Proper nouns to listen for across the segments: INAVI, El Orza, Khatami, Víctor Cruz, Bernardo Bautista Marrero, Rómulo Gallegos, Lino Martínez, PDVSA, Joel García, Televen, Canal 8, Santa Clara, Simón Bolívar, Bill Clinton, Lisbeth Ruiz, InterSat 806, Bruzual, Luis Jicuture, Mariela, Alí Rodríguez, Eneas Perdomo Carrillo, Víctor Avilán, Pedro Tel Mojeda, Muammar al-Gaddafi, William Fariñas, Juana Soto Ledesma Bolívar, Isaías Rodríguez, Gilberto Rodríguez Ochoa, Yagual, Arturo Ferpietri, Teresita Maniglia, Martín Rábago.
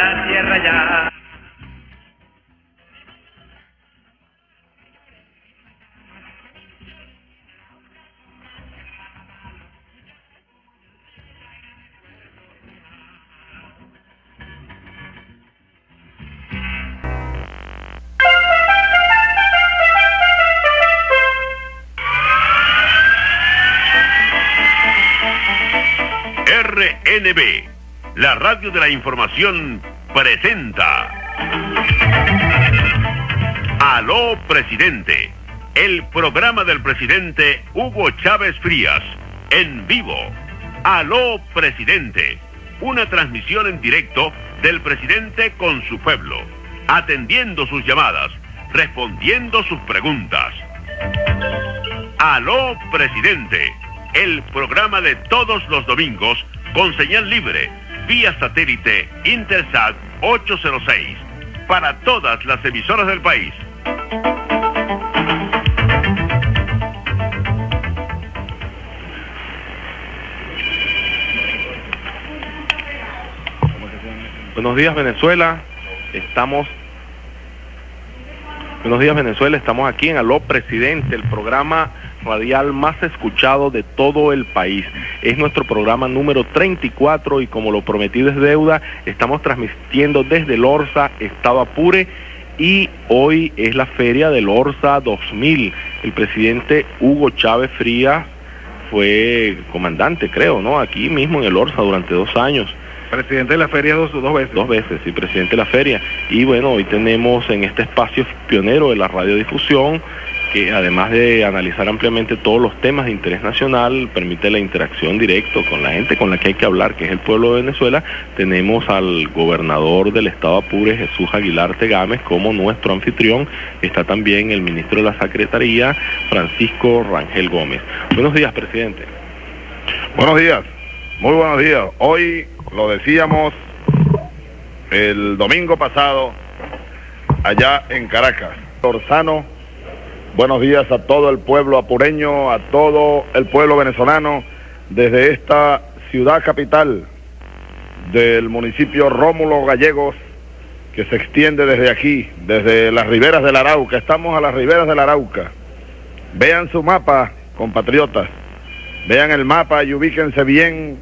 la tierra ya. RNB, la radio de la información, presenta Aló, presidente, el programa del presidente Hugo Chávez Frías, en vivo. Aló, presidente, una transmisión en directo del presidente con su pueblo, atendiendo sus llamadas, respondiendo sus preguntas. Aló, presidente, el programa de todos los domingos con señal libre, vía satélite Intersat 806, para todas las emisoras del país. Buenos días, Venezuela. Estamos aquí en Aló, presidente, el programa radial más escuchado de todo el país. Es nuestro programa número 34 y, como lo prometido es deuda, estamos transmitiendo desde Lorza, Estado Apure, y hoy es la Feria del Lorza 2000. El presidente Hugo Chávez Frías fue comandante, creo, ¿no? Aquí mismo en el Lorza durante 2 años. Presidente de la feria dos veces. 2 veces, sí, presidente de la feria. Y bueno, hoy tenemos en este espacio pionero de la radiodifusión, que además de analizar ampliamente todos los temas de interés nacional, permite la interacción directa con la gente con la que hay que hablar, que es el pueblo de Venezuela. Tenemos al gobernador del estado Apure, Jesús Aguilarte Gámez, como nuestro anfitrión. Está también el ministro de la Secretaría, Francisco Rangel Gómez. Buenos días, presidente. Buenos días, muy buenos días. Hoy, lo decíamos el domingo pasado, allá en Caracas, Torzano. Buenos días a todo el pueblo apureño, a todo el pueblo venezolano, desde esta ciudad capital del municipio Rómulo Gallegos, que se extiende desde aquí, desde las riberas del Arauca. Estamos a las riberas del Arauca. Vean su mapa, compatriotas, vean el mapa y ubíquense bien,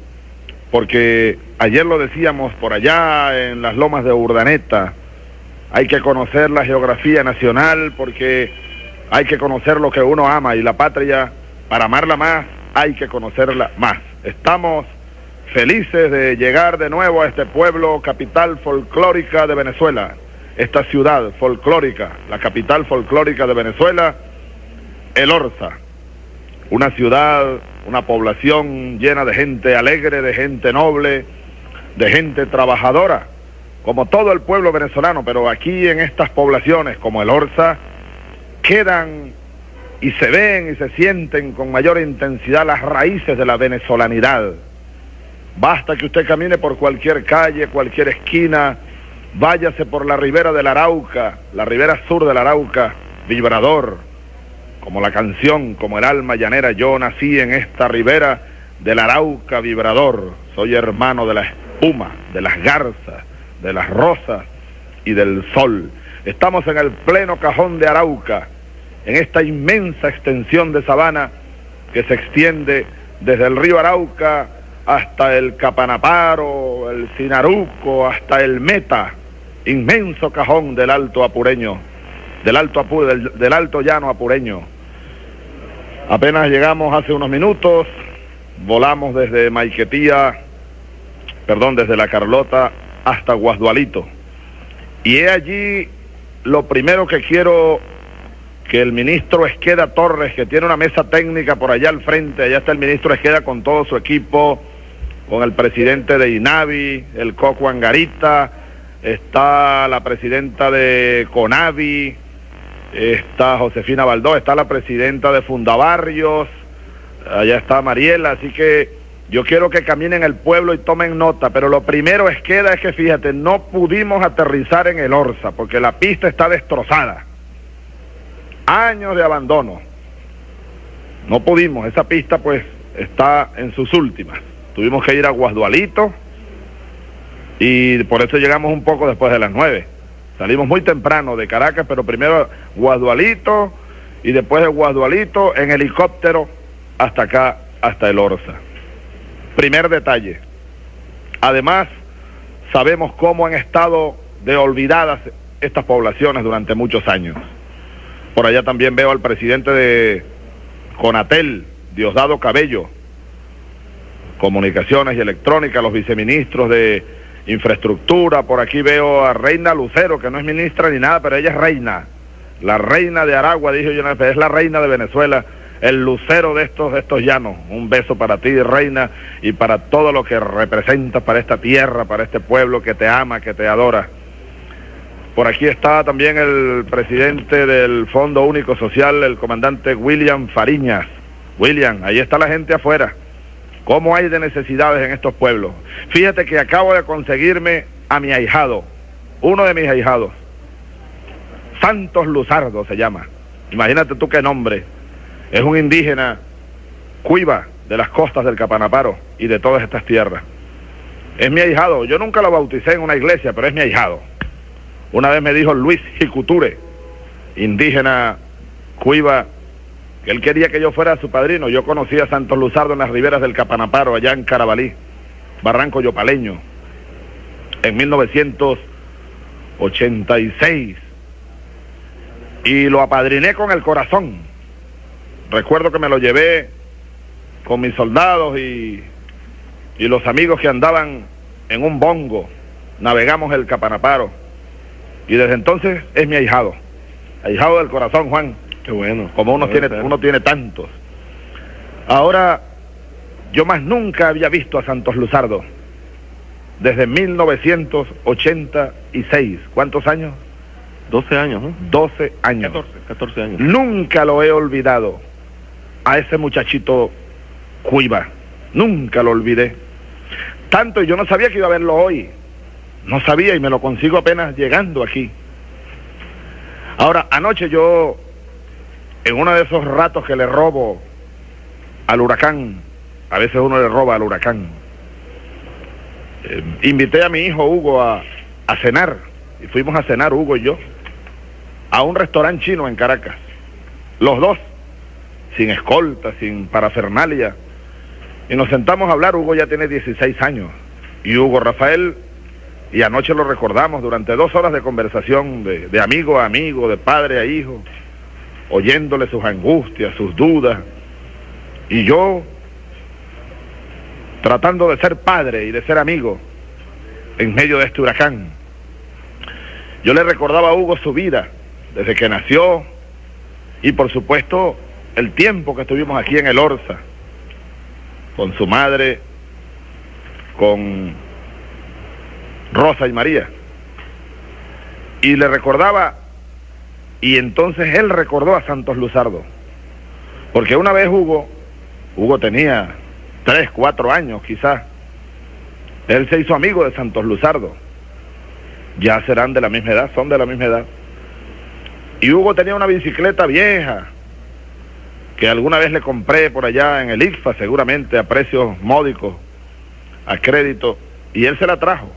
porque ayer lo decíamos, por allá en las lomas de Urdaneta, hay que conocer la geografía nacional, porque hay que conocer lo que uno ama, y la patria, para amarla más, hay que conocerla más. Estamos felices de llegar de nuevo a este pueblo, capital folclórica de Venezuela, esta ciudad folclórica, la capital folclórica de Venezuela, El Orza. Una ciudad, una población llena de gente alegre, de gente noble, de gente trabajadora, como todo el pueblo venezolano, pero aquí en estas poblaciones, como El Orza, quedan y se ven y se sienten con mayor intensidad las raíces de la venezolanidad. Basta que usted camine por cualquier calle, cualquier esquina, váyase por la ribera del Arauca, la ribera sur del Arauca, vibrador, como la canción, como el alma llanera. Yo nací en esta ribera del Arauca, vibrador, soy hermano de la espuma, de las garzas, de las rosas y del sol. Estamos en el pleno cajón de Arauca, en esta inmensa extensión de sabana que se extiende desde el río Arauca hasta el Capanaparo, el Sinaruco, hasta el Meta, inmenso cajón del Alto Apureño, del Alto Llano Apureño. Apenas llegamos hace unos minutos, volamos desde desde La Carlota hasta Guasdualito. Y he allí lo primero que quiero que el ministro Esqueda Torres, que tiene una mesa técnica por allá al frente, allá está el ministro Esqueda con todo su equipo, con el presidente de INAVI, el Coco Angarita, está la presidenta de CONAVI, está Josefina Baldó, está la presidenta de Fundabarrios, allá está Mariela. Así que yo quiero que caminen el pueblo y tomen nota, pero lo primero, Esqueda, es que fíjate, no pudimos aterrizar en El Orza, porque la pista está destrozada. Años de abandono. No pudimos, esa pista pues está en sus últimas. Tuvimos que ir a Guasdualito, y por eso llegamos un poco después de las 9. Salimos muy temprano de Caracas, pero primero Guadualito, y después de Guadualito en helicóptero hasta acá, hasta El Orza. Primer detalle. Además, sabemos cómo han estado de olvidadas estas poblaciones durante muchos años. Por allá también veo al presidente de Conatel, Diosdado Cabello, Comunicaciones y Electrónica, los viceministros de Infraestructura. Por aquí veo a Reina Lucero, que no es ministra ni nada, pero ella es reina. La reina de Aragua, dijo yo, es la reina de Venezuela, el lucero de estos llanos. Un beso para ti, reina, y para todo lo que representas para esta tierra, para este pueblo que te ama, que te adora. Por aquí está también el presidente del Fondo Único Social, el comandante William Fariñas. William, ahí está la gente afuera. ¿Cómo hay de necesidades en estos pueblos? Fíjate que acabo de conseguirme a mi ahijado, uno de mis ahijados. Santos Luzardo se llama. Imagínate tú qué nombre. Es un indígena cuiva de las costas del Capanaparo y de todas estas tierras. Es mi ahijado. Yo nunca lo bauticé en una iglesia, pero es mi ahijado. Una vez me dijo Luis Jicuture, indígena cuiva, que él quería que yo fuera su padrino. Yo conocí a Santos Luzardo en las riberas del Capanaparo, allá en Carabalí, Barranco Yopaleño, en 1986. Y lo apadriné con el corazón. Recuerdo que me lo llevé con mis soldados y los amigos que andaban en un bongo. Navegamos el Capanaparo. Y desde entonces es mi ahijado. Ahijado del corazón, Juan. Qué bueno. Como uno tiene tantos. Ahora, yo más nunca había visto a Santos Luzardo. Desde 1986. ¿Cuántos años? 12 años, ¿no? 12 años. 14 años. Nunca lo he olvidado a ese muchachito cuiva. Nunca lo olvidé. Tanto, y yo no sabía que iba a verlo hoy. No sabía, y me lo consigo apenas llegando aquí. Ahora, anoche yo, en uno de esos ratos que le robo al huracán, a veces uno le roba al huracán, invité a mi hijo Hugo a cenar, y fuimos a cenar Hugo y yo, a un restaurante chino en Caracas. Los dos, sin escolta, sin parafernalia, y nos sentamos a hablar. Hugo ya tiene 16 años, y Hugo Rafael... Y anoche lo recordamos durante 2 horas de conversación, de amigo a amigo, de padre a hijo, oyéndole sus angustias, sus dudas. Y yo, tratando de ser padre y de ser amigo en medio de este huracán. Yo le recordaba a Hugo su vida, desde que nació, y por supuesto el tiempo que estuvimos aquí en El Orza, con su madre, con Rosa y María. Y le recordaba, y entonces él recordó a Santos Luzardo, porque una vez Hugo tenía 3, 4 años quizás, él se hizo amigo de Santos Luzardo. Ya serán de la misma edad, son de la misma edad. Y Hugo tenía una bicicleta vieja que alguna vez le compré por allá en el ICFA, seguramente a precios módicos, a crédito, y él se la trajo.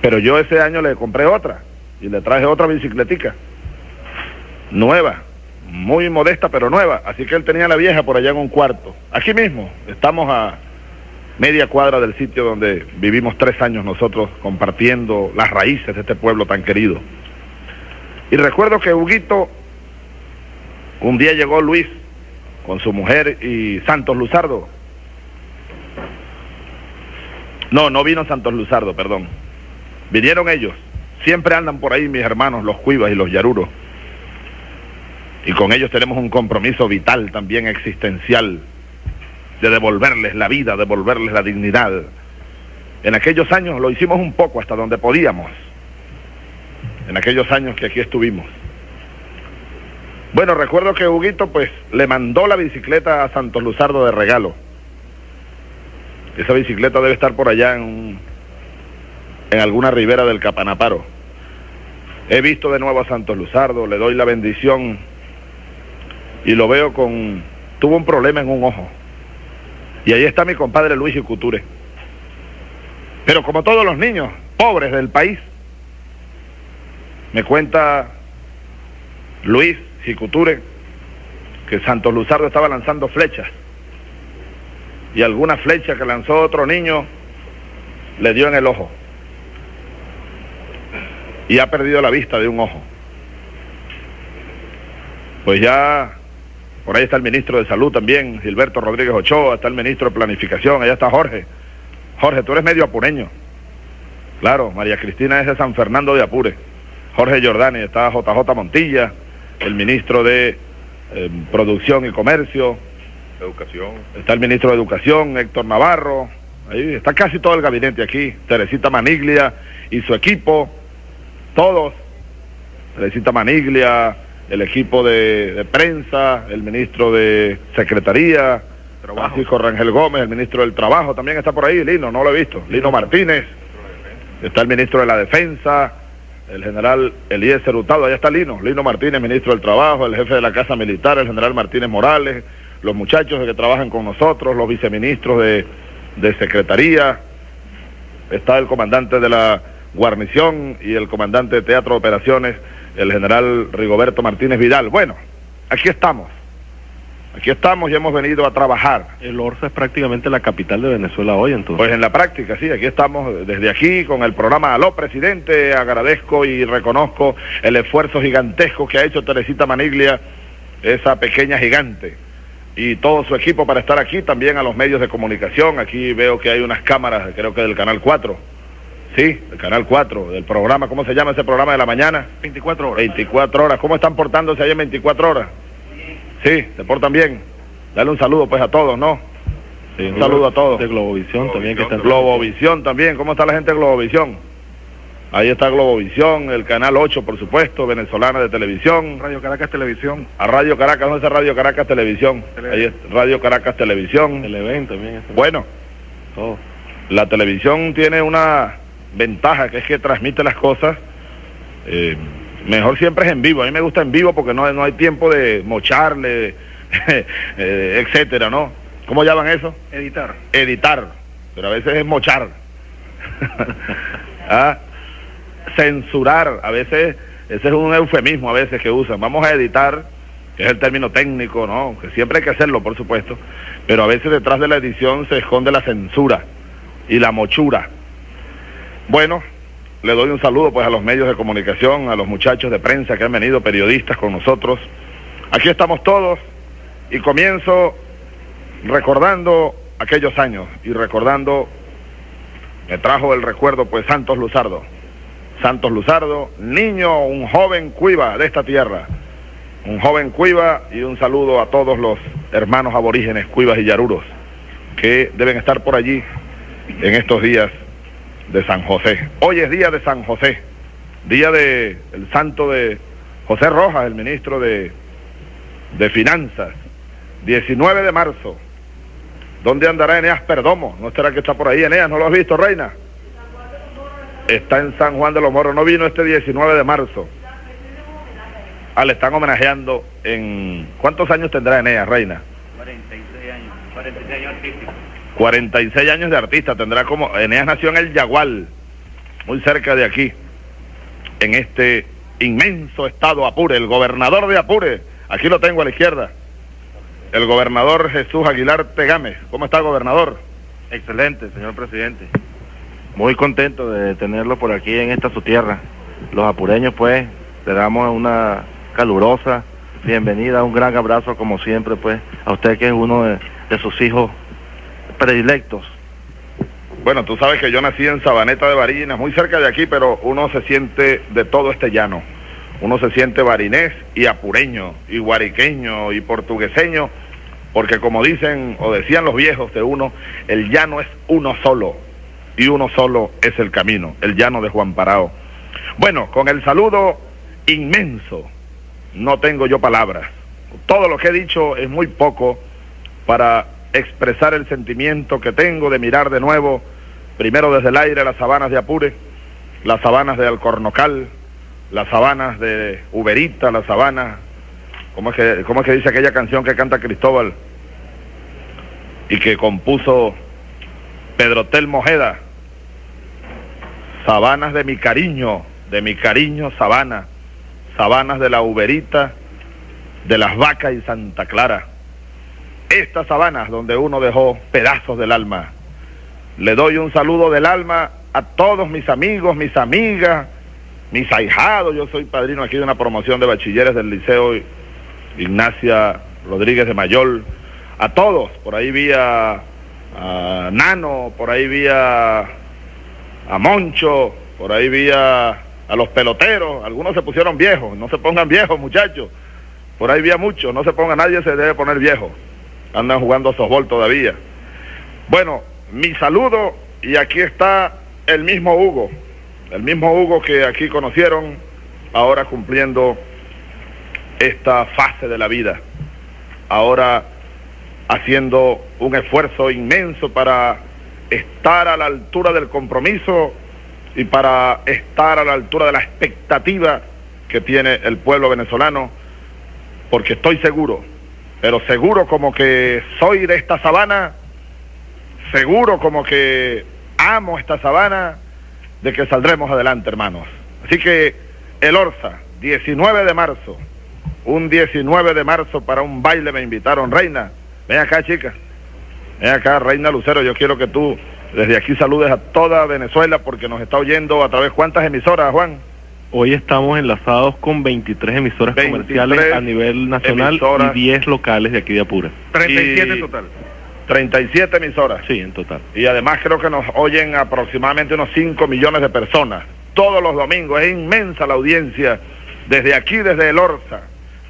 Pero yo ese año le compré otra, y le traje otra bicicletica, nueva, muy modesta pero nueva. Así que él tenía la vieja por allá en un cuarto. Aquí mismo, estamos a media cuadra del sitio donde vivimos 3 años nosotros, compartiendo las raíces de este pueblo tan querido. Y recuerdo que Huguito, un día llegó Luis con su mujer y Santos Luzardo. No vino Santos Luzardo, perdón. Vinieron ellos. Siempre andan por ahí mis hermanos, los cuivas y los yaruros. Y con ellos tenemos un compromiso vital, también existencial, de devolverles la vida, devolverles la dignidad. En aquellos años lo hicimos un poco hasta donde podíamos. En aquellos años que aquí estuvimos. Bueno, recuerdo que Huguito pues le mandó la bicicleta a Santos Luzardo de regalo. Esa bicicleta debe estar por allá en alguna ribera del Capanaparo. He visto de nuevo a Santos Luzardo, le doy la bendición y lo veo tuvo un problema en un ojo. Y ahí está mi compadre Luis Jicuture, Pero como todos los niños pobres del país, me cuenta Luis Jicuture que Santos Luzardo estaba lanzando flechas, y alguna flecha que lanzó otro niño le dio en el ojo y ha perdido la vista de un ojo. Pues ya por ahí está el ministro de Salud también, Gilberto Rodríguez Ochoa, está el ministro de Planificación, allá está Jorge. Jorge, tú eres medio apureño. Claro, María Cristina es de San Fernando de Apure. Jorge Giordani, está JJ Montilla, el ministro de Producción y Comercio. Educación. Está el ministro de Educación, Héctor Navarro. Ahí está casi todo el gabinete aquí. Teresita Maniglia y su equipo, todos. Teresita Maniglia, el equipo de prensa, el ministro de Secretaría, Francisco Rangel Gómez, el ministro del Trabajo, también está por ahí, Lino, no lo he visto, Lino Martínez, está el ministro de la Defensa, el general Eliezer Hurtado, allá está Lino, Lino Martínez, ministro del Trabajo, el jefe de la Casa Militar, el general Martínez Morales, los muchachos que trabajan con nosotros, los viceministros de Secretaría, está el comandante de la Guarnición y el comandante de Teatro de Operaciones, el general Rigoberto Martínez Vidal. Bueno, aquí estamos. Aquí estamos y hemos venido a trabajar. El Orza es prácticamente la capital de Venezuela hoy, entonces. Pues en la práctica, sí, aquí estamos desde aquí con el programa Aló, Presidente. Agradezco y reconozco el esfuerzo gigantesco que ha hecho Teresita Maniglia, esa pequeña gigante, y todo su equipo para estar aquí, también a los medios de comunicación. Aquí veo que hay unas cámaras, creo que del Canal 4. Sí, el Canal 4, del programa, ¿cómo se llama ese programa de la mañana? 24 horas. 24 horas. ¿Cómo están portándose ahí en 24 horas? Sí, se portan bien. Dale un saludo pues a todos, ¿no? Sí, un saludo a todos. De Globovisión también. Globovisión también, ¿cómo está la gente de Globovisión? Ahí está Globovisión, el Canal 8, por supuesto, venezolana de televisión. Radio Caracas Televisión. A Radio Caracas, ¿dónde está Radio Caracas Televisión? Ahí es Radio Caracas Televisión. Televen también. Bueno, todo. La televisión tiene una ventaja, que es que transmite las cosas mejor, siempre es en vivo. A mí me gusta en vivo porque no hay tiempo de mocharle, etcétera, ¿no? ¿Cómo llaman eso? Editar. Editar, pero a veces es mochar. ¿Ah? Censurar, a veces, ese es un eufemismo a veces que usan. Vamos a editar, que es el término técnico, ¿no? Que siempre hay que hacerlo, por supuesto, pero a veces detrás de la edición se esconde la censura y la mochura. Bueno, le doy un saludo pues a los medios de comunicación, a los muchachos de prensa que han venido, periodistas con nosotros. Aquí estamos todos y comienzo recordando aquellos años y recordando, me trajo el recuerdo pues Santos Luzardo. Santos Luzardo, niño, un joven cuiva de esta tierra. Un joven cuiva, y un saludo a todos los hermanos aborígenes cuivas y yaruros que deben estar por allí en estos días de San José. Hoy es día de San José, día de el santo de José Rojas, el ministro de Finanzas. 19 de marzo. ¿Dónde andará Eneas Perdomo? ¿No será que está por ahí Eneas? ¿No lo has visto, Reina? Está en San Juan de los Moros, no vino este 19 de marzo. Ah, le están homenajeando en... ¿Cuántos años tendrá Eneas, Reina? 46 años, 46 años artísticos. 46 años de artista tendrá. Como Eneas nació en el Yagual, muy cerca de aquí, en este inmenso estado Apure. El gobernador de Apure, aquí lo tengo a la izquierda, el gobernador Jesús Aguilarte Gámez. ¿Cómo está, gobernador? Excelente, señor presidente. Muy contento de tenerlo por aquí en esta su tierra. Los apureños pues le damos una calurosa bienvenida, un gran abrazo como siempre pues a usted, que es uno de sus hijos predilectos. Bueno, tú sabes que yo nací en Sabaneta de Barinas, muy cerca de aquí, pero uno se siente de todo este llano. Uno se siente barinés y apureño y guariqueño y portugueseño, porque como dicen o decían los viejos de uno, el llano es uno solo y uno solo es el camino, el llano de Juan Parao. Bueno, con el saludo inmenso, no tengo yo palabras. Todo lo que he dicho es muy poco para expresar el sentimiento que tengo de mirar de nuevo, primero desde el aire, las sabanas de Apure, las sabanas de Alcornocal, las sabanas de Uberita, las sabanas, ¿cómo es que dice aquella canción que canta Cristóbal y que compuso Pedro Tel Mojeda? Sabanas de mi cariño, sabana. Sabanas de la Uberita, de Las Vacas y Santa Clara. Estas sabanas donde uno dejó pedazos del alma. Le doy un saludo del alma a todos mis amigos, mis amigas, mis ahijados. Yo soy padrino aquí de una promoción de bachilleres del Liceo Ignacia Rodríguez de Mayol. A todos, por ahí vi a Nano, por ahí vi a Moncho, por ahí vi a los peloteros. Algunos se pusieron viejos, no se pongan viejos, muchachos. Por ahí vi a muchos, no se ponga, nadie se debe poner viejo. Andan jugando softball todavía. Bueno, mi saludo, y aquí está el mismo Hugo que aquí conocieron, ahora cumpliendo esta fase de la vida, ahora haciendo un esfuerzo inmenso para estar a la altura del compromiso y para estar a la altura de la expectativa que tiene el pueblo venezolano, porque estoy seguro, pero seguro como que soy de esta sabana, seguro como que amo esta sabana, de que saldremos adelante, hermanos. Así que el Orza, 19 de marzo, un 19 de marzo para un baile me invitaron. Reina, ven acá, chica, ven acá, Reina Lucero, yo quiero que tú desde aquí saludes a toda Venezuela porque nos está oyendo a través, ¿cuántas emisoras, Juan? Hoy estamos enlazados con 23 emisoras 23 comerciales a nivel nacional y 10 locales de aquí de Apure. 37 en total. 37 emisoras. Sí, en total. Y además creo que nos oyen aproximadamente unos 5 millones de personas. Todos los domingos, es inmensa la audiencia. Desde aquí, desde El Orza,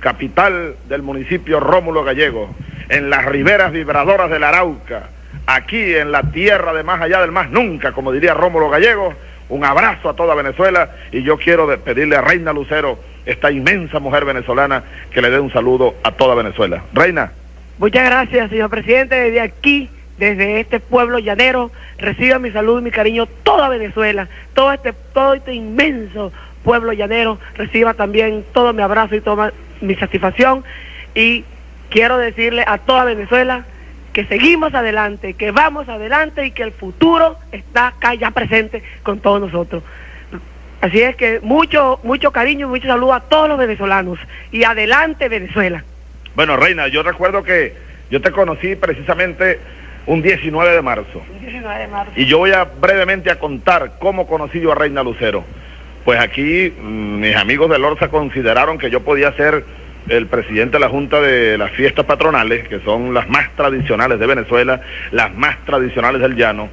capital del municipio Rómulo Gallegos, en las riberas vibradoras del Arauca, aquí en la tierra de más allá del más nunca, como diría Rómulo Gallegos, un abrazo a toda Venezuela, y yo quiero pedirle a Reina Lucero, esta inmensa mujer venezolana, que le dé un saludo a toda Venezuela. Reina. Muchas gracias, señor presidente. Desde aquí, desde este pueblo llanero, reciba mi saludo y mi cariño toda Venezuela, todo este inmenso pueblo llanero, reciba también todo mi abrazo y toda mi satisfacción, y quiero decirle a toda Venezuela que seguimos adelante, que vamos adelante y que el futuro está acá ya presente con todos nosotros. Así es que mucho cariño y mucho saludo a todos los venezolanos, y adelante Venezuela. Bueno, Reina, yo recuerdo que yo te conocí precisamente un 19 de marzo. Un 19 de marzo. Y yo voy a brevemente a contar cómo conocí yo a Reina Lucero. Pues aquí mis amigos del Orza consideraron que yo podía ser el presidente de la Junta de las Fiestas Patronales, que son las más tradicionales de Venezuela, las más tradicionales del llano.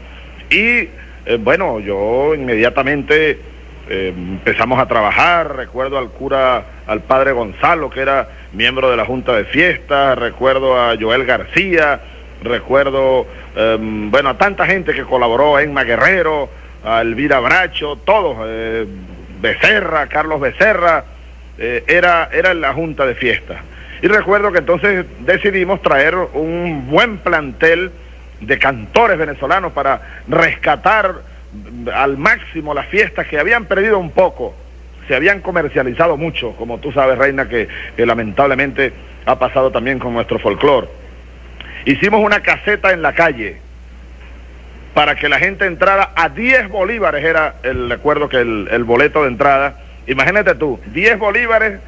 Y bueno, yo inmediatamente empezamos a trabajar. Recuerdo al cura, al padre Gonzalo, que era miembro de la Junta de Fiestas, recuerdo a Joel García, recuerdo bueno, a tanta gente que colaboró, Enma Guerrero, a Elvira Bracho, todos, Becerra, Carlos Becerra, era la Junta de Fiestas. Y recuerdo que entonces decidimos traer un buen plantel de cantores venezolanos para rescatar al máximo las fiestas que habían perdido un poco, se habían comercializado mucho, como tú sabes, Reina, que lamentablemente ha pasado también con nuestro folclore. Hicimos una caseta en la calle para que la gente entrara a 10 bolívares, era el acuerdo que el boleto de entrada, imagínate tú, 10 bolívares,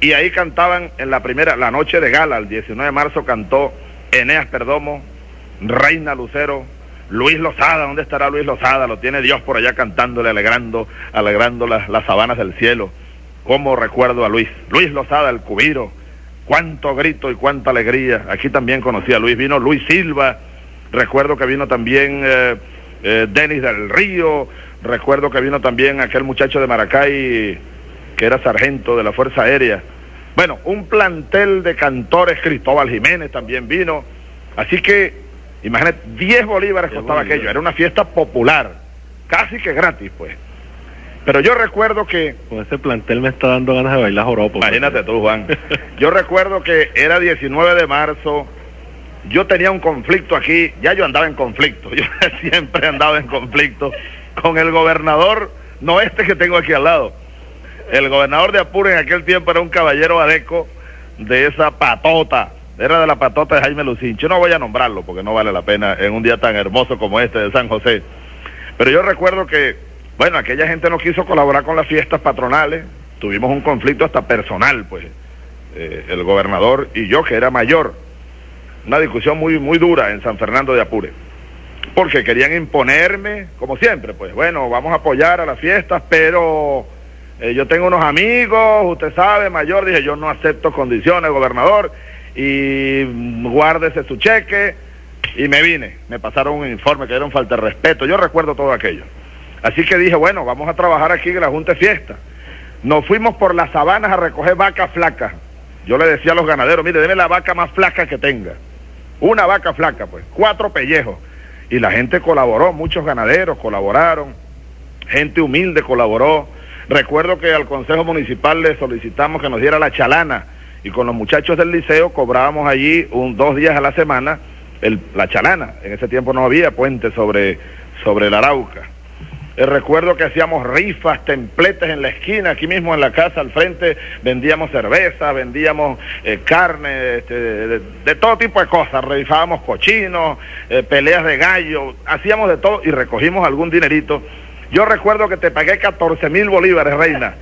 y ahí cantaban en la noche de gala, el 19 de marzo cantó Eneas Perdomo, Reina Lucero, Luis Lozada. ¿Dónde estará Luis Lozada? Lo tiene Dios por allá cantándole, alegrando las sabanas del cielo. ¿Cómo recuerdo a Luis? Luis Lozada, el cubiro. Cuánto grito y cuánta alegría. Aquí también conocí a Luis. Vino Luis Silva. Recuerdo que vino también Denis del Río. Recuerdo que vino también aquel muchacho de Maracay que era sargento de la Fuerza Aérea. Bueno, un plantel de cantores. Cristóbal Jiménez también vino. Así que imagínate, 10 bolívares costaba aquello, era una fiesta popular, casi que gratis, pues. Pero yo recuerdo que... Con ese plantel me está dando ganas de bailar joropo. Imagínate tú, Juan. Yo recuerdo que era 19 de marzo, yo tenía un conflicto aquí, ya yo andaba en conflicto, yo siempre andaba en conflicto con el gobernador, no este que tengo aquí al lado. El gobernador de Apure en aquel tiempo era un caballero adeco de esa patota. Era de la patota de Jaime Lucín. Yo no voy a nombrarlo porque no vale la pena en un día tan hermoso como este de San José. Pero yo recuerdo que Bueno, aquella gente no quiso colaborar con las fiestas patronales, tuvimos un conflicto hasta personal, pues, el gobernador y yo, que era mayor, una discusión muy dura en San Fernando de Apure, porque querían imponerme, como siempre, pues, bueno, vamos a apoyar a las fiestas, pero yo tengo unos amigos, usted sabe, mayor, dije, yo no acepto condiciones, gobernador, y guárdese su cheque, y me vine, me pasaron un informe que era un falta de respeto, yo recuerdo todo aquello. Así que dije, bueno, vamos a trabajar aquí en la Junta de Fiesta. Nos fuimos por las sabanas a recoger vacas flacas. Yo le decía a los ganaderos, mire, deme la vaca más flaca que tenga. Una vaca flaca, pues, 4 pellejos. Y la gente colaboró, muchos ganaderos colaboraron, gente humilde colaboró. Recuerdo que al Consejo Municipal le solicitamos que nos diera la chalana, y con los muchachos del liceo cobrábamos allí 2 días a la semana la chalana. En ese tiempo no había puente sobre el Arauca. Recuerdo que hacíamos rifas, templetes en la esquina, aquí mismo en la casa, al frente, vendíamos cerveza, vendíamos carne, de todo tipo de cosas, rifábamos cochinos, peleas de gallo, hacíamos de todo y recogimos algún dinerito. Yo recuerdo que te pagué 14.000 bolívares, Reina.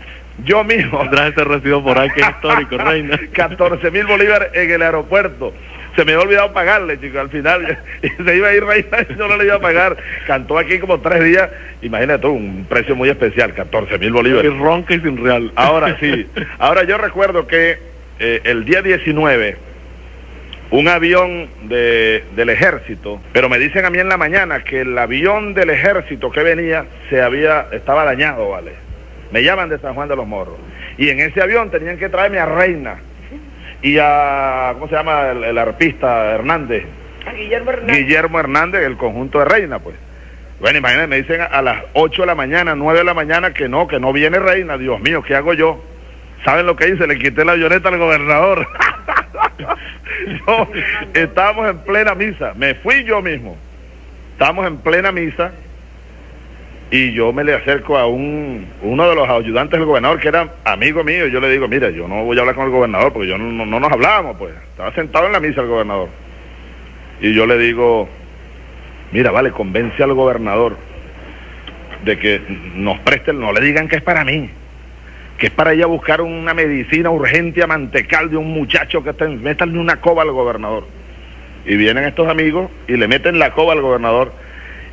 Yo mismo. Tendrás ese recibo por ahí, que es histórico, Reina. 14.000 bolívares en el aeropuerto. Se me había olvidado pagarle, chico, al final se iba a ir Reina y yo no le iba a pagar. Cantó aquí como 3 días, imagínate tú, un precio muy especial, 14.000 bolívares. Y ronca y sin real. Ahora sí, ahora yo recuerdo que el día 19, un avión del ejército, pero me dicen a mí en la mañana que el avión del ejército que venía estaba dañado, ¿vale? Me llaman de San Juan de los Moros. Y en ese avión tenían que traerme a Reina y a, ¿cómo se llama? El arpista Hernández. A Guillermo Hernández. Guillermo Hernández, el conjunto de Reina, pues. Bueno, imagínate, me dicen a las 8 de la mañana, 9 de la mañana, que no viene Reina. Dios mío, ¿qué hago yo? ¿Saben lo que hice? Le quité la avioneta al gobernador. Estábamos en plena misa. Me fui yo mismo. Estábamos en plena misa y yo me le acerco a uno de los ayudantes del gobernador, que era amigo mío, y yo le digo, mira, yo no voy a hablar con el gobernador, porque yo no nos hablábamos, pues, estaba sentado en la misa el gobernador, y yo le digo, mira, vale, convence al gobernador de que nos preste, no le digan que es para mí, que es para ir a buscar una medicina urgente a Mantecal de un muchacho que metanle una coba al gobernador. Y vienen estos amigos y le meten la coba al gobernador.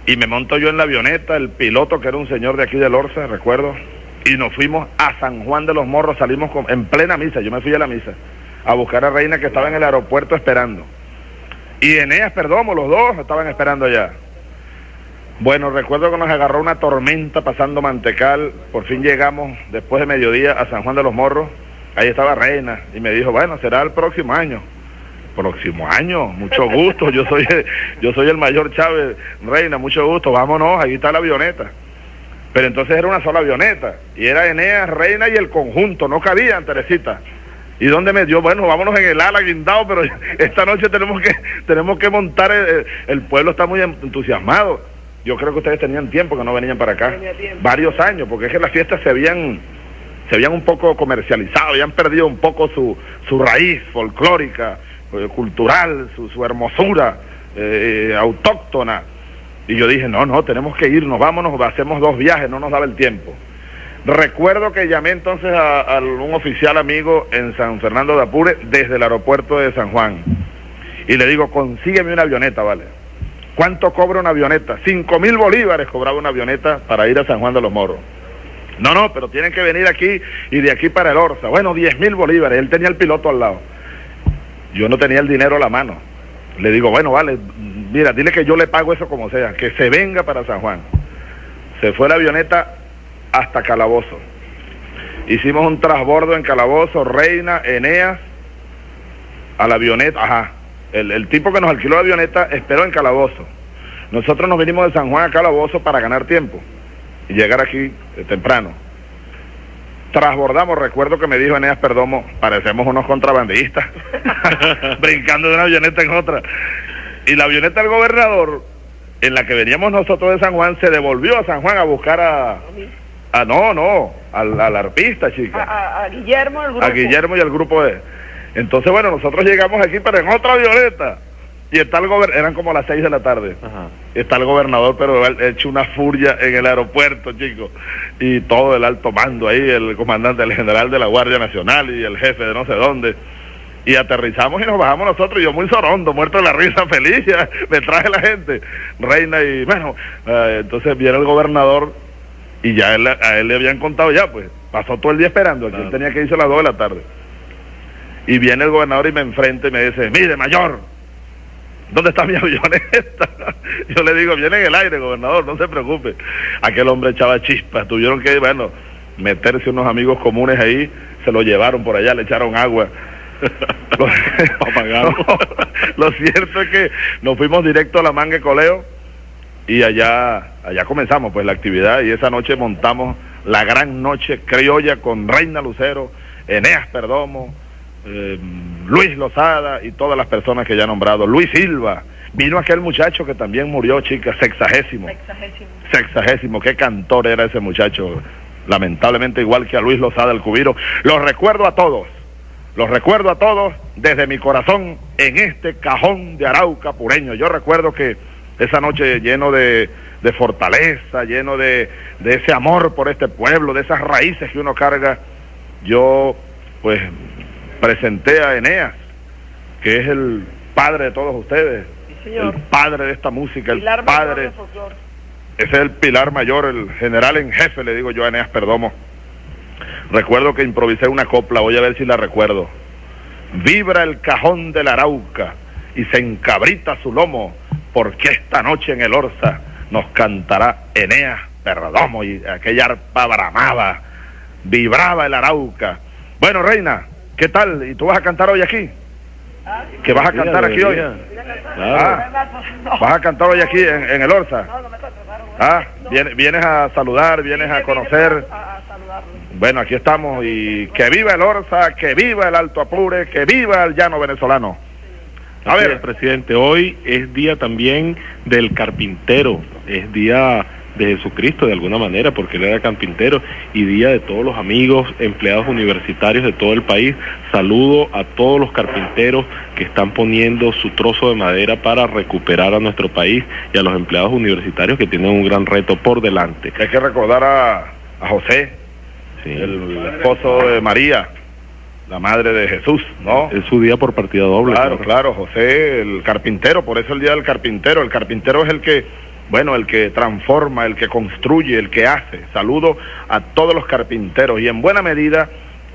Y me monto yo en la avioneta, el piloto, que era un señor de aquí de Lorza, recuerdo, y nos fuimos a San Juan de los Morros, salimos en plena misa, yo me fui a la misa, a buscar a Reina, que estaba en el aeropuerto esperando. Y Eneas Perdomo, los dos estaban esperando allá. Bueno, recuerdo que nos agarró una tormenta pasando Mantecal, por fin llegamos después de mediodía a San Juan de los Morros, ahí estaba Reina, y me dijo, bueno, será el próximo año. Próximo año, mucho gusto, yo soy el mayor Chávez, Reina, mucho gusto, vámonos, ahí está la avioneta. Pero entonces era una sola avioneta, y era Eneas, Reina y el conjunto, no cabían, Teresita. ¿Y dónde me dio? Bueno, vámonos en el ala guindado, pero esta noche tenemos que montar, el pueblo está muy entusiasmado. Yo creo que ustedes tenían tiempo que no venían para acá, varios años, porque es que las fiestas se habían un poco comercializado, habían perdido un poco su raíz folclórica, cultural, su hermosura autóctona. Y yo dije, no, tenemos que irnos, vámonos, hacemos 2 viajes, no nos daba el tiempo. Recuerdo que llamé entonces a un oficial amigo en San Fernando de Apure, desde el aeropuerto de San Juan, y le digo, consígueme una avioneta, ¿vale? ¿Cuánto cobra una avioneta? 5.000 bolívares cobraba una avioneta para ir a San Juan de los Moros. No, pero tienen que venir aquí y de aquí para el Orza. Bueno, 10.000 bolívares, él tenía el piloto al lado. Yo no tenía el dinero a la mano. Le digo, bueno, vale, mira, dile que yo le pago eso como sea, que se venga para San Juan. Se fue la avioneta hasta Calabozo. Hicimos un transbordo en Calabozo, Reina, Eneas, a la avioneta. Ajá, el tipo que nos alquiló la avioneta esperó en Calabozo. Nosotros nos vinimos de San Juan a Calabozo para ganar tiempo y llegar aquí temprano. Trasbordamos, recuerdo que me dijo Eneas Perdomo, parecemos unos contrabandistas, brincando de una avioneta en otra. Y la avioneta del gobernador, en la que veníamos nosotros de San Juan, se devolvió a San Juan a buscar al arpista, chica. A Guillermo y al grupo. Entonces, bueno, nosotros llegamos aquí, pero en otra avioneta. Y está el gobernador, eran como las 6 de la tarde. Ajá. Está el gobernador, pero hecho una furia en el aeropuerto, chicos. Y todo el alto mando ahí, el comandante, el general de la Guardia Nacional y el jefe de no sé dónde. Y aterrizamos y nos bajamos nosotros, y yo muy sorondo, muerto de la risa, feliz, ya, me traje la gente, Reina, y bueno, entonces viene el gobernador, y ya él, a él le habían contado ya, pues, pasó todo el día esperando, aquí él tenía que irse a las 2 de la tarde. Y viene el gobernador y me enfrenta y me dice, mire, mayor, ¿dónde está mi avioneta? Yo le digo, viene en el aire, gobernador, no se preocupe. Aquel hombre echaba chispas, tuvieron que, bueno, meterse unos amigos comunes ahí, se lo llevaron por allá, le echaron agua. Lo cierto es que nos fuimos directo a la manga de Coleo y allá comenzamos pues la actividad, y esa noche montamos la gran noche criolla con Reina Lucero, Eneas Perdomo, Luis Lozada y todas las personas que ya he nombrado. Luis Silva, vino aquel muchacho que también murió, chicas, sexagésimo, qué cantor era ese muchacho, lamentablemente igual que a Luis Lozada el Cubiro. Los recuerdo a todos desde mi corazón en este cajón de Arauca pureño. Yo recuerdo que esa noche lleno de fortaleza, lleno de ese amor por este pueblo, de esas raíces que uno carga, yo pues presenté a Eneas, que es el padre de todos ustedes, sí, señor. El padre de esta música, pilar, el padre, ese es el pilar mayor, el general en jefe, le digo yo a Eneas Perdomo. Recuerdo que improvisé una copla, voy a ver si la recuerdo. Vibra el cajón de la Arauca y se encabrita su lomo, porque esta noche en el Orza nos cantará Eneas Perdomo. Y aquella arpa bramaba, vibraba el Arauca. Bueno, Reina, ¿qué tal? ¿Y tú vas a cantar hoy aquí? ¿Que vas a cantar aquí hoy? ¿Vas a cantar hoy aquí en el Orza? Ah, vienes a saludar, vienes a conocer. Bueno, aquí estamos, y que viva el Orza, que viva el Alto Apure, que viva el llano venezolano. A ver, presidente, hoy es día también del carpintero, es día de Jesucristo de alguna manera, porque él era carpintero, y día de todos los amigos, empleados universitarios de todo el país. Saludo a todos los carpinteros que están poniendo su trozo de madera para recuperar a nuestro país, y a los empleados universitarios que tienen un gran reto por delante. Hay que recordar a José, el esposo de María, la madre de Jesús, ¿no? Es su día por partida doble. Claro, claro, José, el carpintero, por eso el día del carpintero. El carpintero es el que, bueno, el que transforma, el que construye, el que hace. Saludo a todos los carpinteros, y en buena medida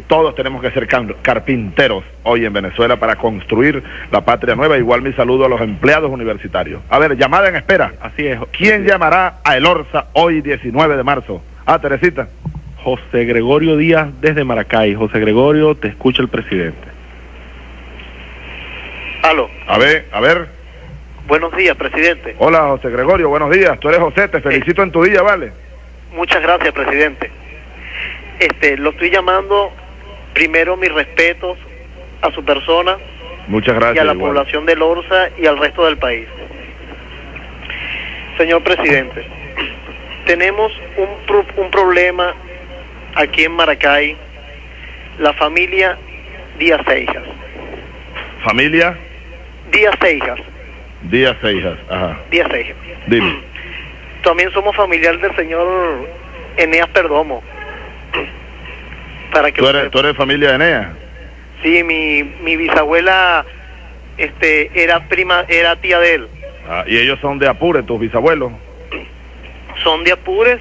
todos tenemos que ser carpinteros hoy en Venezuela para construir la patria nueva. Igual mi saludo a los empleados universitarios. A ver, llamada en espera. Así es. ¿Quién llamará a El Orza hoy 19 de marzo? Ah, Teresita. José Gregorio Díaz desde Maracay. José Gregorio, te escucha el presidente. Aló. A ver. Buenos días, presidente. Hola, José Gregorio, buenos días. Tú eres José, te felicito en tu día, ¿vale? Muchas gracias, presidente. Lo estoy llamando, primero mis respetos a su persona. Muchas gracias. Y a la igual. Población del Orza y al resto del país. Señor presidente, tenemos un problema aquí en Maracay, la familia Díaz Seijas. ¿Familia? Díaz Seijas. Díaz Seijas, ajá. Díaz Seijas. Dime. También somos familiar del señor Eneas Perdomo. Para que ¿Tú eres familia de Eneas? Sí, mi bisabuela era tía de él. Ah, ¿y ellos son de Apure, tus bisabuelos? Son de Apures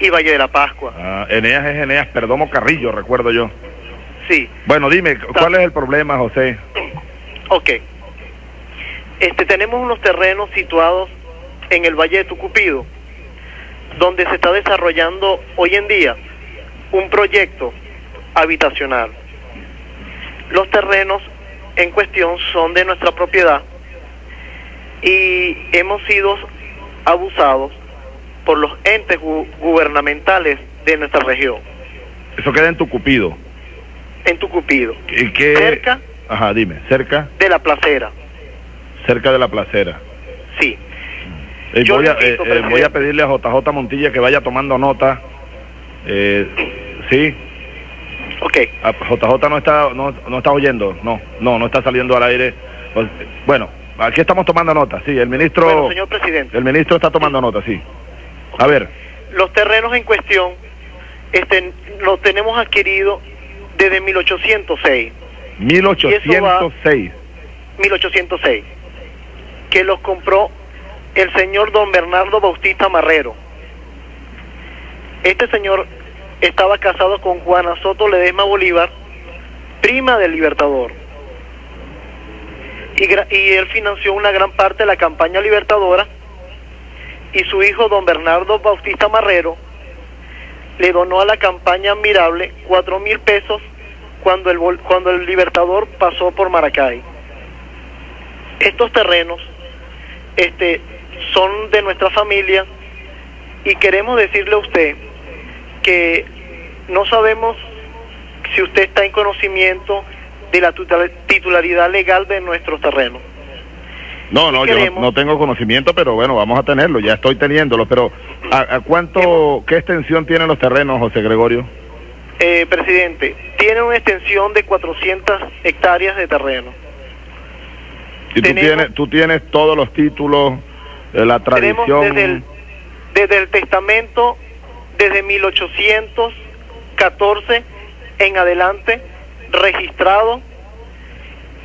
y Valle de la Pascua. Ah, Eneas es Eneas Perdomo Carrillo, recuerdo yo. Sí. Bueno, dime, ¿cuál es el problema, José? Ok. Tenemos unos terrenos situados en el Valle de Tucupido, donde se está desarrollando hoy en día un proyecto habitacional. Los terrenos en cuestión son de nuestra propiedad y hemos sido abusados por los entes gubernamentales de nuestra región. Eso queda en Tucupido. En Tucupido. ¿Y qué? Cerca. Ajá, dime, cerca. De la placera. Cerca de la placera. Sí. Yo voy a pedirle a JJ Montilla que vaya tomando nota. Sí. Ok. JJ no está oyendo, no está saliendo al aire. Bueno, Aquí estamos tomando nota, sí, el ministro... Bueno, señor presidente. El ministro está tomando nota, sí. A ver. Los terrenos en cuestión los tenemos adquiridos desde 1806. 1806. 1806. Que los compró el señor don Bernardo Bautista Marrero. Este señor estaba casado con Juana Soto Ledesma Bolívar, prima del Libertador. Y él financió una gran parte de la campaña libertadora, y su hijo don Bernardo Bautista Marrero le donó a la campaña admirable 4.000 pesos cuando el Libertador pasó por Maracay. Estos terrenos son de nuestra familia, y queremos decirle a usted que no sabemos si usted está en conocimiento de la titularidad legal de nuestros terrenos. No, yo no tengo conocimiento, pero bueno, vamos a tenerlo, ya estoy teniéndolo, pero ¿qué extensión tienen los terrenos, José Gregorio? Presidente, tiene una extensión de 400 hectáreas de terreno. ¿Y tú tienes todos los títulos, la tradición? Tenemos desde el testamento, desde 1814 en adelante, registrado,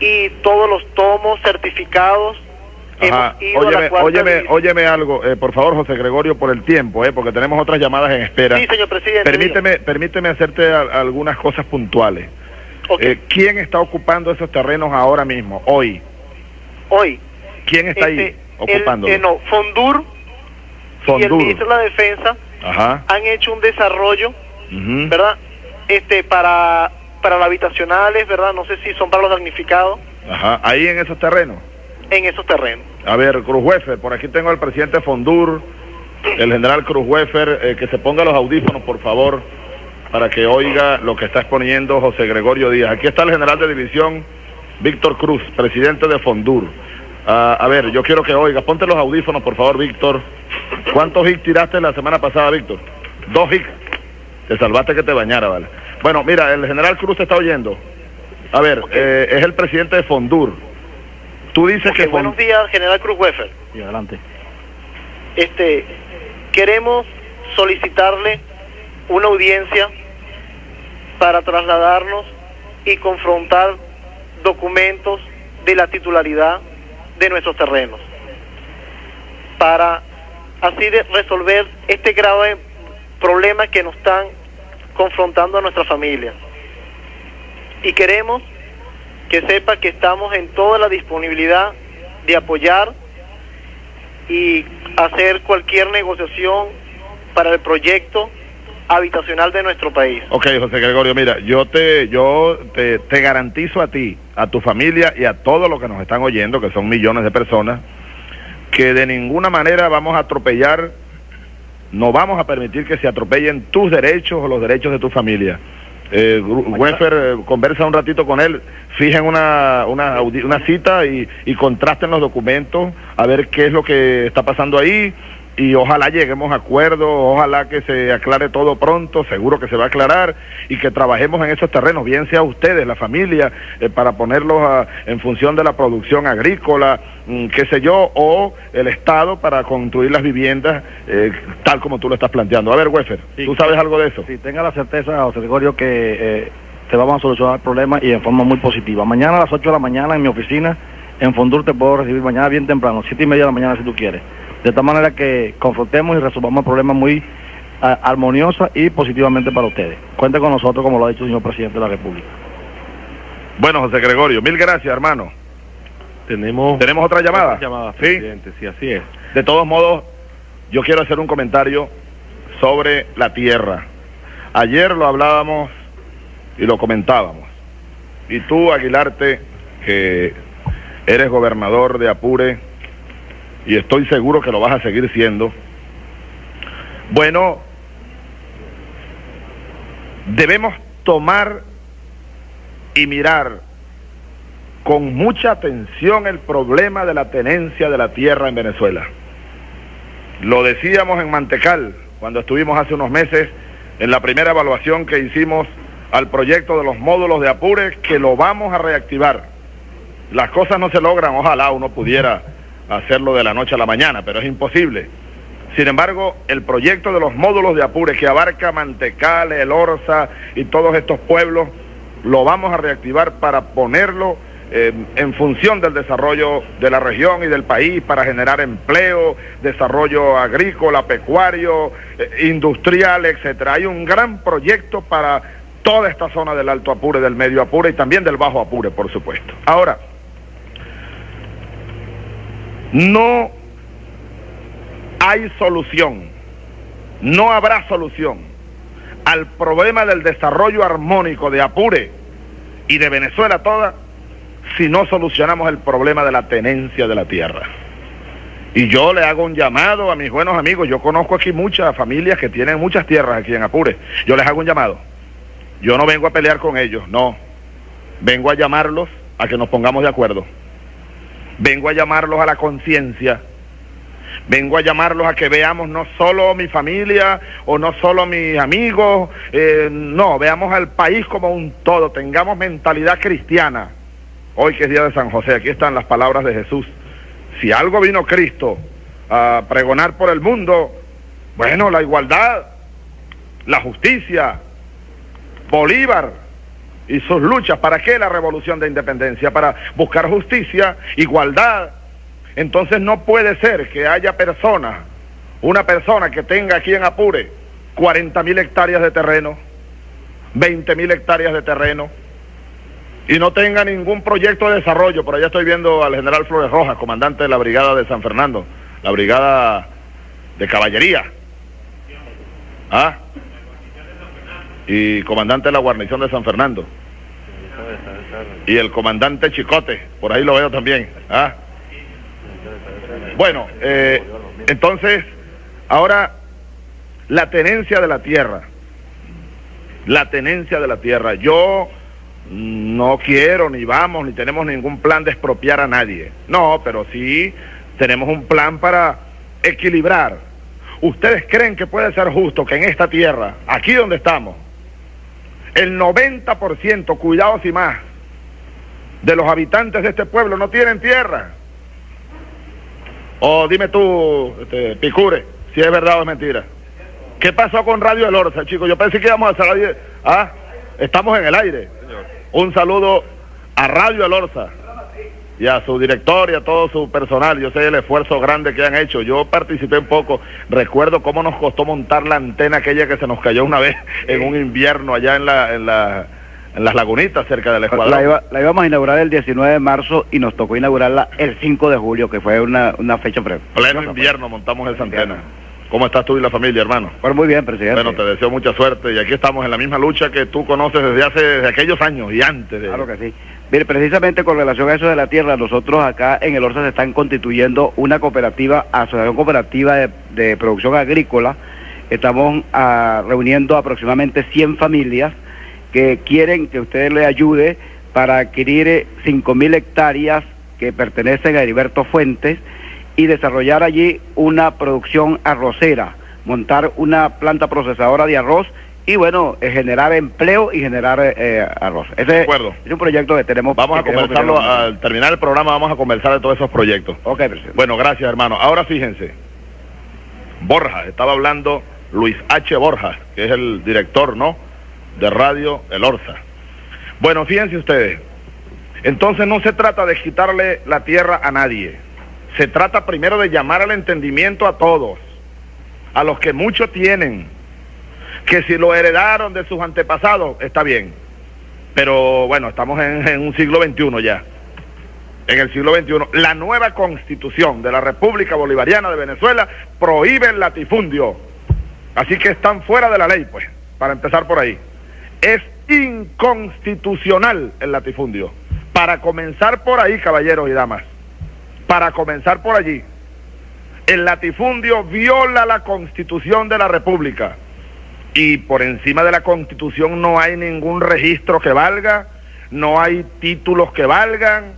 y todos los tomos certificados. Ajá. Óyeme algo, por favor, José Gregorio, por el tiempo, porque tenemos otras llamadas en espera. Sí, señor presidente. Permíteme hacerte algunas cosas puntuales. Okay. ¿Quién está ocupando esos terrenos ahora mismo, hoy? Hoy. ¿Quién está ahí ocupándolos? Fondur y el ministro de la Defensa. Ajá. Han hecho un desarrollo, ¿verdad? Para las habitacionales, ¿verdad? No sé si son para los damnificados. Ajá. ¿Ahí en esos terrenos? En esos terrenos. A ver, Cruzhuefer, por aquí tengo al presidente Fondur, el general Cruzhuefer, que se ponga los audífonos, por favor, para que oiga lo que está exponiendo José Gregorio Díaz. Aquí está el general de división, Víctor Cruz, presidente de Fondur. A ver, yo quiero que oiga, ponte los audífonos, por favor, Víctor. ¿Cuántos hits tiraste la semana pasada, Víctor? 2 hits. Te salvaste que te bañara, vale. Bueno, mira, el general Cruz te está oyendo. A ver, okay. Es el presidente de Fondur. Tú dices que... Buenos días, general Cruzhuefer. Y adelante. Queremos solicitarle una audiencia para trasladarnos y confrontar documentos de la titularidad de nuestros terrenos, para así resolver este grave problema que nos están confrontando a nuestra familia. Y queremos que sepa que estamos en toda la disponibilidad de apoyar y hacer cualquier negociación para el proyecto habitacional de nuestro país. Ok, José Gregorio, mira, yo te garantizo a ti, a tu familia y a todos los que nos están oyendo, que son millones de personas, que de ninguna manera vamos a atropellar, no vamos a permitir que se atropellen tus derechos o los derechos de tu familia. Weffer, conversa un ratito con él, fijen una cita y contrasten los documentos a ver qué es lo que está pasando ahí, y ojalá lleguemos a acuerdos, ojalá que se aclare todo pronto, seguro que se va a aclarar, y que trabajemos en esos terrenos, bien sea ustedes, la familia, para ponerlos en función de la producción agrícola, qué sé yo, o el Estado para construir las viviendas tal como tú lo estás planteando. A ver, Weffer, sí, ¿tú sabes algo de eso? Sí, tenga la certeza, José Gregorio, que te vamos a solucionar el problema y en forma muy positiva. Mañana a las 8 de la mañana en mi oficina, en Fondur, te puedo recibir mañana bien temprano, 7:30 de la mañana si tú quieres. De tal manera que confrontemos y resolvamos el problema muy armoniosa y positivamente para ustedes. Cuente con nosotros, como lo ha dicho el señor presidente de la República. Bueno, José Gregorio, mil gracias, hermano. ¿Tenemos otra llamada? Otra llamada, presidente, sí, así es. De todos modos, yo quiero hacer un comentario sobre la tierra. Ayer lo hablábamos y lo comentábamos. Y tú, Aguilarte, que eres gobernador de Apure, y estoy seguro que lo vas a seguir siendo. Bueno, debemos tomar y mirar con mucha atención el problema de la tenencia de la tierra en Venezuela. Lo decíamos en Mantecal, cuando estuvimos hace unos meses, en la primera evaluación que hicimos al proyecto de los módulos de Apure, que lo vamos a reactivar. Las cosas no se logran, ojalá uno pudiera hacerlo de la noche a la mañana, pero es imposible. Sin embargo, el proyecto de los módulos de Apure, que abarca Mantecal, El Orza y todos estos pueblos, lo vamos a reactivar para ponerlo en función del desarrollo de la región y del país, para generar empleo, desarrollo agrícola, pecuario, industrial, etcétera. Hay un gran proyecto para toda esta zona del Alto Apure, del Medio Apure y también del Bajo Apure, por supuesto. Ahora, no hay solución, no habrá solución al problema del desarrollo armónico de Apure y de Venezuela toda si no solucionamos el problema de la tenencia de la tierra. Y yo le hago un llamado a mis buenos amigos. Yo conozco aquí muchas familias que tienen muchas tierras aquí en Apure. Yo les hago un llamado. Yo no vengo a pelear con ellos, no. Vengo a llamarlos a que nos pongamos de acuerdo. Vengo a llamarlos a la conciencia. Vengo a llamarlos a que veamos no solo mi familia o no solo mis amigos, no, veamos al país como un todo, tengamos mentalidad cristiana. Hoy que es día de San José, aquí están las palabras de Jesús. Si algo vino Cristo a pregonar por el mundo, bueno, la igualdad, la justicia, Bolívar y sus luchas. ¿Para qué la revolución de independencia? Para buscar justicia, igualdad. Entonces no puede ser que haya personas, una persona que tenga aquí en Apure 40.000 hectáreas de terreno, 20.000 hectáreas de terreno, y no tenga ningún proyecto de desarrollo. Por allá estoy viendo al general Flores Rojas, comandante de la brigada de San Fernando, la brigada de caballería. ¿Ah? Y comandante de la guarnición de San Fernando. Y el comandante Chicote, por ahí lo veo también. ¿Ah? Bueno, entonces, ahora, la tenencia de la tierra, yo no quiero, ni vamos, ni tenemos ningún plan de expropiar a nadie, no, pero sí tenemos un plan para equilibrar. ¿Ustedes creen que puede ser justo que en esta tierra, aquí donde estamos, el 90%, cuidados y más, de los habitantes de este pueblo no tienen tierra? O dime tú, Picure, si es verdad o es mentira. ¿Qué pasó con Radio El Orza, chicos? Yo pensé que íbamos a salir. Ah, estamos en el aire. Un saludo a Radio El Orza y a su director y a todo su personal. Yo sé el esfuerzo grande que han hecho. Yo participé un poco. Recuerdo cómo nos costó montar la antena aquella que se nos cayó una vez en un invierno allá en las Lagunitas, cerca del Escuadrón. La íbamos a inaugurar el 19 de marzo y nos tocó inaugurarla el 5 de julio, que fue una fecha preciosa. Pleno invierno montamos esa antena. ¿Cómo estás tú y la familia, hermano? Bueno, muy bien, presidente. Bueno, te deseo mucha suerte y aquí estamos en la misma lucha que tú conoces desde aquellos años y antes. Claro que sí. Mire, precisamente con relación a eso de la tierra, nosotros acá en El Orza se están constituyendo una cooperativa, asociación cooperativa de producción agrícola. Estamos reuniendo aproximadamente 100 familias que quieren que usted le ayude para adquirir 5.000 hectáreas que pertenecen a Heriberto Fuentes y desarrollar allí una producción arrocera, montar una planta procesadora de arroz y bueno, generar empleo y generar arroz. Ese es un proyecto que tenemos. Vamos a conversarlo, al terminar el programa vamos a conversar de todos esos proyectos. Ok, presidente. Bueno, gracias, hermano. Ahora fíjense, Borja, estaba hablando Luis H. Borja, que es el director, ¿no?, de Radio El Orza. Bueno, fíjense ustedes, entonces no se trata de quitarle la tierra a nadie, se trata primero de llamar al entendimiento a todos, a los que mucho tienen, que si lo heredaron de sus antepasados, está bien, pero bueno, estamos en un siglo XXI ya, en el siglo XXI, la nueva Constitución de la República Bolivariana de Venezuela prohíbe el latifundio, así que están fuera de la ley, pues, para empezar por ahí. Es inconstitucional el latifundio. Para comenzar por ahí, caballeros y damas, para comenzar por allí, el latifundio viola la Constitución de la República y por encima de la Constitución no hay ningún registro que valga, no hay títulos que valgan.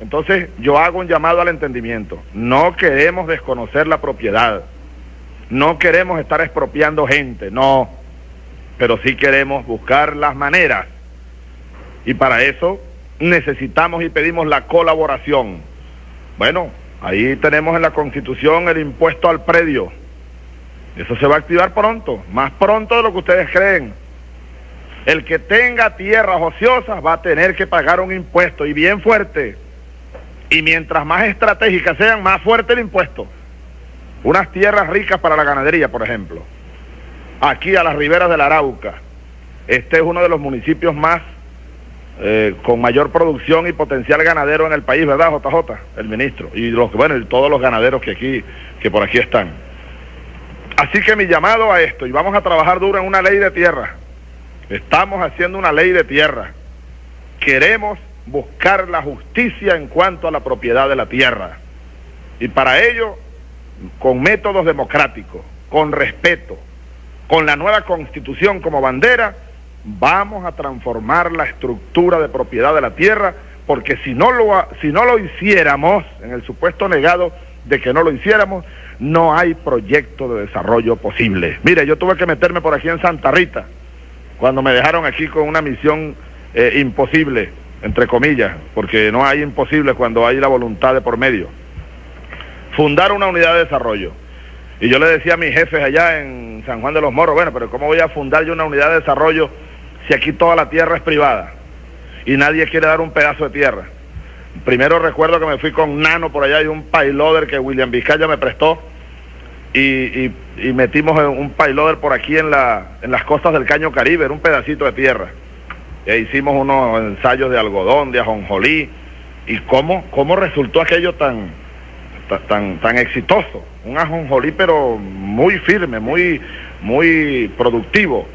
Entonces yo hago un llamado al entendimiento. No queremos desconocer la propiedad, no queremos estar expropiando gente, no, pero sí queremos buscar las maneras, y para eso necesitamos y pedimos la colaboración. Bueno, ahí tenemos en la Constitución el impuesto al predio. Eso se va a activar pronto, más pronto de lo que ustedes creen. El que tenga tierras ociosas va a tener que pagar un impuesto, y bien fuerte. Y mientras más estratégicas sean, más fuerte el impuesto. Unas tierras ricas para la ganadería, por ejemplo. Aquí a las riberas del Arauca. Este es uno de los municipios más con mayor producción y potencial ganadero en el país, ¿verdad, JJ? El ministro. Y los, bueno, y todos los ganaderos que por aquí están. Así que mi llamado a esto, y vamos a trabajar duro en una ley de tierra. Estamos haciendo una ley de tierra. Queremos buscar la justicia en cuanto a la propiedad de la tierra. Y para ello, con métodos democráticos, con respeto, con la nueva Constitución como bandera, vamos a transformar la estructura de propiedad de la tierra, porque si no lo hiciéramos, en el supuesto negado de que no lo hiciéramos, no hay proyecto de desarrollo posible. Mire, yo tuve que meterme por aquí en Santa Rita, cuando me dejaron aquí con una misión imposible, entre comillas, porque no hay imposibles cuando hay la voluntad de por medio. Fundar una unidad de desarrollo. Y yo le decía a mis jefes allá en San Juan de los Moros, bueno, pero ¿cómo voy a fundar yo una unidad de desarrollo si aquí toda la tierra es privada y nadie quiere dar un pedazo de tierra? Primero recuerdo que me fui con Nano por allá y un payloader que William Vizcaya me prestó, y metimos un payloader por aquí en las costas del Caño Caribe, era un pedacito de tierra. E hicimos unos ensayos de algodón, de ajonjolí, y cómo resultó aquello tan exitoso. Un ajonjolí pero muy firme, muy productivo,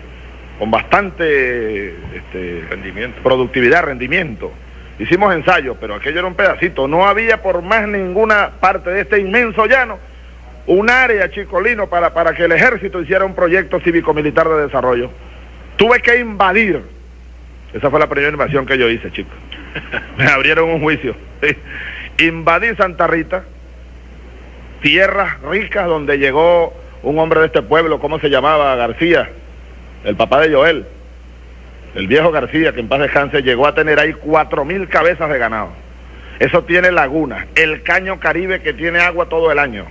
con bastante rendimiento. Hicimos ensayos, pero aquello era un pedacito. No había por más ninguna parte de este inmenso llano un área, Chicolino, para que el ejército hiciera un proyecto cívico-militar de desarrollo. Tuve que invadir. Esa fue la primera invasión que yo hice, chicos. Me abrieron un juicio. Invadí Santa Rita, tierras ricas donde llegó un hombre de este pueblo, ¿cómo se llamaba? García, el papá de Joel. El viejo García, que en paz descanse, llegó a tener ahí 4.000 cabezas de ganado. Eso tiene lagunas, el Caño Caribe que tiene agua todo el año.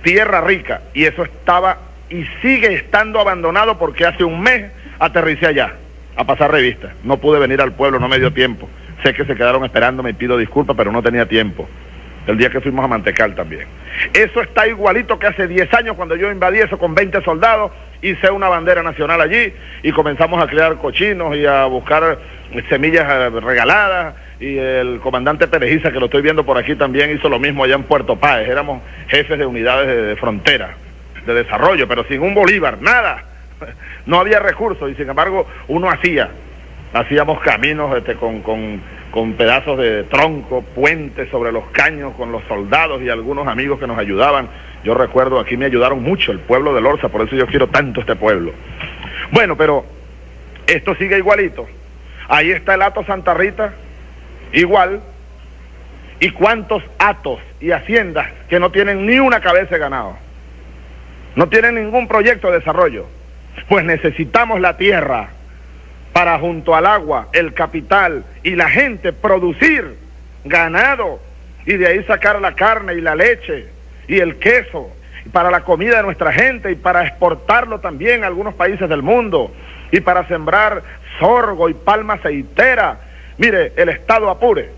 Tierra rica, y eso estaba y sigue estando abandonado porque hace un mes aterricé allá a pasar revista. No pude venir al pueblo, no me dio tiempo. Sé que se quedaron esperando, me pido disculpas, pero no tenía tiempo. El día que fuimos a Mantecal también. Eso está igualito que hace 10 años cuando yo invadí eso con 20 soldados, hice una bandera nacional allí y comenzamos a crear cochinos y a buscar semillas regaladas, y el comandante Perejiza, que lo estoy viendo por aquí, también hizo lo mismo allá en Puerto Páez. Éramos jefes de unidades de frontera, de desarrollo, pero sin un bolívar, nada. No había recursos y sin embargo uno hacíamos caminos con pedazos de tronco, puentes sobre los caños con los soldados y algunos amigos que nos ayudaban. Yo recuerdo, aquí me ayudaron mucho el pueblo de Lorza, por eso yo quiero tanto este pueblo. Bueno, pero esto sigue igualito. Ahí está el hato Santa Rita, igual. ¿Y cuántos hatos y haciendas que no tienen ni una cabeza de ganado? No tienen ningún proyecto de desarrollo. Pues necesitamos la tierra para, junto al agua, el capital y la gente, producir ganado y de ahí sacar la carne y la leche y el queso para la comida de nuestra gente y para exportarlo también a algunos países del mundo y para sembrar sorgo y palma aceitera. Mire, el estado Apure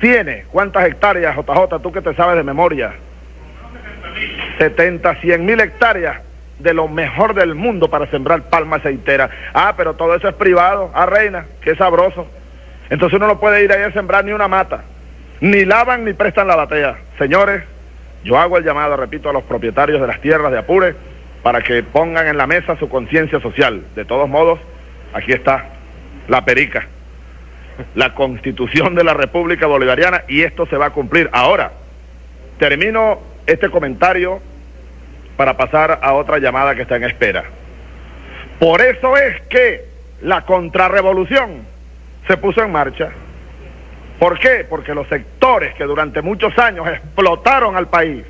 tiene, ¿cuántas hectáreas, JJ, tú que te sabes de memoria? 100.000 hectáreas de lo mejor del mundo para sembrar palma aceitera. Ah, pero todo eso es privado. Ah, Reina, qué sabroso. Entonces uno no puede ir ahí a sembrar ni una mata. Ni lavan ni prestan la batea. Señores, yo hago el llamado, repito, a los propietarios de las tierras de Apure para que pongan en la mesa su conciencia social. De todos modos, aquí está la perica, la Constitución de la República Bolivariana, y esto se va a cumplir. Ahora, termino este comentario para pasar a otra llamada que está en espera. Por eso es que la contrarrevolución se puso en marcha. ¿Por qué? Porque los sectores que durante muchos años explotaron al país,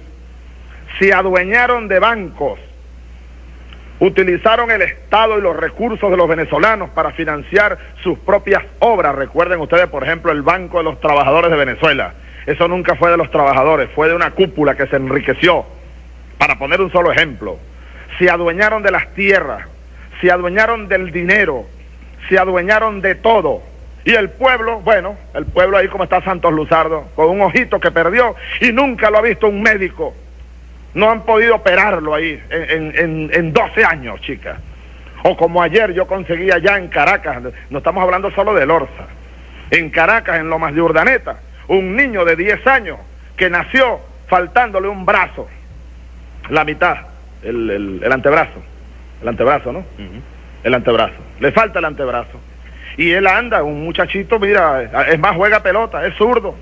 se adueñaron de bancos, Utilizaron el Estado y los recursos de los venezolanos para financiar sus propias obras. Recuerden ustedes, por ejemplo, el Banco de los Trabajadores de Venezuela. Eso nunca fue de los trabajadores, fue de una cúpula que se enriqueció. Para poner un solo ejemplo, se adueñaron de las tierras, se adueñaron del dinero, se adueñaron de todo. Y el pueblo, bueno, el pueblo ahí como está Santos Luzardo, con un ojito que perdió y nunca lo ha visto un médico. No han podido operarlo ahí en 12 años, chicas. O como ayer yo conseguí allá en Caracas, no estamos hablando solo de Lorza, en Caracas, en Lomas de Urdaneta, un niño de 10 años que nació faltándole un brazo, la mitad, el antebrazo. El antebrazo, ¿no? Uh-huh. El antebrazo. Le falta el antebrazo. Y él anda, un muchachito, mira, es más, juega pelota, es zurdo,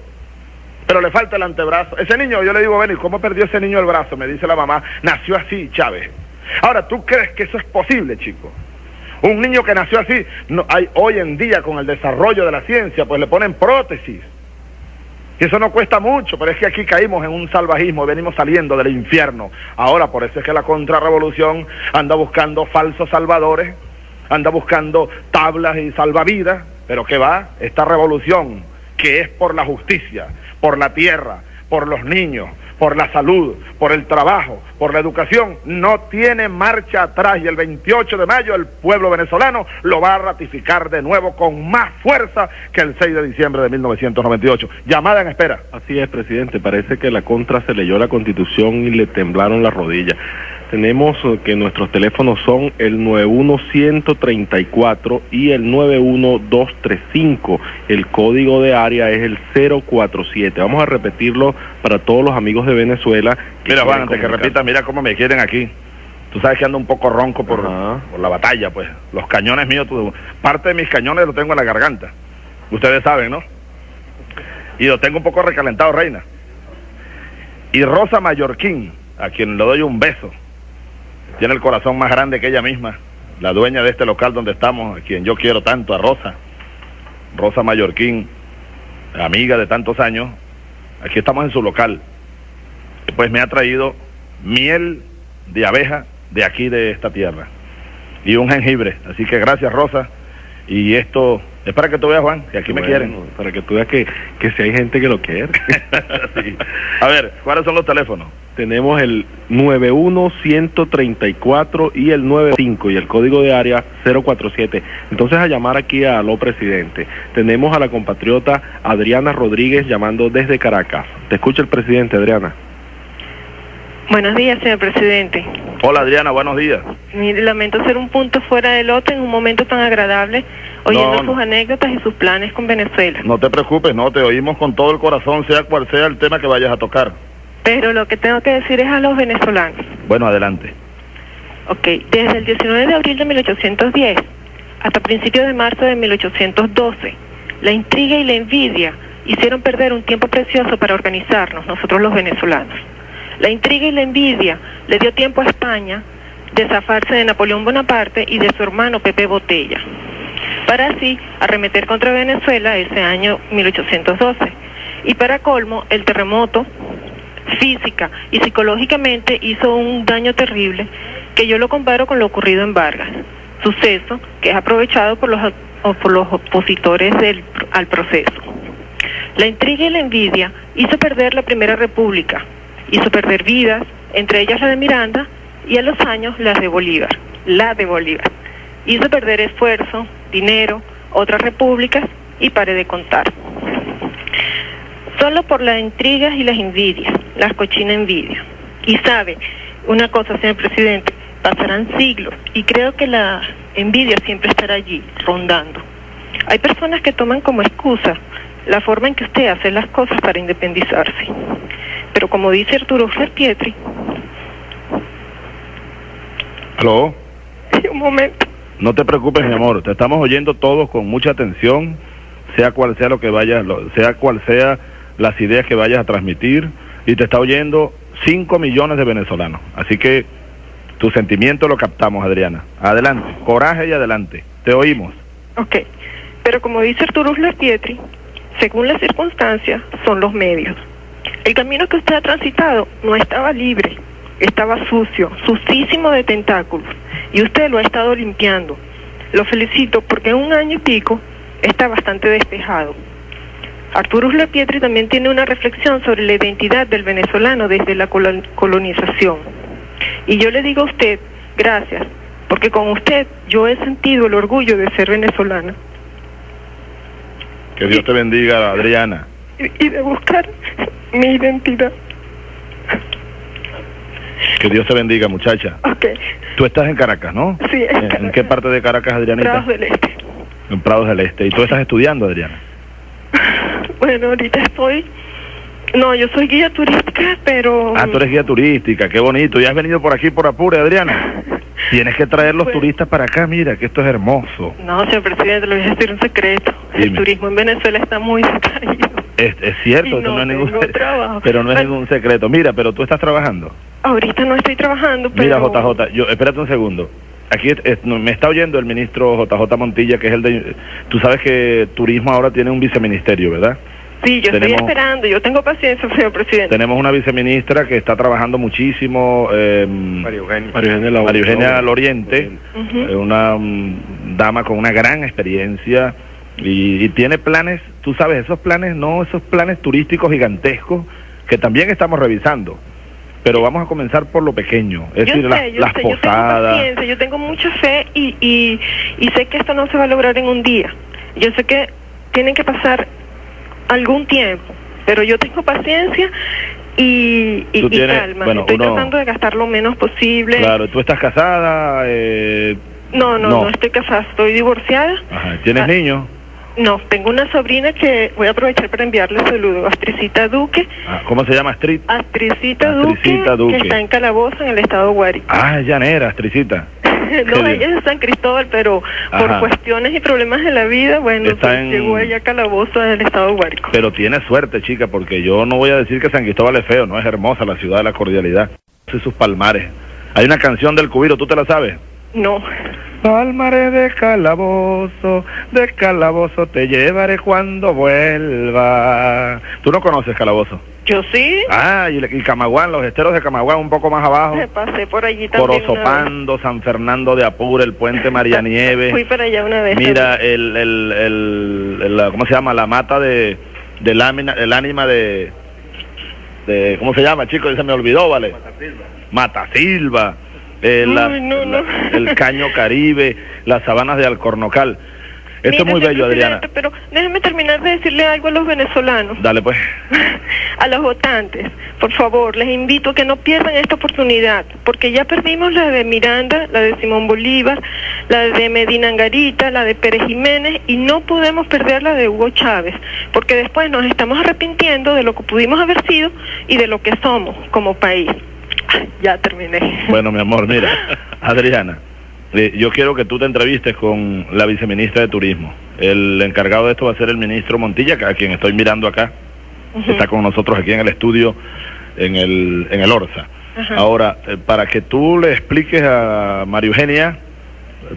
pero le falta el antebrazo. Ese niño, yo le digo, ven, ¿y cómo perdió ese niño el brazo? Me dice la mamá, nació así, Chávez. Ahora, ¿tú crees que eso es posible, chico? Un niño que nació así, no, hay, hoy en día, con el desarrollo de la ciencia, pues le ponen prótesis. Y eso no cuesta mucho, pero es que aquí caímos en un salvajismo, venimos saliendo del infierno. Ahora, por eso es que la contrarrevolución anda buscando falsos salvadores, anda buscando tablas y salvavidas, pero ¿qué va? Esta revolución, que es por la justicia, por la tierra, por los niños, por la salud, por el trabajo, por la educación, no tiene marcha atrás, y el 28 de mayo el pueblo venezolano lo va a ratificar de nuevo con más fuerza que el 6 de diciembre de 1998. Llamada en espera. Así es, presidente, parece que la contra se leyó la Constitución y le temblaron las rodillas. Tenemos que nuestros teléfonos son el 91134 y el 91235. El código de área es el 047. Vamos a repetirlo para todos los amigos de Venezuela. Mira, Juan, antes que repita, mira cómo me quieren aquí. Tú sabes que ando un poco ronco por la batalla, pues. Los cañones míos, parte de mis cañones lo tengo en la garganta. Ustedes saben, ¿no? Y lo tengo un poco recalentado, Reina. Y Rosa Mallorquín, a quien le doy un beso. Tiene el corazón más grande que ella misma, la dueña de este local donde estamos, a quien yo quiero tanto, a Rosa. Rosa Mallorquín, amiga de tantos años. Aquí estamos en su local. Pues me ha traído miel de abeja de aquí, de esta tierra. Y un jengibre. Así que gracias, Rosa. Y esto es para que tú veas, Juan, que aquí bueno, me quieren. Para que tú veas que si hay gente que lo quiere. Sí. A ver, ¿cuáles son los teléfonos? Tenemos el 91134 y el 95 y el código de área 047. Entonces, a llamar aquí a Aló, presidente. Tenemos a la compatriota Adriana Rodríguez llamando desde Caracas. Te escucha el presidente, Adriana. Buenos días, señor presidente. Hola, Adriana, buenos días. Lamento ser un punto fuera del lote en un momento tan agradable, oyendo sus anécdotas y sus planes con Venezuela. No te preocupes, no, te oímos con todo el corazón, sea cual sea el tema que vayas a tocar. Pero lo que tengo que decir es a los venezolanos. Bueno, adelante. Ok, desde el 19 de abril de 1810 hasta principios de marzo de 1812, la intriga y la envidia hicieron perder un tiempo precioso para organizarnos, nosotros los venezolanos. La intriga y la envidia le dio tiempo a España de zafarse de Napoleón Bonaparte y de su hermano Pepe Botella, para así arremeter contra Venezuela ese año 1812. Y para colmo, el terremoto física y psicológicamente hizo un daño terrible que yo lo comparo con lo ocurrido en Vargas, suceso que es aprovechado por los opositores al proceso. La intriga y la envidia hizo perder la Primera República, hizo perder vidas, entre ellas la de Miranda y a los años la de Bolívar. Hizo perder esfuerzo, dinero, otras repúblicas y pare de contar. Solo por las intrigas y las envidias, las cochinas envidias. Y sabe, una cosa, señor presidente, pasarán siglos y creo que la envidia siempre estará allí, rondando. Hay personas que toman como excusa la forma en que usted hace las cosas para independizarse. Pero como dice Arturo Ferpietri... ¿Aló? Un momento. No te preocupes, mi amor, te estamos oyendo todos con mucha atención, sea cual sea lo que vayas, sea cual sea las ideas que vayas a transmitir, y te está oyendo 5 millones de venezolanos. Así que tu sentimiento lo captamos, Adriana. Adelante, coraje y adelante. Te oímos. Ok, pero como dice Arturo Ferpietri, según las circunstancias, son los medios. El camino que usted ha transitado no estaba libre, estaba sucio, sucísimo de tentáculos, y usted lo ha estado limpiando. Lo felicito porque en un año y pico está bastante despejado. Arturo Lepietri también tiene una reflexión sobre la identidad del venezolano desde la colonización. Y yo le digo a usted, gracias, porque con usted yo he sentido el orgullo de ser venezolana. Que Dios te bendiga, Adriana. Y de buscar mi identidad. Que Dios te bendiga, muchacha. Okay. Tú estás en Caracas, ¿no? Sí, en Caracas. ¿En qué parte de Caracas, Adrianita? Prados del Este. En Prados del Este. ¿Y tú estás estudiando, Adriana? Bueno, ahorita estoy... No, yo soy guía turística, pero... Ah, tú eres guía turística, qué bonito. ¿Ya has venido por aquí, por Apure, Adriana? Tienes que traer los turistas para acá, mira, que esto es hermoso. No, señor presidente, le voy a decir un secreto. Dime. El turismo en Venezuela está muy caído. Es cierto, no, no es ningún secreto. Pero no es ningún secreto. Mira, pero tú estás trabajando. Ahorita no estoy trabajando, pero... Mira, JJ, espérate un segundo. Aquí me está oyendo el ministro JJ Montilla, que es el de... Tú sabes que turismo ahora tiene un viceministerio, ¿verdad? Sí, yo estoy esperando, yo tengo paciencia, señor presidente. Tenemos una viceministra que está trabajando muchísimo, María Eugenia Loriente, una dama con una gran experiencia y tiene planes, tú sabes, esos planes, no esos planes turísticos gigantescos que también estamos revisando. Pero vamos a comenzar por lo pequeño, es decir, las posadas. Yo tengo mucha fe y sé que esto no se va a lograr en un día. Yo sé que tienen que pasar algún tiempo, pero yo tengo paciencia y calma. Bueno, estoy tratando de gastar lo menos posible. Claro, ¿tú estás casada? No estoy casada, estoy divorciada. Ajá. ¿Tienes niños? No, tengo una sobrina que voy a aprovechar para enviarle saludos, Astricita Duque. Ah, ¿cómo se llama? Astricita Duque, que está en Calabozo, en el estado Guárico. Ah, llanera, Astricita. No, ella es de San Cristóbal, pero ajá, por cuestiones y problemas de la vida, bueno, pues llegó allá a Calabozo, en el estado Guárico. Pero tiene suerte, chica, porque yo no voy a decir que San Cristóbal es feo, no, es hermosa la ciudad de la cordialidad. Y sus palmares. Hay una canción del Cubiro, ¿tú te la sabes? No. Palmaré de Calabozo te llevaré cuando vuelva. ¿Tú no conoces Calabozo? Yo sí. Ah, y Camaguán, los esteros de Camaguán, un poco más abajo. Me pasé por allí también. Corozopando, San Fernando de Apure, el puente María Nieves. Fui para allá una vez. Mira, ¿cómo se llama? La mata de lámina, el ánima de ¿cómo se llama, chicos? Se me olvidó, ¿vale? Matasilva. El Caño Caribe, las sabanas de Alcornocal. Esto es muy bello, Adriana. Pero déjeme terminar de decirle algo a los venezolanos. Dale, pues. A los votantes, por favor, les invito a que no pierdan esta oportunidad, porque ya perdimos la de Miranda, la de Simón Bolívar, la de Medina Angarita, la de Pérez Jiménez, y no podemos perder la de Hugo Chávez, porque después nos estamos arrepintiendo de lo que pudimos haber sido y de lo que somos como país. Ya terminé. Bueno, mi amor, mira, Adriana, yo quiero que tú te entrevistes con la viceministra de Turismo. El encargado de esto va a ser el ministro Montilla, a quien estoy mirando acá. Está con nosotros aquí en el estudio, en el Orsa. Ahora, para que tú le expliques a María Eugenia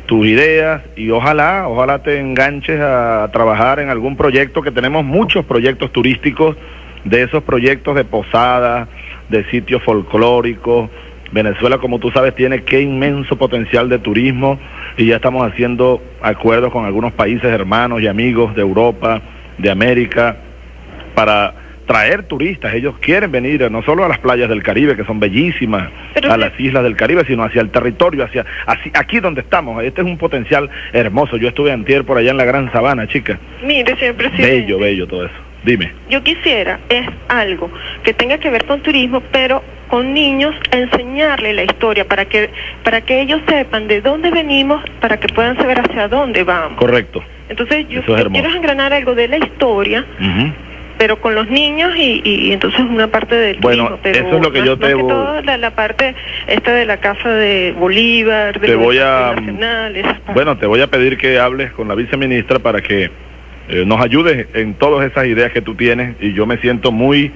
tus ideas y ojalá te enganches a trabajar en algún proyecto, que tenemos muchos proyectos turísticos, de esos proyectos de posadas, de sitios folclóricos. Venezuela, como tú sabes, tiene qué inmenso potencial de turismo, y ya estamos haciendo acuerdos con algunos países hermanos y amigos de Europa, de América, para traer turistas. Ellos quieren venir no solo a las playas del Caribe, que son bellísimas, a las islas del Caribe, sino hacia el territorio, hacia aquí donde estamos. Este es un potencial hermoso. Yo estuve antier por allá en la Gran Sabana, chica. Mire, señor presidente. Bello, bello todo eso. Dime. Yo quisiera, es algo que tenga que ver con turismo, pero con niños, enseñarle la historia para que ellos sepan de dónde venimos, para que puedan saber hacia dónde vamos. Correcto. Entonces yo quiero engranar algo de la historia, pero con los niños y entonces una parte del turismo. Pero eso es lo que yo te voy... La parte esta de la casa de Bolívar, de la nacional... Bueno, te voy a pedir que hables con la viceministra para que nos ayudes en todas esas ideas que tú tienes, y yo me siento muy,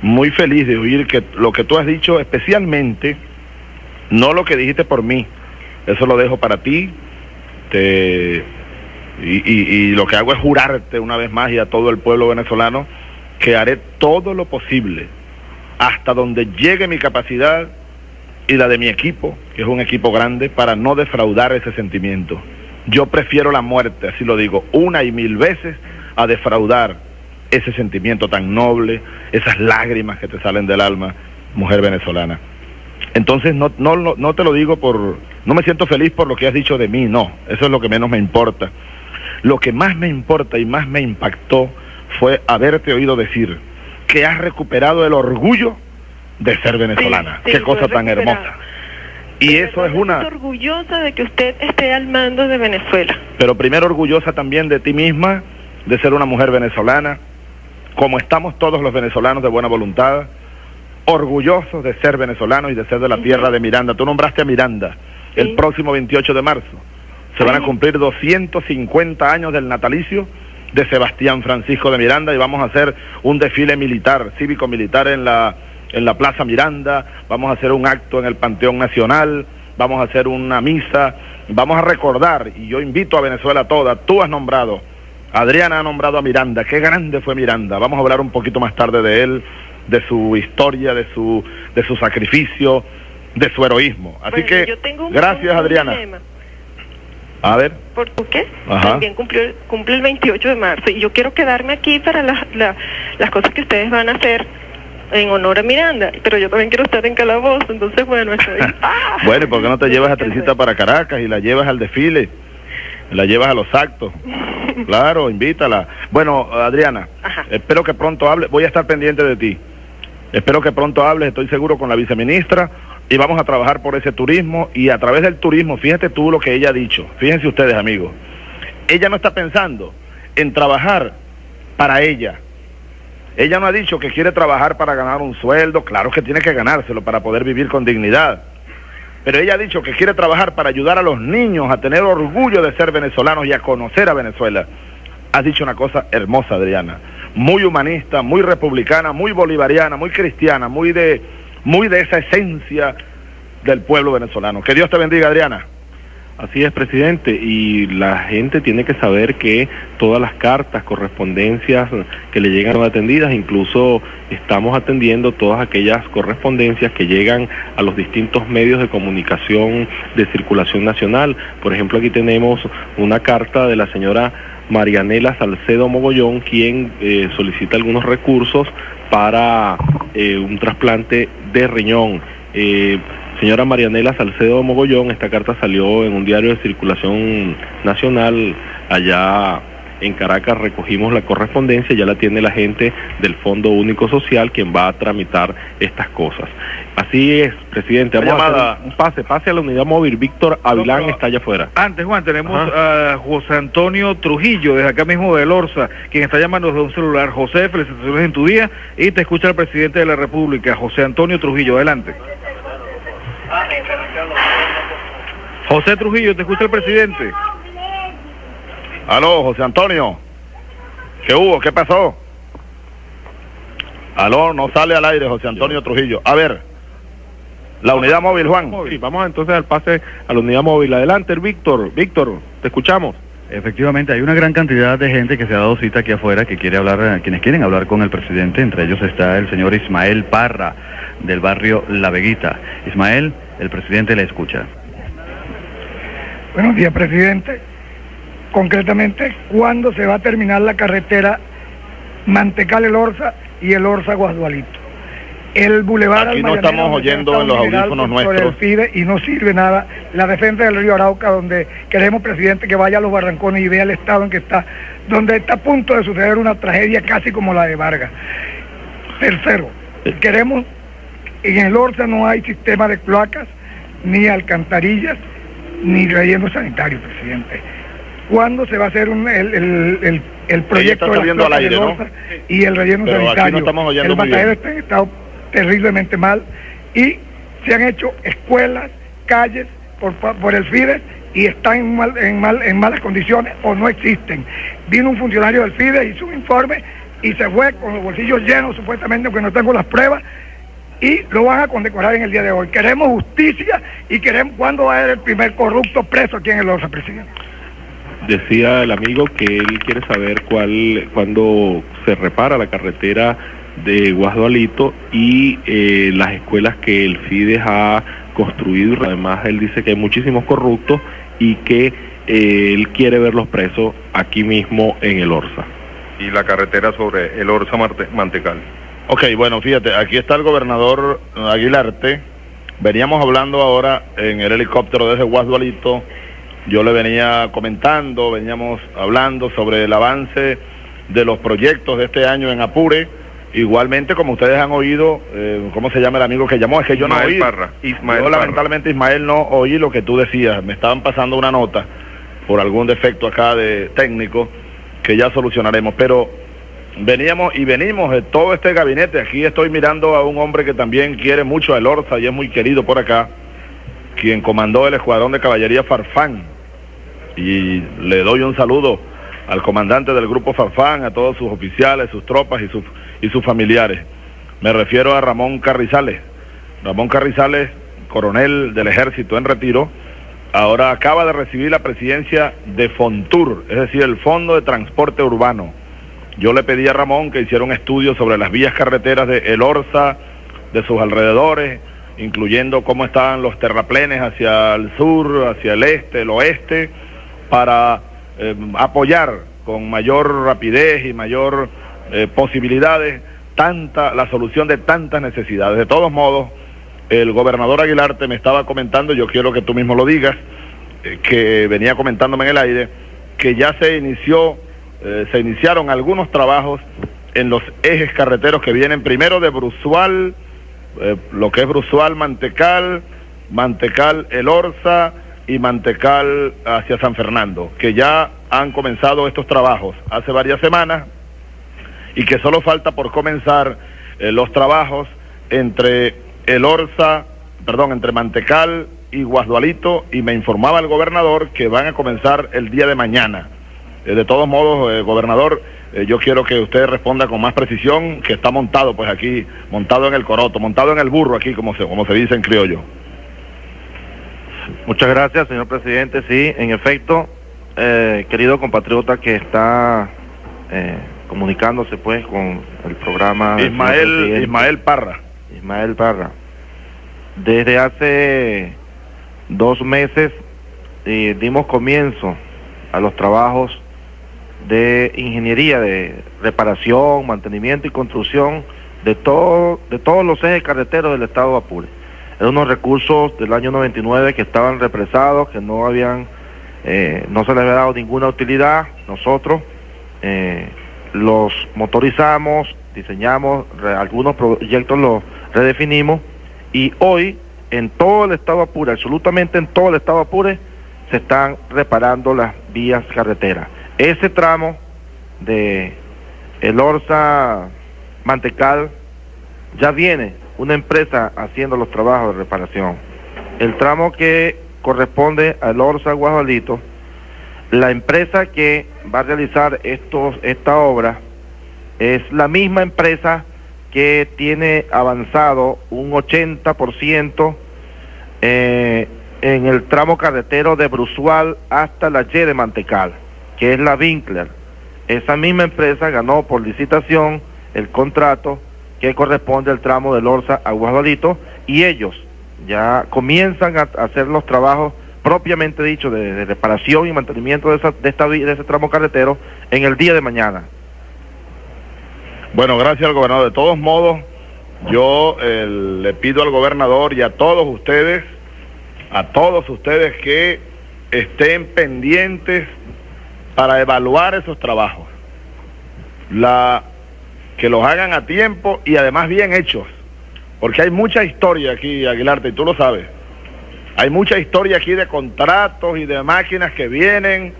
muy feliz de oír que lo que tú has dicho, especialmente, no lo que dijiste por mí, eso lo dejo para ti, y lo que hago es jurarte una vez más y a todo el pueblo venezolano que haré todo lo posible, hasta donde llegue mi capacidad, y la de mi equipo, que es un equipo grande, para no defraudar ese sentimiento. Yo prefiero la muerte, así lo digo, 1,000 veces, a defraudar ese sentimiento tan noble, esas lágrimas que te salen del alma, mujer venezolana. Entonces no te lo digo por... No me siento feliz por lo que has dicho de mí, no. Eso es lo que menos me importa. Lo que más me importa y más me impactó fue haberte oído decir que has recuperado el orgullo de ser venezolana. Sí, qué cosa tan hermosa. Y eso es una... Estoy orgullosa de que usted esté al mando de Venezuela. Pero primero orgullosa también de ti misma, de ser una mujer venezolana, como estamos todos los venezolanos de buena voluntad, orgullosos de ser venezolanos y de ser de la tierra de Miranda. Tú nombraste a Miranda. Sí. El próximo 28 de marzo se van a cumplir 250 años del natalicio de Sebastián Francisco de Miranda, y vamos a hacer un desfile militar, cívico-militar en la Plaza Miranda, vamos a hacer un acto en el Panteón Nacional, vamos a hacer una misa, vamos a recordar, y yo invito a Venezuela toda. Tú has nombrado, Adriana ha nombrado a Miranda, qué grande fue Miranda, vamos a hablar un poquito más tarde de él, de su historia, de su sacrificio, de su heroísmo. Así que, yo tengo un gracias Adriana. A ver. ¿Por qué? Ajá. También cumple el 28 de marzo, y yo quiero quedarme aquí para las cosas que ustedes van a hacer en honor a Miranda, pero yo también quiero estar en Calabozo, entonces bueno, estoy... ¡Ah! Bueno, ¿y por qué no te llevas a Teresita para Caracas y la llevas al desfile? La llevas a los actos. Claro, invítala. Bueno, Adriana, ajá, espero que pronto hables, voy a estar pendiente de ti. Espero que pronto hables, estoy seguro, con la viceministra, y vamos a trabajar por ese turismo, y a través del turismo, fíjate tú lo que ella ha dicho, fíjense ustedes, amigos, ella no está pensando en trabajar para ella. Ella no ha dicho que quiere trabajar para ganar un sueldo, claro que tiene que ganárselo para poder vivir con dignidad, pero ella ha dicho que quiere trabajar para ayudar a los niños a tener orgullo de ser venezolanos y a conocer a Venezuela. Has dicho una cosa hermosa, Adriana, muy humanista, muy republicana, muy bolivariana, muy cristiana, muy de esa esencia del pueblo venezolano. Que Dios te bendiga, Adriana. Así es, presidente, y la gente tiene que saber que todas las cartas, correspondencias que le llegan son atendidas, incluso estamos atendiendo todas aquellas correspondencias que llegan a los distintos medios de comunicación de circulación nacional. Por ejemplo, aquí tenemos una carta de la señora Marianela Salcedo Mogollón, quien solicita algunos recursos para un trasplante de riñón. Señora Marianela Salcedo Mogollón, esta carta salió en un diario de circulación nacional. Allá en Caracas recogimos la correspondencia, ya la tiene la gente del Fondo Único Social, quien va a tramitar estas cosas. Así es, presidente. Vamos a hacer un pase a la unidad móvil. Víctor Avilán está allá afuera. Antes, Juan, tenemos a José Antonio Trujillo, desde acá mismo de Lorza, quien está llamando desde un celular. José, felicitaciones en tu día, y te escucha el presidente de la República, José Antonio Trujillo. Adelante. José Trujillo, te escucha el presidente. Aló, José Antonio. ¿Qué hubo? ¿Qué pasó? Aló, no sale al aire José Antonio Trujillo. A ver, la unidad móvil, Juan. Sí, vamos entonces al pase a la unidad móvil. Adelante, Víctor. Víctor, te escuchamos. Efectivamente, hay una gran cantidad de gente que se ha dado cita aquí afuera, que quiere hablar, quienes quieren hablar con el presidente. Entre ellos está el señor Ismael Parra, del barrio La Veguita. Ismael, el presidente le escucha. Buenos días, presidente. Concretamente, ¿cuándo se va a terminar la carretera Mantecal El Orza y El Orza Guasdualito? El bulevar aquí no estamos oyendo en los audífonos nuestros. Y no sirve nada la defensa del río Arauca, donde queremos, presidente, que vaya a los barrancones y vea el estado en que está, donde está a punto de suceder una tragedia casi como la de Vargas. Tercero, queremos, en el Orza no hay sistema de cloacas, ni alcantarillas, ni relleno sanitario, presidente. ¿Cuándo se va a hacer el proyecto de las cloacas del Orza y el relleno sanitario? El batallero está en estado terriblemente mal, y se han hecho escuelas, calles por el FIDES, y están en malas condiciones o no existen. Vino un funcionario del FIDES, hizo un informe y se fue con los bolsillos llenos, supuestamente, porque no tengo las pruebas, y lo van a condecorar en el día de hoy. Queremos justicia y queremos cuándo va a ser el primer corrupto preso aquí en el Orza, presidente. Decía el amigo que él quiere saber cuándo se repara la carretera de Guasdualito y las escuelas que el FIDES ha construido, y además él dice que hay muchísimos corruptos y que él quiere verlos presos aquí mismo en el Orza. Y la carretera sobre el Orza Mantecal. Ok, bueno, fíjate, aquí está el gobernador Aguilarte. Veníamos hablando ahora en el helicóptero desde Guasdualito. Yo le venía comentando, veníamos hablando sobre el avance de los proyectos de este año en Apure. Igualmente, como ustedes han oído, ¿cómo se llama el amigo que llamó? Es que yo no oí. Yo lamentablemente, Ismael, no oí lo que tú decías. Me estaban pasando una nota por algún defecto acá de técnico que ya solucionaremos. Pero veníamos y venimos de todo este gabinete. Aquí estoy mirando a un hombre que también quiere mucho el Orza y es muy querido por acá, quien comandó el escuadrón de caballería Farfán. Y le doy un saludo al comandante del grupo Farfán, a todos sus oficiales, sus tropas y sus familiares. Me refiero a Ramón Carrizales. Ramón Carrizales, coronel del ejército en retiro, ahora acaba de recibir la presidencia de Fontur, es decir, el Fondo de Transporte Urbano. Yo le pedí a Ramón que hiciera un estudio sobre las vías carreteras de El Orza, de sus alrededores, incluyendo cómo estaban los terraplenes hacia el sur, hacia el este, el oeste, para apoyar con mayor rapidez y mayor posibilidades la solución de tantas necesidades. De todos modos, el gobernador Aguilarte me estaba comentando, yo quiero que tú mismo lo digas, que venía comentándome en el aire, que ya se iniciaron algunos trabajos en los ejes carreteros que vienen primero de Bruzual, lo que es Bruzual, Mantecal, Mantecal, El Orza y Mantecal hacia San Fernando, que ya han comenzado estos trabajos hace varias semanas y que solo falta por comenzar los trabajos entre El Orza, perdón, entre Mantecal y Guasdualito, y me informaba el gobernador que van a comenzar el día de mañana. De todos modos, gobernador, yo quiero que usted responda con más precisión, que está montado pues aquí, montado en el coroto, montado en el burro aquí, como se dice en criollo. Muchas gracias, señor presidente. Sí, en efecto, querido compatriota que está comunicándose pues con el programa Ismael Parra, desde hace 2 meses dimos comienzo a los trabajos de ingeniería, de reparación, mantenimiento y construcción de todos los ejes carreteros del estado de Apure. Eran unos recursos del año 99 que estaban represados, que no se les había dado ninguna utilidad. Nosotros los motorizamos, diseñamos, algunos proyectos los redefinimos, y hoy en todo el estado de Apure, absolutamente en todo el estado de Apure, se están reparando las vías carreteras. Ese tramo de El Orza Mantecal ya viene una empresa haciendo los trabajos de reparación. El tramo que corresponde al Orza Guasdualito, la empresa que va a realizar esta obra es la misma empresa que tiene avanzado un 80% en el tramo carretero de Bruzual hasta la Y de Mantecal, que es la Winkler. Esa misma empresa ganó por licitación el contrato que corresponde al tramo del Orza a Guasdualito, y ellos ya comienzan a hacer los trabajos propiamente dicho de reparación y mantenimiento de ese tramo carretero en el día de mañana. Bueno, gracias al gobernador. De todos modos, yo le pido al gobernador y a todos ustedes que estén pendientes para evaluar esos trabajos, que los hagan a tiempo y además bien hechos, porque hay mucha historia aquí, Aguilarte, y tú lo sabes. Hay mucha historia aquí de contratos y de máquinas que vienen,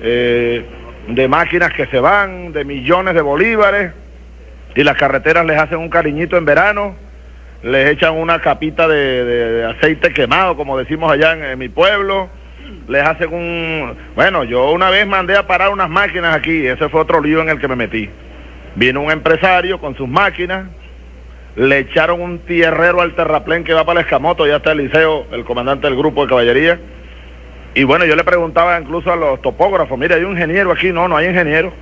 de máquinas que se van, de millones de bolívares, y las carreteras les hacen un cariñito en verano, les echan una capita de aceite quemado, como decimos allá en mi pueblo, les hacen Bueno, yo una vez mandé a parar unas máquinas aquí, ese fue otro lío en el que me metí. Vino un empresario con sus máquinas, le echaron un tierrero al terraplén que va para el Escamoto, ya está el liceo, el comandante del grupo de caballería, y bueno, yo le preguntaba incluso a los topógrafos, mira, hay un ingeniero aquí, no hay ingeniero,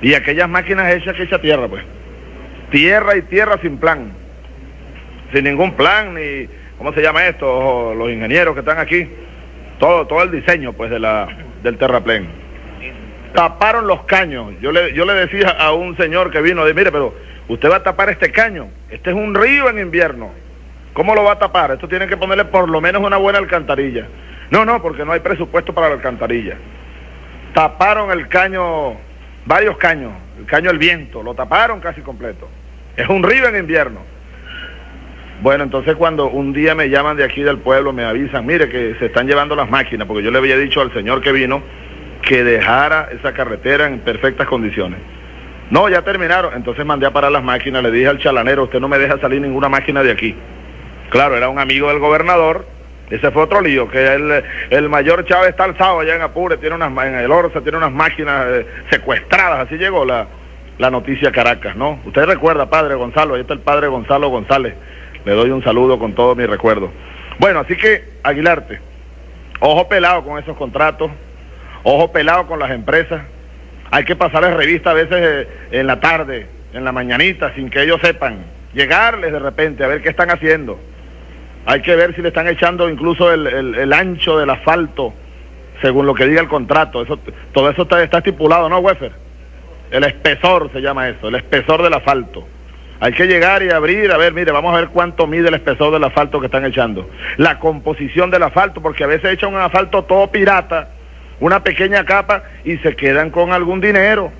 y aquellas máquinas hechas tierra, pues, tierra y tierra sin plan, sin ningún plan, ni ¿cómo se llama esto? Los ingenieros que están aquí, todo el diseño pues de del terraplén. Taparon los caños. Yo le decía a un señor que vino, mire, pero usted va a tapar este caño, este es un río en invierno, ¿cómo lo va a tapar? Esto tienen que ponerle por lo menos una buena alcantarilla. No, porque no hay presupuesto para la alcantarilla. Taparon el caño, varios caños, el caño del viento, lo taparon casi completo. Es un río en invierno. Bueno, entonces cuando un día me llaman de aquí del pueblo, me avisan, mire que se están llevando las máquinas, porque yo le había dicho al señor que vino que dejara esa carretera en perfectas condiciones. No, ya terminaron, entonces mandé a parar las máquinas, le dije al chalanero, usted no me deja salir ninguna máquina de aquí. Claro, era un amigo del gobernador. Ese fue otro lío, que el mayor Chávez está alzado allá en Apure, en el Orza, tiene unas máquinas secuestradas, así llegó la noticia a Caracas, ¿no? Usted recuerda, padre Gonzalo, ahí está el padre Gonzalo González, le doy un saludo con todo mi recuerdo. Bueno, así que, Aguilarte, ojo pelado con esos contratos, ojo pelado con las empresas, hay que pasarles revista a veces en la tarde, en la mañanita, sin que ellos sepan, llegarles de repente a ver qué están haciendo. Hay que ver si le están echando incluso el ancho del asfalto, según lo que diga el contrato. Todo eso está estipulado, ¿no, Weffer? El espesor se llama eso, el espesor del asfalto. Hay que llegar y abrir, a ver, mire, vamos a ver cuánto mide el espesor del asfalto que están echando. La composición del asfalto, porque a veces echan un asfalto todo pirata, una pequeña capa, y se quedan con algún dinero.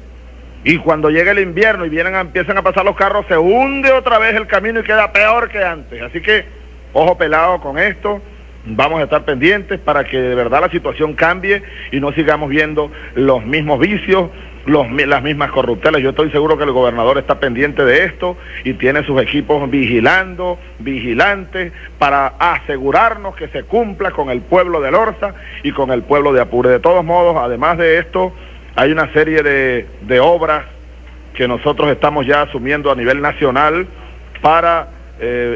Y cuando llega el invierno y empiezan a pasar los carros, se hunde otra vez el camino y queda peor que antes. Así que ojo pelado con esto, vamos a estar pendientes para que de verdad la situación cambie y no sigamos viendo los mismos vicios, las mismas corruptelas. Yo estoy seguro que el gobernador está pendiente de esto y tiene sus equipos vigilantes, para asegurarnos que se cumpla con el pueblo del Orza y con el pueblo de Apure. De todos modos, además de esto, hay una serie de obras que nosotros estamos ya asumiendo a nivel nacional para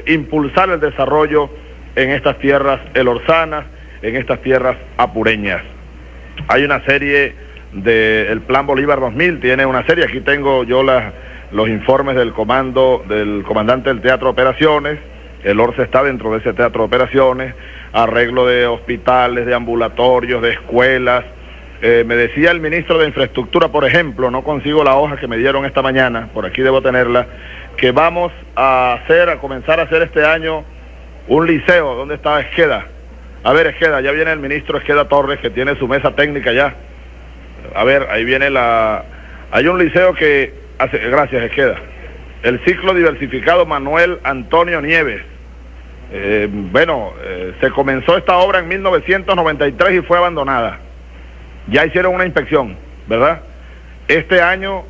impulsar el desarrollo en estas tierras elorzanas, en estas tierras apureñas. Hay una serie del Plan Bolívar 2000, tiene una serie, aquí tengo yo los informes del comandante del Teatro de Operaciones. El Orza está dentro de ese Teatro de Operaciones, arreglo de hospitales, de ambulatorios, de escuelas. Me decía el ministro de Infraestructura, por ejemplo, no consigo la hoja que me dieron esta mañana, por aquí debo tenerla, que vamos a comenzar a hacer este año un liceo. ¿Dónde está Esqueda? A ver, Esqueda, ya viene el ministro Esqueda Torres, que tiene su mesa técnica ya. A ver, ahí viene hay un liceo que hace, gracias Esqueda, el ciclo diversificado Manuel Antonio Nieves. Se comenzó esta obra en 1993 y fue abandonada. Ya hicieron una inspección, ¿verdad? Este año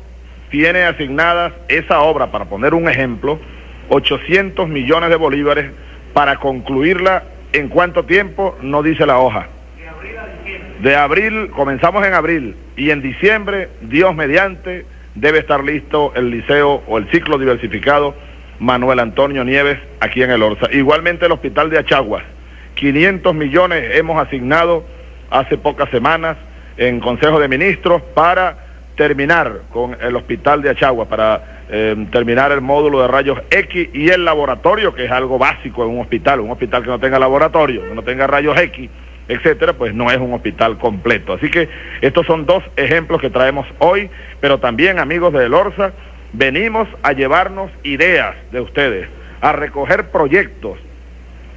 tiene asignadas esa obra, para poner un ejemplo, 800 millones de bolívares para concluirla. ¿En cuánto tiempo? No dice la hoja. De abril a diciembre. Comenzamos en abril, y en diciembre, Dios mediante, debe estar listo el liceo o el ciclo diversificado Manuel Antonio Nieves aquí en el Orza. Igualmente el hospital de Achaguas, 500 millones hemos asignado hace pocas semanas en Consejo de Ministros para terminar con el hospital de Achagua, para terminar el módulo de rayos X y el laboratorio, que es algo básico en un hospital que no tenga laboratorio, que no tenga rayos X, etcétera, pues no es un hospital completo. Así que estos son dos ejemplos que traemos hoy, pero también, amigos del Orza, venimos a llevarnos ideas de ustedes, a recoger proyectos.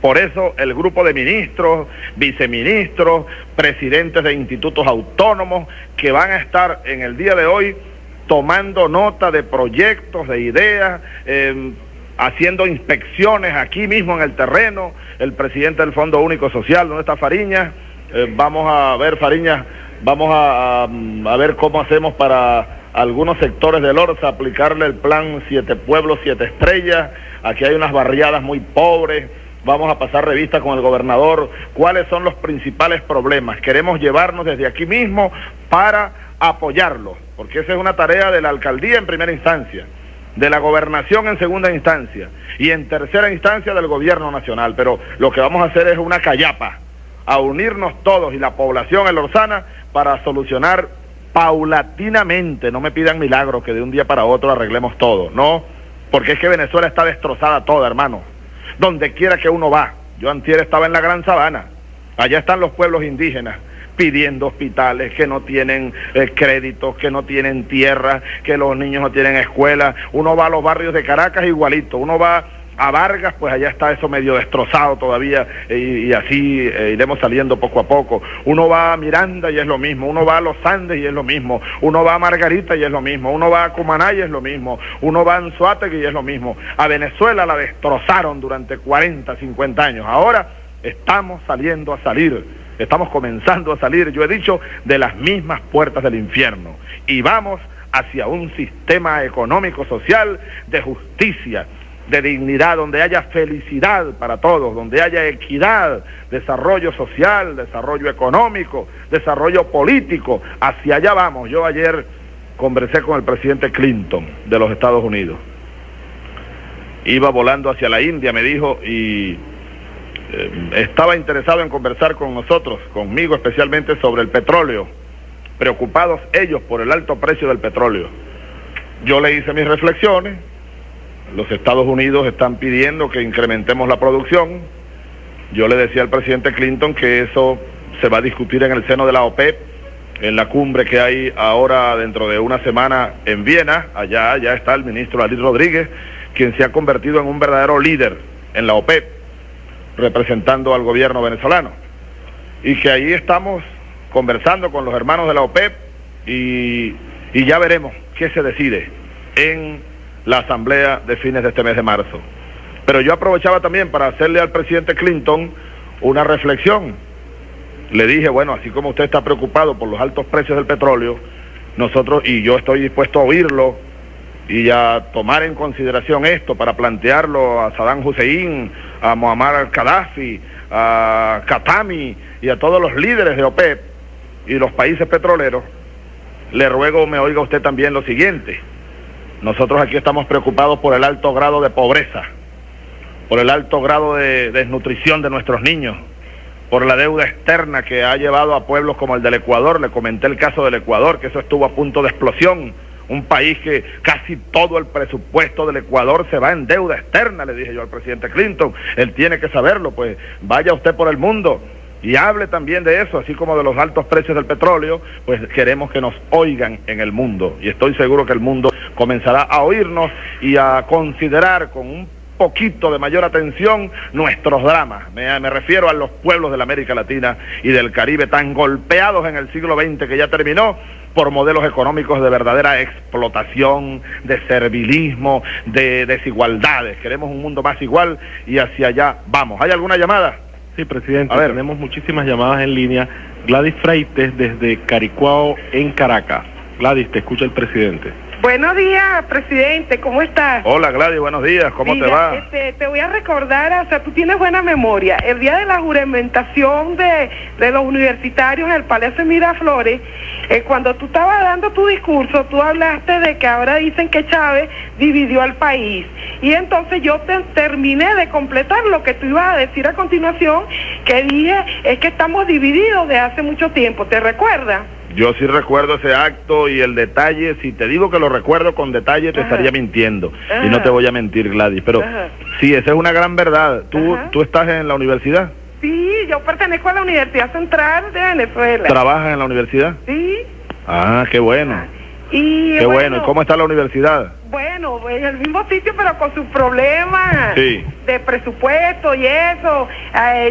Por eso el grupo de ministros, viceministros, presidentes de institutos autónomos que van a estar en el día de hoy tomando nota de proyectos, de ideas, haciendo inspecciones aquí mismo en el terreno. El presidente del Fondo Único Social, ¿dónde está Fariñas? Vamos a ver, Fariñas, vamos a ver cómo hacemos para algunos sectores del Orza aplicarle el plan 7 pueblos, 7 estrellas. Aquí hay unas barriadas muy pobres. Vamos a pasar revista con el gobernador, cuáles son los principales problemas. Queremos llevarnos desde aquí mismo para apoyarlo, porque esa es una tarea de la alcaldía en primera instancia, de la gobernación en segunda instancia, y en tercera instancia del gobierno nacional. Pero lo que vamos a hacer es una callapa, a unirnos todos y la población elorzana para solucionar paulatinamente. No me pidan milagros que de un día para otro arreglemos todo, no, porque es que Venezuela está destrozada toda, hermano. Donde quiera que uno va, Yo antier estaba en la Gran Sabana. Allá están los pueblos indígenas pidiendo hospitales, que no tienen créditos, que no tienen tierra, que los niños no tienen escuela. Uno va a los barrios de Caracas igualito, uno va a Vargas, pues allá está eso medio destrozado todavía, y así iremos saliendo poco a poco. Uno va a Miranda y es lo mismo, uno va a Los Andes y es lo mismo, uno va a Margarita y es lo mismo, uno va a Cumaná y es lo mismo, uno va a Anzoátegui y es lo mismo. A Venezuela la destrozaron durante 40, 50 años, ahora estamos saliendo a salir, estamos comenzando a salir, yo he dicho, de las mismas puertas del infierno, y vamos hacia un sistema económico, social, de justicia, de dignidad, donde haya felicidad para todos, donde haya equidad, desarrollo social, desarrollo económico, desarrollo político. Hacia allá vamos. Yo ayer conversé con el presidente Clinton de los Estados Unidos. Iba volando hacia la India, me dijo, y estaba interesado en conversar con nosotros, conmigo especialmente, sobre el petróleo, preocupados ellos por el alto precio del petróleo. Yo le hice mis reflexiones. Los Estados Unidos están pidiendo que incrementemos la producción. Yo le decía al presidente Clinton que eso se va a discutir en el seno de la OPEP, en la cumbre que hay ahora dentro de una semana en Viena. Allá ya está el ministro Alí Rodríguez, quien se ha convertido en un verdadero líder en la OPEP, representando al gobierno venezolano. Y que ahí estamos conversando con los hermanos de la OPEP y ya veremos qué se decide en la asamblea de fines de este mes de marzo. Pero yo aprovechaba también para hacerle al presidente Clinton una reflexión. Le dije, bueno, así como usted está preocupado por los altos precios del petróleo, nosotros, y yo estoy dispuesto a oírlo y a tomar en consideración esto para plantearlo a Saddam Hussein, a Muammar al-Gaddafi, a Khatami y a todos los líderes de OPEP y los países petroleros, le ruego me oiga usted también lo siguiente. Nosotros aquí estamos preocupados por el alto grado de pobreza, por el alto grado de desnutrición de nuestros niños, por la deuda externa que ha llevado a pueblos como el del Ecuador. Le comenté el caso del Ecuador, que eso estuvo a punto de explosión, un país que casi todo el presupuesto del Ecuador se va en deuda externa, le dije yo al presidente Clinton. Él tiene que saberlo, pues vaya usted por el mundo y hable también de eso, así como de los altos precios del petróleo, pues queremos que nos oigan en el mundo. Y estoy seguro que el mundo comenzará a oírnos y a considerar con un poquito de mayor atención nuestros dramas. Me refiero a los pueblos de la América Latina y del Caribe, tan golpeados en el siglo XX que ya terminó, por modelos económicos de verdadera explotación, de servilismo, de desigualdades. Queremos un mundo más igual y hacia allá vamos. ¿Hay alguna llamada? Sí, presidente, a ver, tenemos muchísimas llamadas en línea. Gladys Freites desde Caricuao, en Caracas. Gladys, te escucha el presidente. Buenos días, presidente, ¿cómo estás? Hola, Gladys, buenos días, ¿cómo te va? Te voy a recordar, o sea, tú tienes buena memoria. El día de la juramentación de los universitarios en el Palacio Miraflores, cuando tú estabas dando tu discurso, tú hablaste de que ahora dicen que Chávez dividió al país. Y entonces yo terminé de completar lo que tú ibas a decir a continuación, que dije, es que estamos divididos de hace mucho tiempo, ¿te recuerdas? Yo sí recuerdo ese acto y el detalle. Si te digo que lo recuerdo con detalle, te estaría mintiendo. Y no te voy a mentir, Gladys, pero sí, esa es una gran verdad. ¿Tú estás en la universidad? Sí, yo pertenezco a la Universidad Central de Venezuela. ¿Trabajas en la universidad? Sí. Ah, qué bueno. Qué bueno. ¿Y cómo está la universidad? Bueno, en el mismo sitio, pero con sus problemas de presupuesto y eso.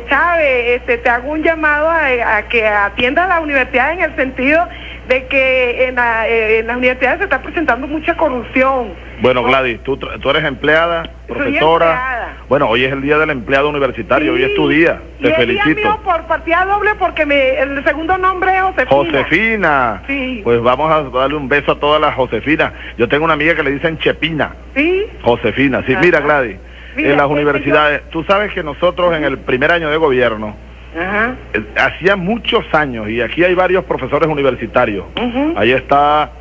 Chávez, te hago un llamado a que atienda a la universidad en el sentido de que en las universidades se está presentando mucha corrupción. Bueno, Gladys, tú eres empleada, profesora. Soy empleada. Bueno, hoy es el día del empleado universitario, hoy es tu día. Te felicito. El día mío por partida doble porque el segundo nombre es Josefina. Josefina. Sí. Pues vamos a darle un beso a todas las Josefinas. Yo tengo una amiga que le dicen Chepina. Sí. Josefina. Sí, mira, Gladys, en las universidades, tú sabes que nosotros en el primer año de gobierno, hacía muchos años, y aquí hay varios profesores universitarios. Ahí está...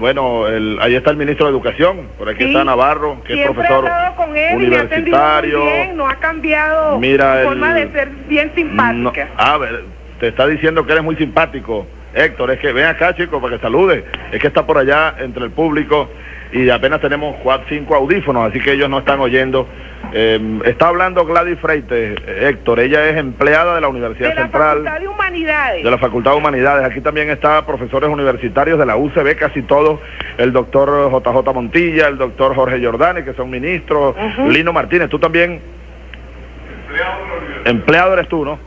bueno, ahí está el ministro de Educación, por aquí está Navarro, que siempre es profesor con él universitario. Bien, no ha cambiado. Mira, forma de ser bien simpática. No, a ver, te está diciendo que eres muy simpático, Héctor. Es que ven acá, chicos, para que salude. Es que está por allá entre el público y apenas tenemos 4 o 5 audífonos, así que ellos no están oyendo. Está hablando Gladys Freites, Héctor. Ella es empleada de la Universidad Central. De la Facultad de Humanidades. De la Facultad de Humanidades. Aquí también está profesores universitarios de la UCB, casi todos. El doctor JJ Montilla, el doctor Jorge Giordani, que son ministros. Lino Martínez, tú también. Empleado eres tú, ¿no?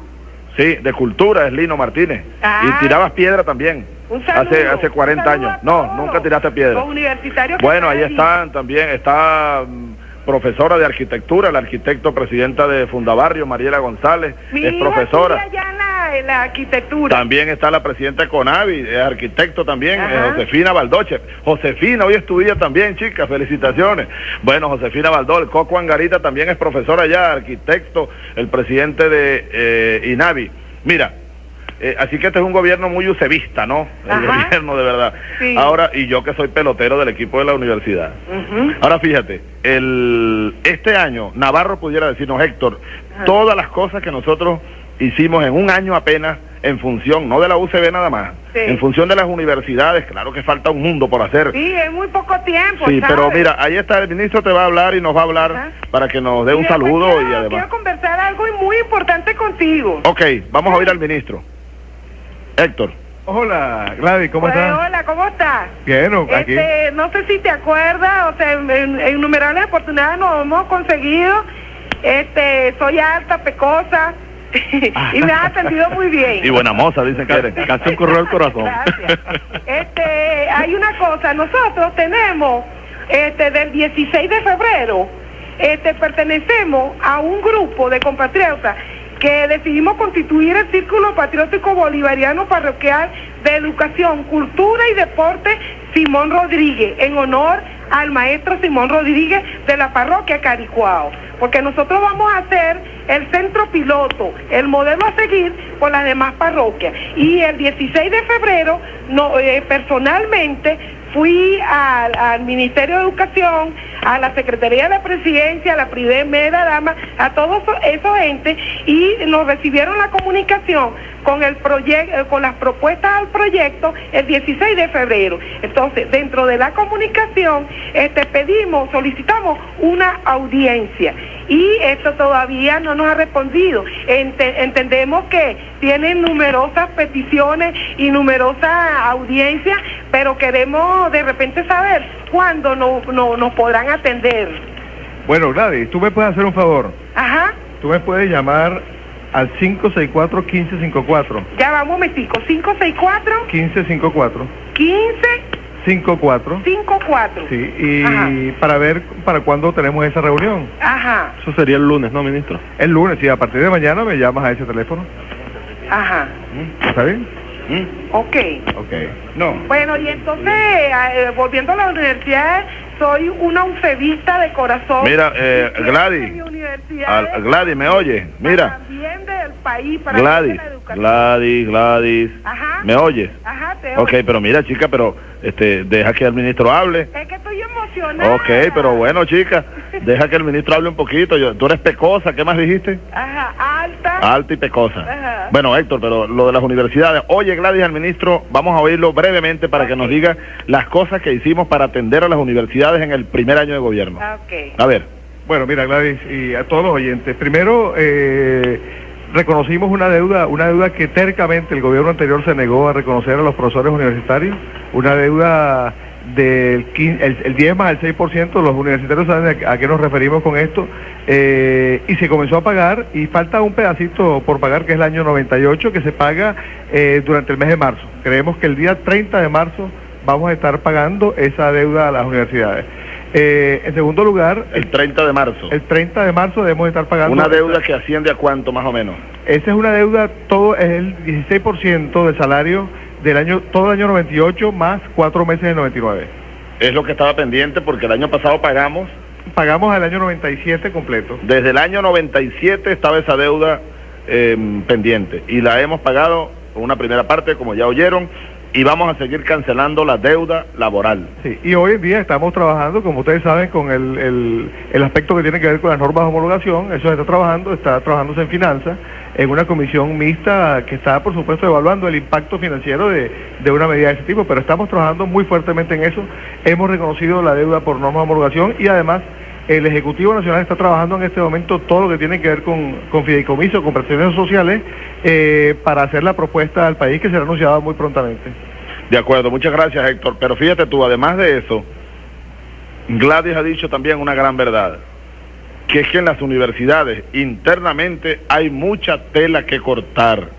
Sí, de cultura es Lino Martínez. Y tirabas piedra también. Hace 40 años. No, nunca tiraste piedra. Los universitarios. Bueno, ahí están también. Está profesora de arquitectura, la arquitecto presidenta de Fundabarrio, Mariela González, es profesora. La arquitectura. También está la presidenta de Conavi, es arquitecto también, Josefina Baldó. Josefina, hoy estudia también, chicas, felicitaciones. Bueno, Josefina Baldó, el Coco Angarita también es profesora ya, arquitecto, el presidente de INAVI. Mira, así que este es un gobierno muy ucevista, ¿no? El gobierno, de verdad. Sí. Ahora, y yo que soy pelotero del equipo de la universidad. Ahora, fíjate, este año, Navarro pudiera decirnos, Héctor, todas las cosas que nosotros hicimos en un año apenas, en función, no de la UCB nada más, en función de las universidades. Claro que falta un mundo por hacer. Sí, es muy poco tiempo. Sí, ¿sabes? Pero mira, ahí está el ministro, te va a hablar y nos va a hablar para que nos dé un saludo. Quiero conversar algo muy importante contigo. Ok, vamos a oír al ministro. Héctor. Hola, Gladys, ¿cómo estás? Hola, ¿cómo estás? Bien, aquí. No sé si te acuerdas, o sea, en innumerables oportunidades nos hemos conseguido. Soy alta, pecosa. Y me has atendido muy bien. Y buena moza, dicen que eres. Casi un correo al corazón. Gracias. Hay una cosa, nosotros tenemos, del 16 de febrero, pertenecemos a un grupo de compatriotas que decidimos constituir el Círculo Patriótico Bolivariano Parroquial de Educación, Cultura y Deporte Simón Rodríguez, en honor al maestro Simón Rodríguez de la parroquia Caricuao, porque nosotros vamos a hacer el centro piloto, el modelo a seguir por las demás parroquias. Y el 16 de febrero, personalmente, fui al Ministerio de Educación, a la Secretaría de la Presidencia, a la Primera Dama, a todos esos entes, y nos recibieron la comunicación con el proyecto, con las propuestas al proyecto el 16 de febrero. Entonces, dentro de la comunicación, solicitamos una audiencia. Y esto todavía no nos ha respondido. Entendemos que tienen numerosas peticiones y numerosas audiencias, pero queremos de repente saber cuándo nos podrán atender. Bueno, Gladys, tú me puedes hacer un favor. Ajá. Tú me puedes llamar al 564-1554. Ya va, un momentico. 564-1554. 54. Sí, y para ver para cuándo tenemos esa reunión. Eso sería el lunes, ¿no, ministro? El lunes, sí, a partir de mañana me llamas a ese teléfono. ¿Está bien? Ok. No. Bueno, y entonces, volviendo a la universidad, soy una ucevista de corazón. Mira, Gladys, Gladys, ¿me oye? Mira. También del país, para Gladys, la Gladys. ¿Me oyes? Te oye. Ok, pero mira, chica, pero deja que el ministro hable. Es que estoy emocionada. Ok, pero bueno, chica, deja que el ministro hable un poquito. Tú eres pecosa, ¿qué más dijiste? Alta. Alta y pecosa. Bueno, Héctor, pero lo de las universidades. Oye, Gladys, al ministro, vamos a oírlo brevemente para que nos diga las cosas que hicimos para atender a las universidades en el primer año de gobierno. A ver. Bueno, mira, Gladys, y a todos los oyentes, primero reconocimos una deuda que tercamente el gobierno anterior se negó a reconocer a los profesores universitarios, una deuda del 10 más el 6%, los universitarios saben a qué nos referimos con esto, y se comenzó a pagar, y falta un pedacito por pagar, que es el año 98, que se paga durante el mes de marzo. Creemos que el día 30 de marzo vamos a estar pagando esa deuda a las universidades. En segundo lugar... El 30 de marzo. El 30 de marzo debemos estar pagando... ¿Una deuda que asciende a cuánto, más o menos? Esa es una deuda, es el 16% del salario del año, todo el año 98, más 4 meses del 99. Es lo que estaba pendiente, porque el año pasado pagamos... Pagamos el año 97 completo. Desde el año 97 estaba esa deuda pendiente, y la hemos pagado una primera parte, como ya oyeron, y vamos a seguir cancelando la deuda laboral. Sí, y hoy en día estamos trabajando, como ustedes saben, con el aspecto que tiene que ver con las normas de homologación. Eso está trabajándose en finanzas, en una comisión mixta que está, por supuesto, evaluando el impacto financiero de una medida de ese tipo, pero estamos trabajando muy fuertemente en eso. Hemos reconocido la deuda por normas de homologación y además El Ejecutivo Nacional está trabajando en este momento todo lo que tiene que ver con fideicomiso, con prestaciones sociales, para hacer la propuesta al país que será anunciada muy prontamente. De acuerdo, muchas gracias, Héctor. Pero fíjate tú, además de eso, Gladys ha dicho también una gran verdad, que es que en las universidades internamente hay mucha tela que cortar.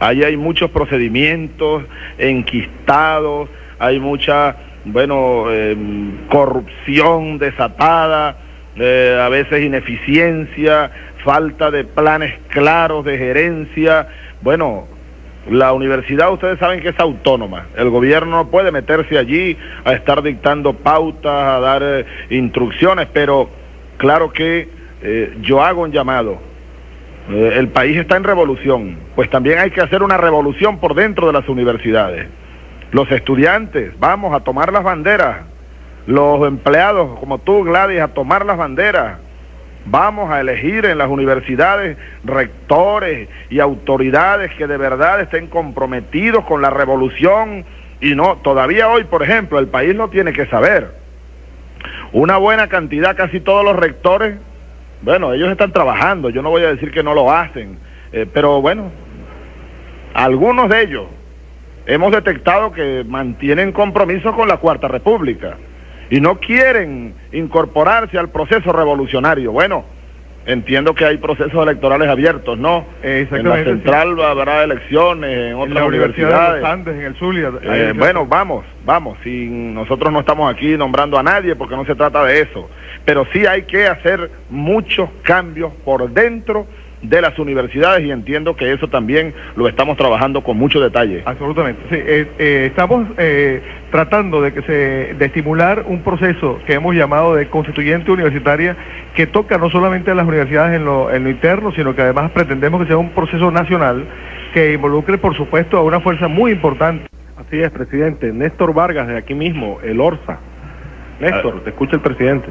Ahí hay muchos procedimientos enquistados, hay mucha, bueno, corrupción desatada, a veces ineficiencia, falta de planes claros de gerencia. Bueno, la universidad ustedes saben que es autónoma, el gobierno no puede meterse allí a estar dictando pautas, a dar instrucciones, pero claro que yo hago un llamado. El país está en revolución, pues también hay que hacer una revolución por dentro de las universidades. Los estudiantes, vamos a tomar las banderas. Los empleados, como tú, Gladys, a tomar las banderas. Vamos a elegir en las universidades rectores y autoridades que de verdad estén comprometidos con la revolución. Y no, todavía hoy, por ejemplo, el país lo tiene que saber. Una buena cantidad, casi todos los rectores, bueno, ellos están trabajando, yo no voy a decir que no lo hacen, pero bueno, algunos de ellos hemos detectado que mantienen compromisos con la Cuarta República y no quieren incorporarse al proceso revolucionario. Bueno, entiendo que hay procesos electorales abiertos, ¿no? En la central habrá elecciones, en otras universidades. En los Andes, en el Zulia. Bueno, vamos, si nosotros no estamos aquí nombrando a nadie porque no se trata de eso. Pero sí hay que hacer muchos cambios por dentro de las universidades y entiendo que eso también lo estamos trabajando con mucho detalle. Absolutamente, sí, estamos tratando de estimular un proceso que hemos llamado de constituyente universitaria, que toca no solamente a las universidades en lo interno, sino que además pretendemos que sea un proceso nacional que involucre, por supuesto, a una fuerza muy importante. Así es, presidente. Néstor Vargas, de aquí mismo, el Orsa. Néstor, te escucha el presidente.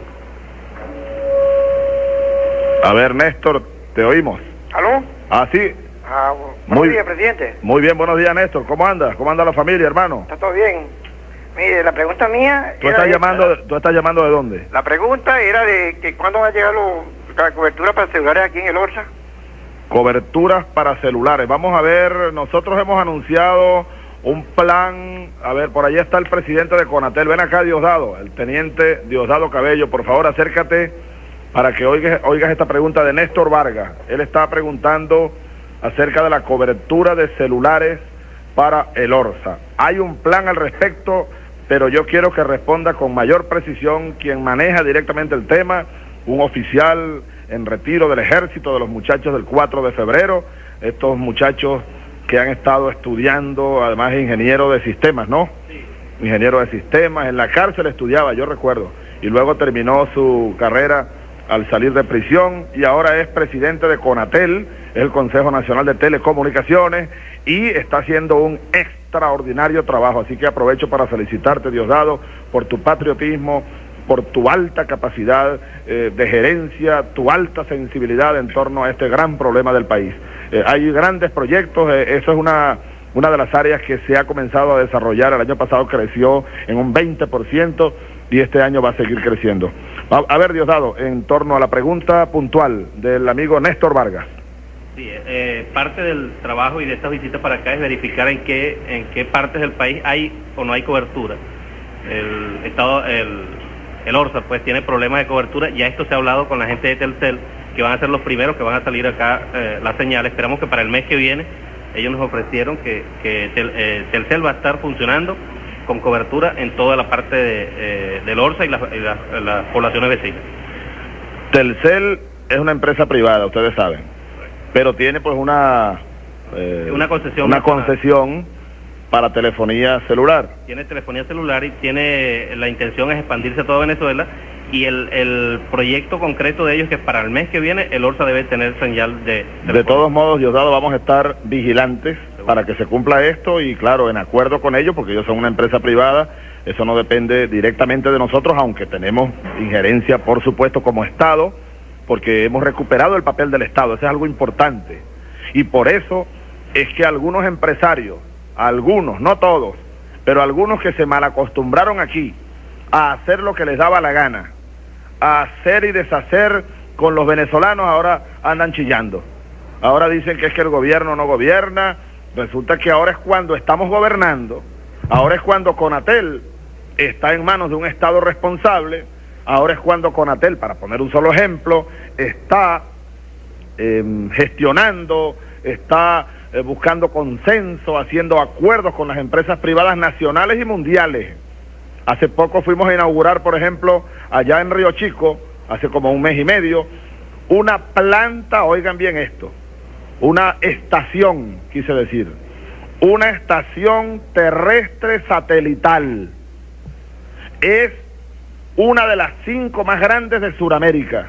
A ver, Néstor, te oímos. ¿Aló? Ah, sí. Ah, buenos días, presidente. Muy bien, buenos días, Néstor. ¿Cómo andas? ¿Cómo anda la familia, hermano? Está todo bien. Mire, la pregunta mía... ¿Tú estás llamando de dónde? La pregunta era de que cuándo va a llegar la cobertura para celulares aquí en el Orsa. Coberturas para celulares. Vamos a ver, nosotros hemos anunciado un plan... A ver, por allí está el presidente de Conatel. Ven acá, Diosdado, el teniente Diosdado Cabello. Por favor, acércate para que oigas esta pregunta de Néstor Vargas. Él está preguntando acerca de la cobertura de celulares para el Orsa. Hay un plan al respecto, pero yo quiero que responda con mayor precisión quien maneja directamente el tema, un oficial en retiro del ejército, de los muchachos del 4 de febrero, estos muchachos que han estado estudiando, además ingeniero de sistemas, ¿no? Sí. Ingeniero de sistemas, en la cárcel estudiaba, yo recuerdo, y luego terminó su carrera al salir de prisión, y ahora es presidente de Conatel, el Consejo Nacional de Telecomunicaciones, y está haciendo un extraordinario trabajo. Así que aprovecho para felicitarte, Diosdado, por tu patriotismo, por tu alta capacidad de gerencia, tu alta sensibilidad en torno a este gran problema del país. Hay grandes proyectos, eso es una de las áreas que se ha comenzado a desarrollar. El año pasado creció en un 20%, y este año va a seguir creciendo. A ver, Diosdado, en torno a la pregunta puntual del amigo Néstor Vargas. Sí, parte del trabajo y de estas visitas para acá es verificar en qué partes del país hay o no hay cobertura. El Orsa, pues, tiene problemas de cobertura. Ya esto se ha hablado con la gente de Telcel, que van a ser los primeros que van a salir acá la señal. Esperamos que para el mes que viene ellos nos ofrecieron que Telcel va a estar funcionando con cobertura en toda la parte del Orsa y las poblaciones vecinas. Telcel es una empresa privada, ustedes saben, pero tiene pues una concesión para telefonía celular. Tiene telefonía celular y tiene la intención es expandirse a toda Venezuela, y el proyecto concreto de ellos es que para el mes que viene el Orsa debe tener señal de telefonía. De todos modos, Diosdado, vamos a estar vigilantes para que se cumpla esto y, claro, en acuerdo con ellos, porque ellos son una empresa privada, eso no depende directamente de nosotros, aunque tenemos injerencia, por supuesto, como Estado, porque hemos recuperado el papel del Estado, eso es algo importante. Y por eso es que algunos empresarios, algunos, no todos, pero algunos que se malacostumbraron aquí a hacer lo que les daba la gana, a hacer y deshacer con los venezolanos, ahora andan chillando. Ahora dicen que es que el gobierno no gobierna. Resulta que ahora es cuando estamos gobernando, ahora es cuando Conatel está en manos de un Estado responsable, ahora es cuando Conatel, para poner un solo ejemplo, está gestionando, está buscando consenso, haciendo acuerdos con las empresas privadas nacionales y mundiales. Hace poco fuimos a inaugurar, por ejemplo, allá en Río Chico, hace como un mes y medio, una planta, oigan bien esto, una estación, quise decir, una estación terrestre satelital. Es una de las 5 más grandes de Sudamérica.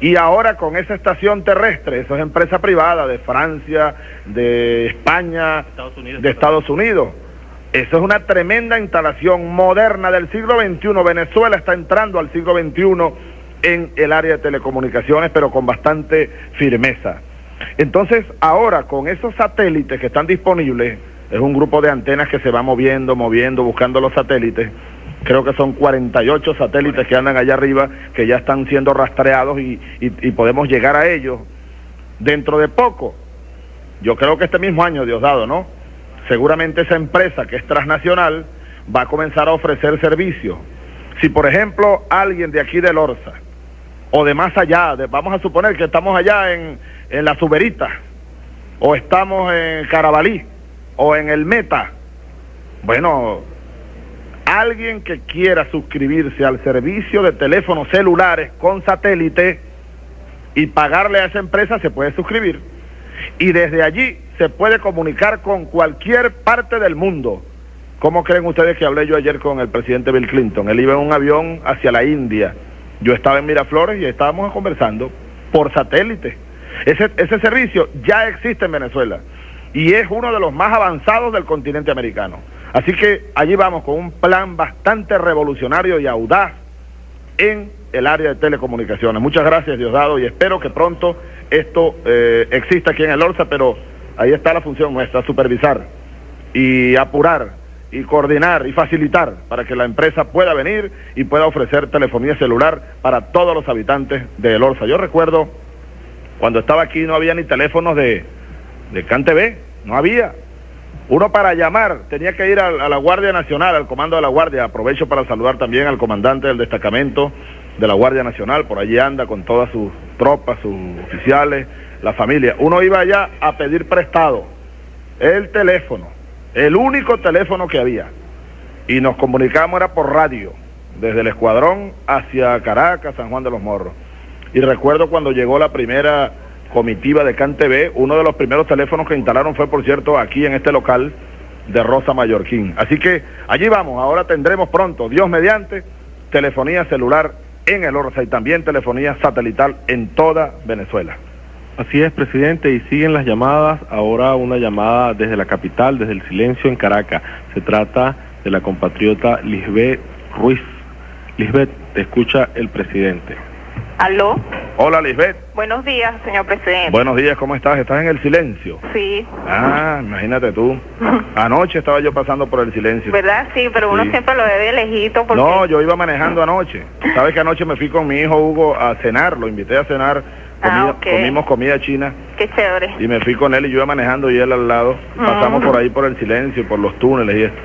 Y ahora con esa estación terrestre, esa es empresa privada de Francia, de España, de Estados Unidos. Eso es una tremenda instalación moderna del siglo XXI. Venezuela está entrando al siglo XXI en el área de telecomunicaciones, pero con bastante firmeza. Entonces, ahora con esos satélites que están disponibles, es un grupo de antenas que se va moviendo, buscando los satélites. Creo que son 48 satélites que andan allá arriba, que ya están siendo rastreados y podemos llegar a ellos dentro de poco. Yo creo que este mismo año, Diosdado, ¿no? Seguramente esa empresa que es transnacional va a comenzar a ofrecer servicios. Si, por ejemplo, alguien de aquí del Orza o de más allá, vamos a suponer que estamos allá en la Suberita, o estamos en Carabalí, o en el Meta, bueno, alguien que quiera suscribirse al servicio de teléfonos celulares con satélite y pagarle a esa empresa, se puede suscribir, y desde allí se puede comunicar con cualquier parte del mundo. ¿Cómo creen ustedes que hablé yo ayer con el presidente Bill Clinton? Él iba en un avión hacia la India, yo estaba en Miraflores y estábamos conversando por satélite. Ese servicio ya existe en Venezuela y es uno de los más avanzados del continente americano. Así que allí vamos con un plan bastante revolucionario y audaz en el área de telecomunicaciones. Muchas gracias, Diosdado, y espero que pronto esto exista aquí en el Orza, pero ahí está la función nuestra, supervisar y apurar y coordinar y facilitar para que la empresa pueda venir y pueda ofrecer telefonía celular para todos los habitantes del Orza. Yo recuerdo cuando estaba aquí no había ni teléfonos de CanTV, no había. Uno para llamar tenía que ir a la Guardia Nacional, al comando de la Guardia. Aprovecho para saludar también al comandante del destacamento de la Guardia Nacional, por allí anda con todas sus tropas, sus oficiales, la familia. Uno iba allá a pedir prestado el teléfono, el único teléfono que había, y nos comunicábamos era por radio, desde el escuadrón hacia Caracas, San Juan de los Moros. Y recuerdo cuando llegó la primera comitiva de CanTV, uno de los primeros teléfonos que instalaron fue, por cierto, aquí en este local de Rosa Mallorquín. Así que allí vamos, ahora tendremos pronto, Dios mediante, telefonía celular en el Orza y también telefonía satelital en toda Venezuela. Así es, presidente, y siguen las llamadas. Ahora una llamada desde la capital, desde el silencio en Caracas. Se trata de la compatriota Lisbeth Ruiz. Lisbeth, te escucha el presidente. Aló. Hola, Lisbeth. Buenos días, señor presidente. Buenos días, ¿cómo estás? ¿Estás en el silencio? Sí. Ah, imagínate tú. Anoche estaba yo pasando por el silencio. ¿Verdad? Sí, pero uno siempre lo ve de lejito. Porque... No, yo iba manejando anoche. Sabes que anoche me fui con mi hijo Hugo a cenar, lo invité a cenar. Comimos comida china. Qué chévere. Y me fui con él y yo iba manejando y él al lado. Pasamos por ahí por el silencio, por los túneles y esto.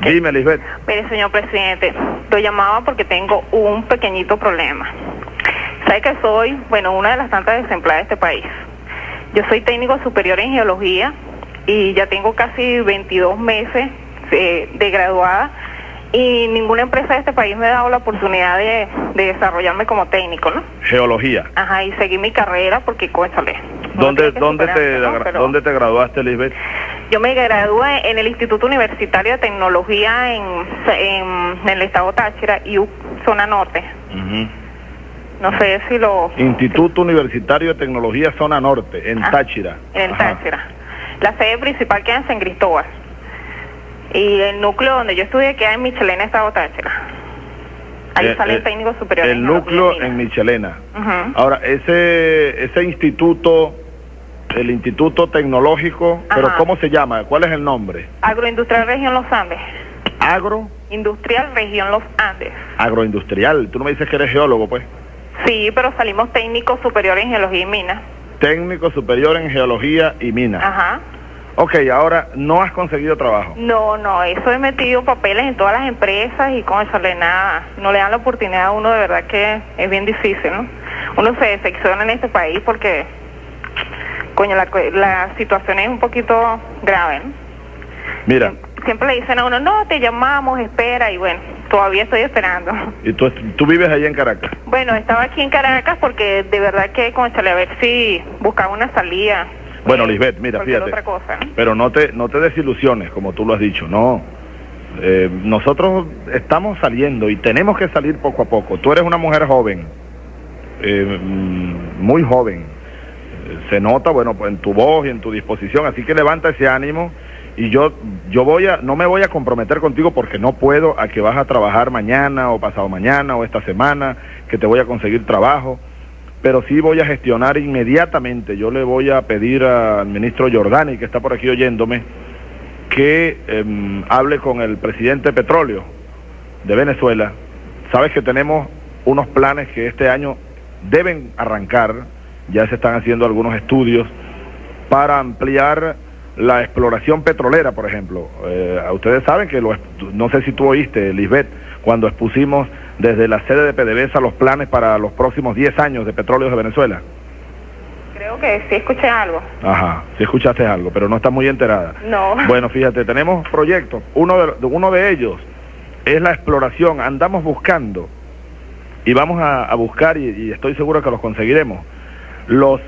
Dime, Lisbeth. Mire, señor presidente, lo llamaba porque tengo un pequeñito problema. Sabe que soy, bueno, una de las tantas desempleadas de este país. Yo soy técnico superior en geología y ya tengo casi 22 meses de graduada y ninguna empresa de este país me ha dado la oportunidad de desarrollarme como técnico, ¿no? Geología. Ajá, y seguí mi carrera porque, cónchale. ¿Dónde te graduaste, Lisbeth? Yo me gradué en el Instituto Universitario de Tecnología en el estado Táchira, IUC, zona norte. No sé si lo... Instituto Universitario de Tecnología Zona Norte, en Táchira. En el Táchira. La sede principal queda en San Cristóbal. Y el núcleo donde yo estudié queda en Michelena, estado Táchira. Ahí sale el técnico superior. El núcleo en Michelena. Ahora, ese instituto, el Instituto Tecnológico, pero ¿cómo se llama? ¿Cuál es el nombre? Agroindustrial Región Los Andes. Agro... Industrial, región Los Andes. Agroindustrial. Tú no me dices que eres geólogo, pues. Sí, pero salimos técnico superior en geología y minas. Técnico superior en geología y minas. Ajá. Ok, ahora, ¿no has conseguido trabajo? No, no, eso he metido papeles en todas las empresas y con eso nada, no le dan la oportunidad a uno, de verdad que es bien difícil, ¿no? Uno se decepciona en este país porque, coño, la situación es un poquito grave, ¿no? Mira. Siempre le dicen a uno, no, te llamamos, espera, y bueno, todavía estoy esperando. ¿Y tú vives allá en Caracas? Bueno, estaba aquí en Caracas porque de verdad que, cónchale, a ver si buscaba una salida. Bueno, Lisbeth, mira, fíjate, otra cosa, ¿eh? Pero no te desilusiones, como tú lo has dicho, no. Nosotros estamos saliendo y tenemos que salir poco a poco. Tú eres una mujer joven, muy joven. Se nota, bueno, en tu voz y en tu disposición, así que levanta ese ánimo. Y yo no me voy a comprometer contigo porque no puedo a que vas a trabajar mañana o pasado mañana o esta semana, que te voy a conseguir trabajo. Pero sí voy a gestionar inmediatamente. Yo le voy a pedir al ministro Giordani, que está por aquí oyéndome, que hable con el presidente Petróleo de Venezuela. Sabes que tenemos unos planes que este año deben arrancar, ya se están haciendo algunos estudios, para ampliar la exploración petrolera, por ejemplo. Ustedes saben que, no sé si tú oíste, Lisbeth, cuando expusimos desde la sede de PDVSA los planes para los próximos 10 años de petróleos de Venezuela. Creo que sí escuché algo. Ajá, sí escuchaste algo, pero no estás muy enterada. No. Bueno, fíjate, tenemos proyectos. Uno de ellos es la exploración. Andamos buscando y vamos a buscar, y estoy seguro que los conseguiremos, los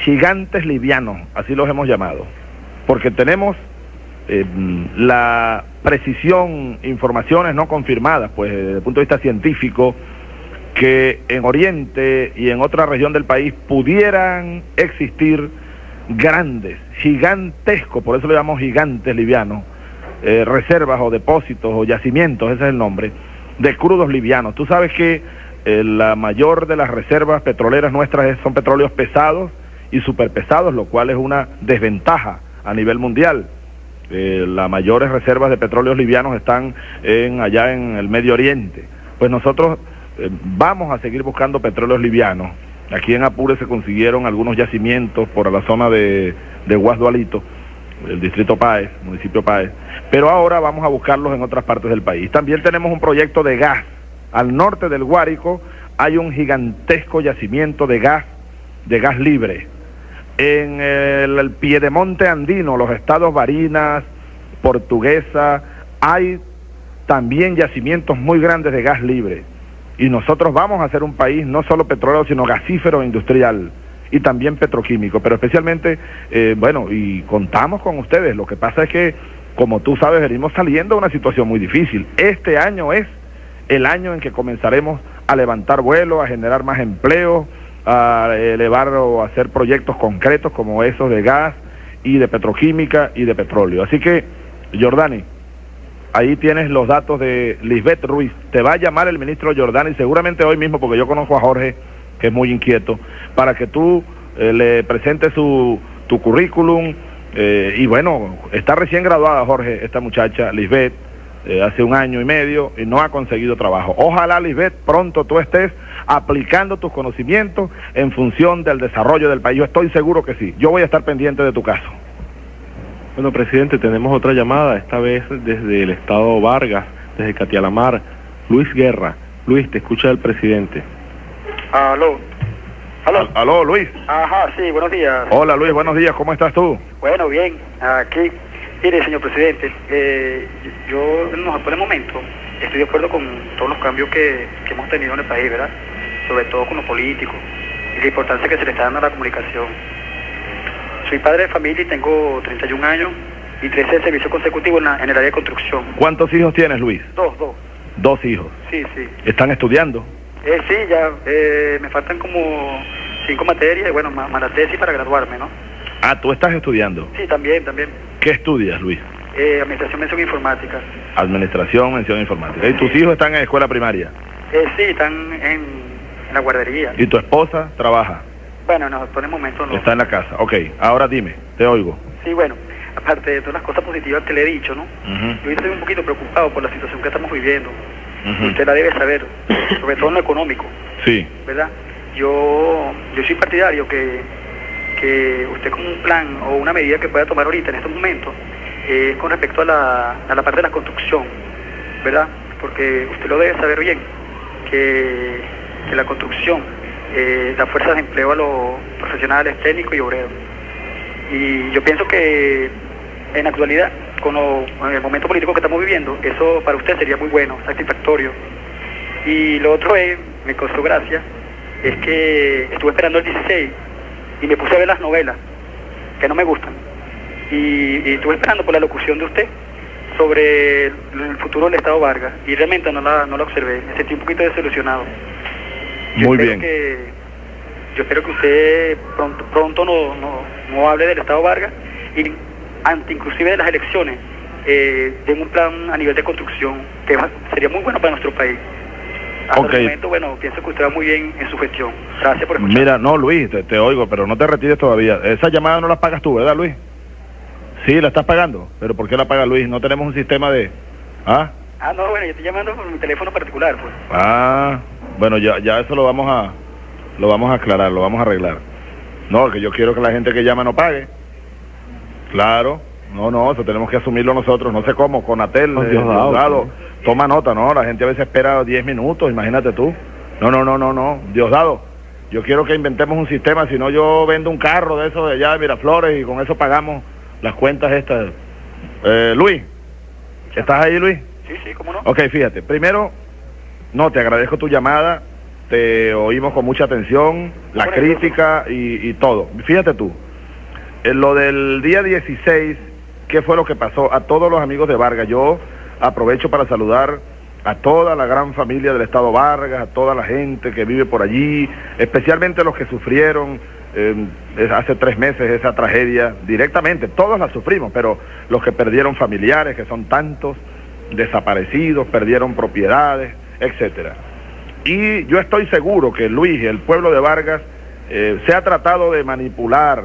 gigantes livianos, así los hemos llamado, porque tenemos la precisión, informaciones no confirmadas, pues desde el punto de vista científico, que en Oriente y en otra región del país pudieran existir grandes, gigantescos, por eso le llamamos gigantes livianos, reservas o depósitos o yacimientos, ese es el nombre, de crudos livianos. Tú sabes que la mayor de las reservas petroleras nuestras son petróleos pesados y superpesados, lo cual es una desventaja a nivel mundial. Las mayores reservas de petróleos livianos están allá en el Medio Oriente. Pues nosotros vamos a seguir buscando petróleos livianos. Aquí en Apure se consiguieron algunos yacimientos por la zona de Guasdualito, el distrito Páez, municipio Páez, pero ahora vamos a buscarlos en otras partes del país. También tenemos un proyecto de gas. Al norte del Guárico hay un gigantesco yacimiento de gas libre. En el piedemonte andino, los estados Barinas, Portuguesa, hay también yacimientos muy grandes de gas libre. Y nosotros vamos a ser un país no solo petrolero, sino gasífero industrial y también petroquímico. Pero especialmente, bueno, y contamos con ustedes. Lo que pasa es que, como tú sabes, venimos saliendo de una situación muy difícil. Este año es el año en que comenzaremos a levantar vuelo, a generar más empleo, a elevar o hacer proyectos concretos como esos de gas y de petroquímica y de petróleo. Así que, Giordani, ahí tienes los datos de Lisbeth Ruiz. Te va a llamar el ministro Giordani seguramente hoy mismo, porque yo conozco a Jorge, que es muy inquieto, para que tú le presentes tu currículum. Y bueno, está recién graduada, Jorge, esta muchacha, Lisbeth, hace un año y medio, y no ha conseguido trabajo. Ojalá, Lisbeth, pronto tú estés aplicando tus conocimientos en función del desarrollo del país. Yo estoy seguro que sí. Yo voy a estar pendiente de tu caso. Bueno, presidente, tenemos otra llamada, esta vez desde el estado Vargas, desde Catialamar. Luis Guerra. Luis, te escucha el presidente. Aló. ¿Aló? Aló, Luis. Ajá, sí, buenos días. Hola, Luis, buenos días. ¿Cómo estás tú? Bueno, bien, aquí. Mire, señor presidente, yo por el momento estoy de acuerdo con todos los cambios que hemos tenido en el país, ¿verdad? Sobre todo con los políticos y la importancia que se le está dando a la comunicación. Soy padre de familia y tengo 31 años y 13 de servicio consecutivo en el área de construcción. ¿Cuántos hijos tienes, Luis? Dos. ¿Dos hijos? Sí, sí. ¿Están estudiando? Sí, ya me faltan como 5 materias, bueno, más la tesis para graduarme, ¿no? Ah, ¿tú estás estudiando? Sí, también. ¿Qué estudias, Luis? Administración, mención informática. Administración, mención informática. ¿Y tus hijos están en escuela primaria? Sí, están en la guardería. ¿Y tu esposa trabaja? Bueno, no, por el momento no. Está en la casa, ok. Ahora dime, te oigo. Sí, bueno, aparte de todas las cosas positivas que le he dicho, ¿no? Yo estoy un poquito preocupado por la situación que estamos viviendo. Usted la debe saber, sobre todo en lo económico. Sí. ¿Verdad? Yo soy partidario que usted con un plan o una medida que pueda tomar ahorita en estos momentos es con respecto a la parte de la construcción, ¿verdad? Porque usted lo debe saber bien, que la construcción da fuerzas de empleo a los profesionales, técnicos y obreros. Y yo pienso que en la actualidad, con el momento político que estamos viviendo, eso para usted sería muy bueno, satisfactorio. Y lo otro es, me causó gracia, es que estuve esperando el 16 y me puse a ver las novelas, que no me gustan. Y estuve esperando por la locución de usted sobre el futuro del Estado Vargas, y realmente no la observé, me sentí un poquito desilusionado. Muy bien. Yo espero que usted pronto no hable del Estado Vargas, y ante inclusive de las elecciones, den un plan a nivel de construcción, que sería muy bueno para nuestro país. Hasta el momento, bueno, pienso que usted va muy bien en su gestión. Gracias por escuchar. Mira, no, Luis, te oigo, pero no te retires todavía. Esa llamada no la pagas tú, ¿verdad, Luis? Sí, la estás pagando, pero ¿por qué la paga Luis? No tenemos un sistema de... ¿Ah? Ah, no, bueno, yo estoy llamando por mi teléfono particular, pues. Ah, bueno, ya eso lo vamos a aclarar, lo vamos a arreglar. No, que yo quiero que la gente que llama no pague. Claro, no, eso tenemos que asumirlo nosotros, no sé cómo, Conatel, Diosdado, toma nota, no, la gente a veces espera 10 minutos, imagínate tú. No, Diosdado, yo quiero que inventemos un sistema, si no yo vendo un carro de eso de allá de Miraflores y con eso pagamos las cuentas estas. Luis, ¿estás ahí, Luis? Sí, cómo no. Ok, fíjate, primero, no, te agradezco tu llamada, te oímos con mucha atención, la crítica y todo. Fíjate tú, en lo del día 16, ¿qué fue lo que pasó? A todos los amigos de Vargas, yo aprovecho para saludar a toda la gran familia del Estado Vargas, a toda la gente que vive por allí, especialmente los que sufrieron hace 3 meses esa tragedia directamente, todos la sufrimos, pero los que perdieron familiares, que son tantos, desaparecidos, perdieron propiedades, etcétera. Y yo estoy seguro que Luis, el pueblo de Vargas, se ha tratado de manipular,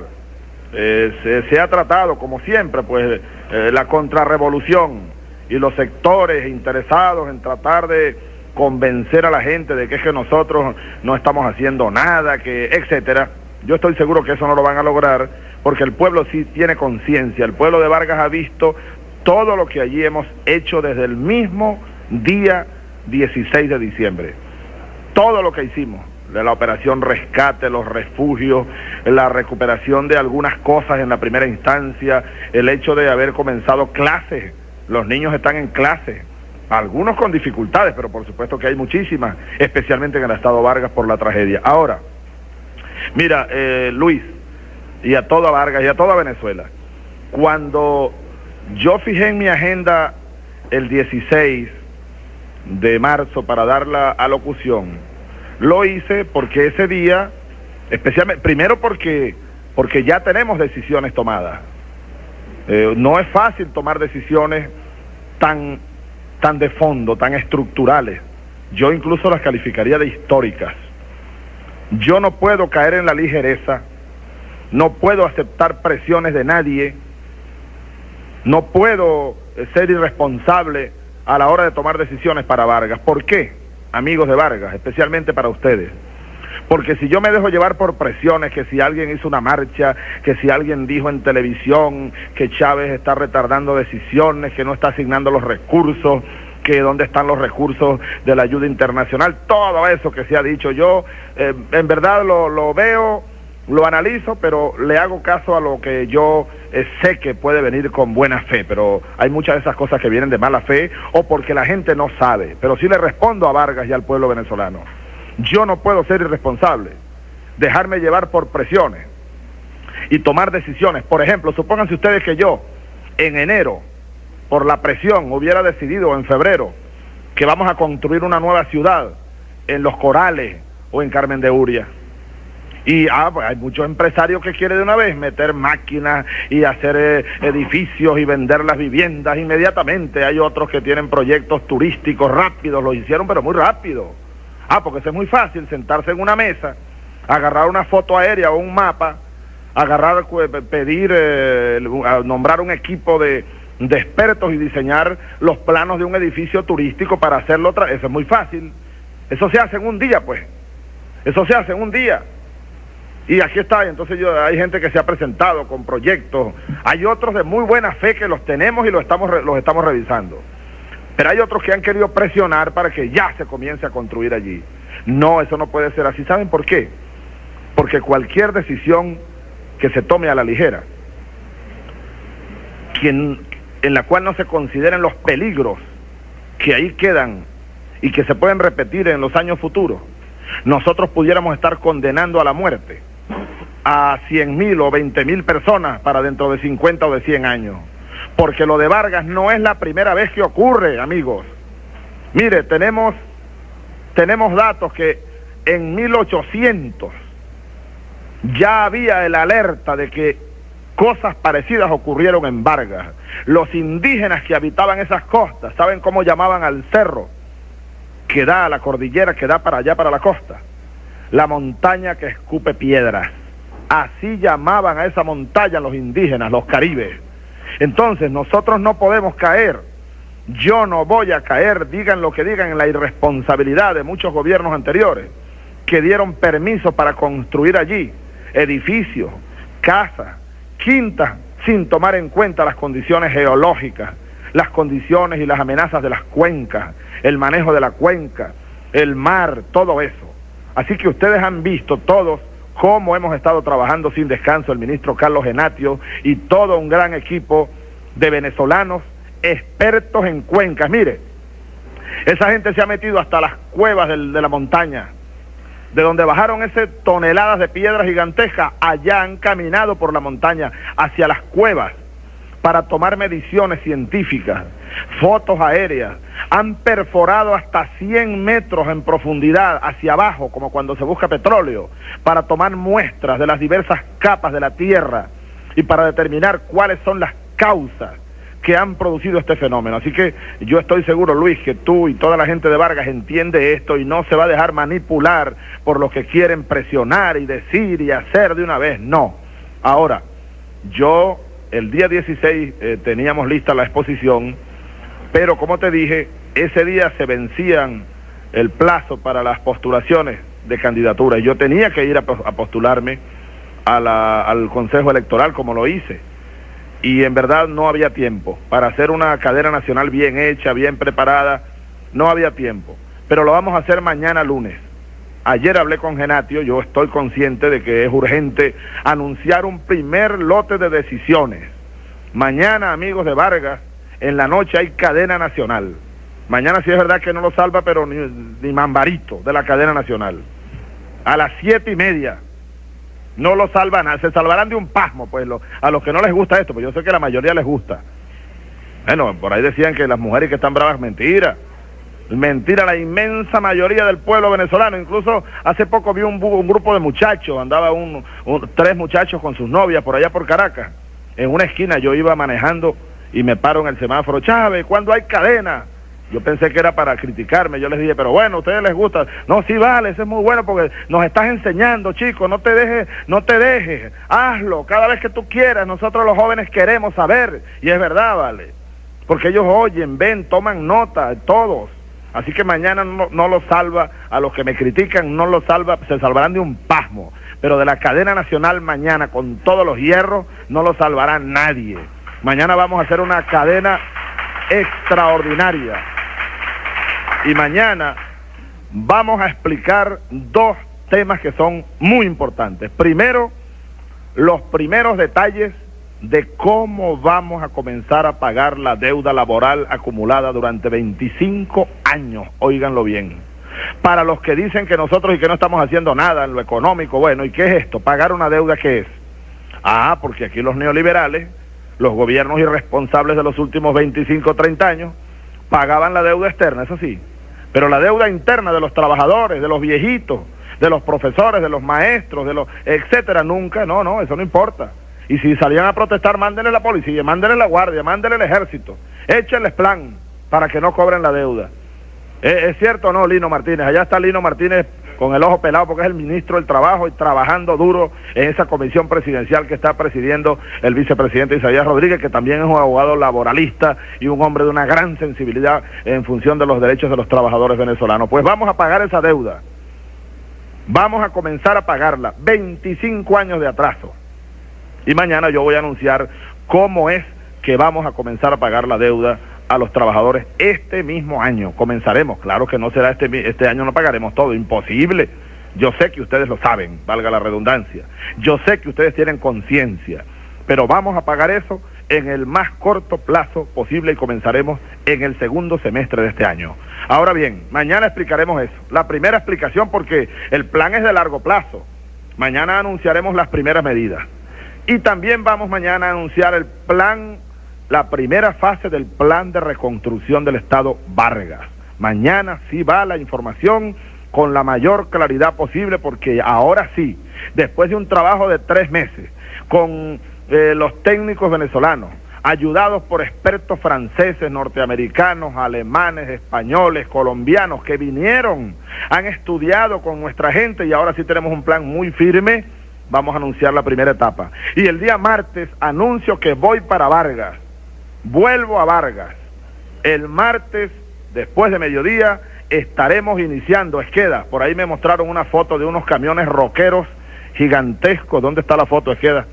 se ha tratado, como siempre, pues la contrarrevolución y los sectores interesados en tratar de convencer a la gente de que es que nosotros no estamos haciendo nada, que etcétera. Yo estoy seguro que eso no lo van a lograr, porque el pueblo sí tiene conciencia. El pueblo de Vargas ha visto todo lo que allí hemos hecho desde el mismo día 16 de diciembre. Todo lo que hicimos, de la operación rescate, los refugios, la recuperación de algunas cosas en la primera instancia, el hecho de haber comenzado clases. Los niños están en clase, algunos con dificultades, pero por supuesto que hay muchísimas, especialmente en el Estado Vargas por la tragedia. Ahora, mira, Luis, y a toda Vargas y a toda Venezuela, cuando yo fijé en mi agenda el 16 de marzo para dar la alocución, lo hice porque ese día, especialmente, primero porque ya tenemos decisiones tomadas. No es fácil tomar decisiones tan de fondo, tan estructurales. Yo incluso las calificaría de históricas. Yo no puedo caer en la ligereza, no puedo aceptar presiones de nadie, no puedo ser irresponsable a la hora de tomar decisiones para Vargas. ¿Por qué, amigos de Vargas? Especialmente para ustedes. Porque si yo me dejo llevar por presiones, que si alguien hizo una marcha, que si alguien dijo en televisión que Chávez está retardando decisiones, que no está asignando los recursos, que dónde están los recursos de la ayuda internacional, todo eso que se ha dicho, yo en verdad lo veo, lo analizo, pero le hago caso a lo que yo sé que puede venir con buena fe, pero hay muchas de esas cosas que vienen de mala fe o porque la gente no sabe, pero sí le respondo a Vargas y al pueblo venezolano. Yo no puedo ser irresponsable, dejarme llevar por presiones y tomar decisiones. Por ejemplo, supónganse ustedes que yo en enero, por la presión, hubiera decidido en febrero que vamos a construir una nueva ciudad en Los Corales o en Carmen de Uria. Y pues hay muchos empresarios que quieren de una vez meter máquinas y hacer edificios y vender las viviendas inmediatamente. Hay otros que tienen proyectos turísticos rápidos, los hicieron pero muy rápido. Porque eso es muy fácil, sentarse en una mesa, agarrar una foto aérea o un mapa, agarrar, pedir, nombrar un equipo de expertos y diseñar los planos de un edificio turístico para hacerlo otra vez. Eso es muy fácil. Eso se hace en un día, pues. Eso se hace en un día. Y aquí está, entonces hay gente que se ha presentado con proyectos, hay otros de muy buena fe que los tenemos y los estamos revisando. Pero hay otros que han querido presionar para que ya se comience a construir allí. No, eso no puede ser así. ¿Saben por qué? Porque cualquier decisión que se tome a la ligera, en la cual no se consideren los peligros que ahí quedan y que se pueden repetir en los años futuros, nosotros pudiéramos estar condenando a la muerte a 100.000 o 20.000 personas para dentro de 50 o de 100 años. Porque lo de Vargas no es la primera vez que ocurre, amigos. Mire, tenemos datos que en 1800 ya había el alerta de que cosas parecidas ocurrieron en Vargas. Los indígenas que habitaban esas costas, ¿saben cómo llamaban al cerro que da a la cordillera, que da para allá, para la costa? La montaña que escupe piedras. Así llamaban a esa montaña los indígenas, los caribes. Entonces, nosotros no podemos caer, yo no voy a caer, digan lo que digan, en la irresponsabilidad de muchos gobiernos anteriores que dieron permiso para construir allí edificios, casas, quintas, sin tomar en cuenta las condiciones geológicas, las condiciones y las amenazas de las cuencas, el manejo de la cuenca, el mar, todo eso. Así que ustedes han visto todos cómo hemos estado trabajando sin descanso el ministro Carlos Genatio y todo un gran equipo de venezolanos expertos en cuencas. Mire, esa gente se ha metido hasta las cuevas de la montaña, de donde bajaron esas toneladas de piedras gigantescas. Allá han caminado por la montaña hacia las cuevas para tomar mediciones científicas, fotos aéreas. Han perforado hasta 100 metros en profundidad hacia abajo, como cuando se busca petróleo, para tomar muestras de las diversas capas de la tierra y para determinar cuáles son las causas que han producido este fenómeno. Así que yo estoy seguro, Luis, que tú y toda la gente de Vargas entiende esto y no se va a dejar manipular por los que quieren presionar y decir y hacer de una vez. No. Ahora, yo el día 16 teníamos lista la exposición, pero como te dije, ese día se vencían el plazo para las postulaciones de candidatura. Yo tenía que ir a postularme al Consejo Electoral, como lo hice. Y en verdad no había tiempo. Para hacer una cadena nacional bien hecha, bien preparada, no había tiempo. Pero lo vamos a hacer mañana lunes. Ayer hablé con Genatio, yo estoy consciente de que es urgente anunciar un primer lote de decisiones. Mañana, amigos de Vargas, en la noche hay cadena nacional. Mañana sí es verdad que no lo salva, pero ni mambarito de la cadena nacional. A las 7:30. No lo salvan, se salvarán de un pasmo, pues, a los que no les gusta esto, pues yo sé que la mayoría les gusta. Bueno, por ahí decían que las mujeres que están bravas, mentira. Mentira, la inmensa mayoría del pueblo venezolano. Incluso hace poco vi un grupo de muchachos, andaba tres muchachos con sus novias por allá por Caracas. En una esquina yo iba manejando y me paro en el semáforo. Chávez, ¿cuándo hay cadena? Yo pensé que era para criticarme. Yo les dije, pero bueno, a ustedes les gusta. No, sí, vale, eso es muy bueno porque nos estás enseñando, chicos, no te dejes, hazlo cada vez que tú quieras. Nosotros los jóvenes queremos saber, y es verdad, vale, porque ellos oyen, ven, toman nota, todos. Así que mañana no lo salva, a los que me critican no lo salva, se salvarán de un pasmo, pero de la cadena nacional mañana, con todos los hierros, no lo salvará nadie. Mañana vamos a hacer una cadena extraordinaria. Y mañana vamos a explicar dos temas que son muy importantes. Primero, los primeros detalles de cómo vamos a comenzar a pagar la deuda laboral acumulada durante 25 años. Óiganlo bien. Para los que dicen que nosotros y que no estamos haciendo nada en lo económico, bueno, ¿y qué es esto? ¿Pagar una deuda qué es? Ah, porque aquí los neoliberales, los gobiernos irresponsables de los últimos 25 o 30 años pagaban la deuda externa, eso sí, pero la deuda interna de los trabajadores, de los viejitos, de los profesores, de los maestros, de los etcétera, nunca, no, eso no importa. Y si salían a protestar, mándenle la policía, mándenle la guardia, mándenle el ejército, échenles plan para que no cobren la deuda. ¿Es cierto o no, Lino Martínez? Allá está Lino Martínez con el ojo pelado, porque es el ministro del Trabajo y trabajando duro en esa comisión presidencial que está presidiendo el vicepresidente Isaías Rodríguez, que también es un abogado laboralista y un hombre de una gran sensibilidad en función de los derechos de los trabajadores venezolanos. Pues vamos a pagar esa deuda, vamos a comenzar a pagarla, 25 años de atraso, y mañana yo voy a anunciar cómo es que vamos a comenzar a pagar la deuda a los trabajadores este mismo año. Comenzaremos, claro que no será este año, no pagaremos todo, imposible. Yo sé que ustedes lo saben, valga la redundancia, yo sé que ustedes tienen conciencia, pero vamos a pagar eso en el más corto plazo posible y comenzaremos en el segundo semestre de este año. Ahora bien, mañana explicaremos eso, la primera explicación, porque el plan es de largo plazo. Mañana anunciaremos las primeras medidas y también vamos mañana a anunciar el plan, la primera fase del plan de reconstrucción del Estado Vargas. Mañana sí va la información con la mayor claridad posible, porque ahora sí, después de un trabajo de 3 meses, con los técnicos venezolanos, ayudados por expertos franceses, norteamericanos, alemanes, españoles, colombianos, que vinieron, han estudiado con nuestra gente, y ahora sí tenemos un plan muy firme. Vamos a anunciar la primera etapa. Y el día martes anuncio que voy para Vargas. Vuelvo a Vargas. El martes, después de mediodía, estaremos iniciando Esqueda. Por ahí me mostraron una foto de unos camiones roqueros gigantescos. ¿Dónde está la foto, Esqueda?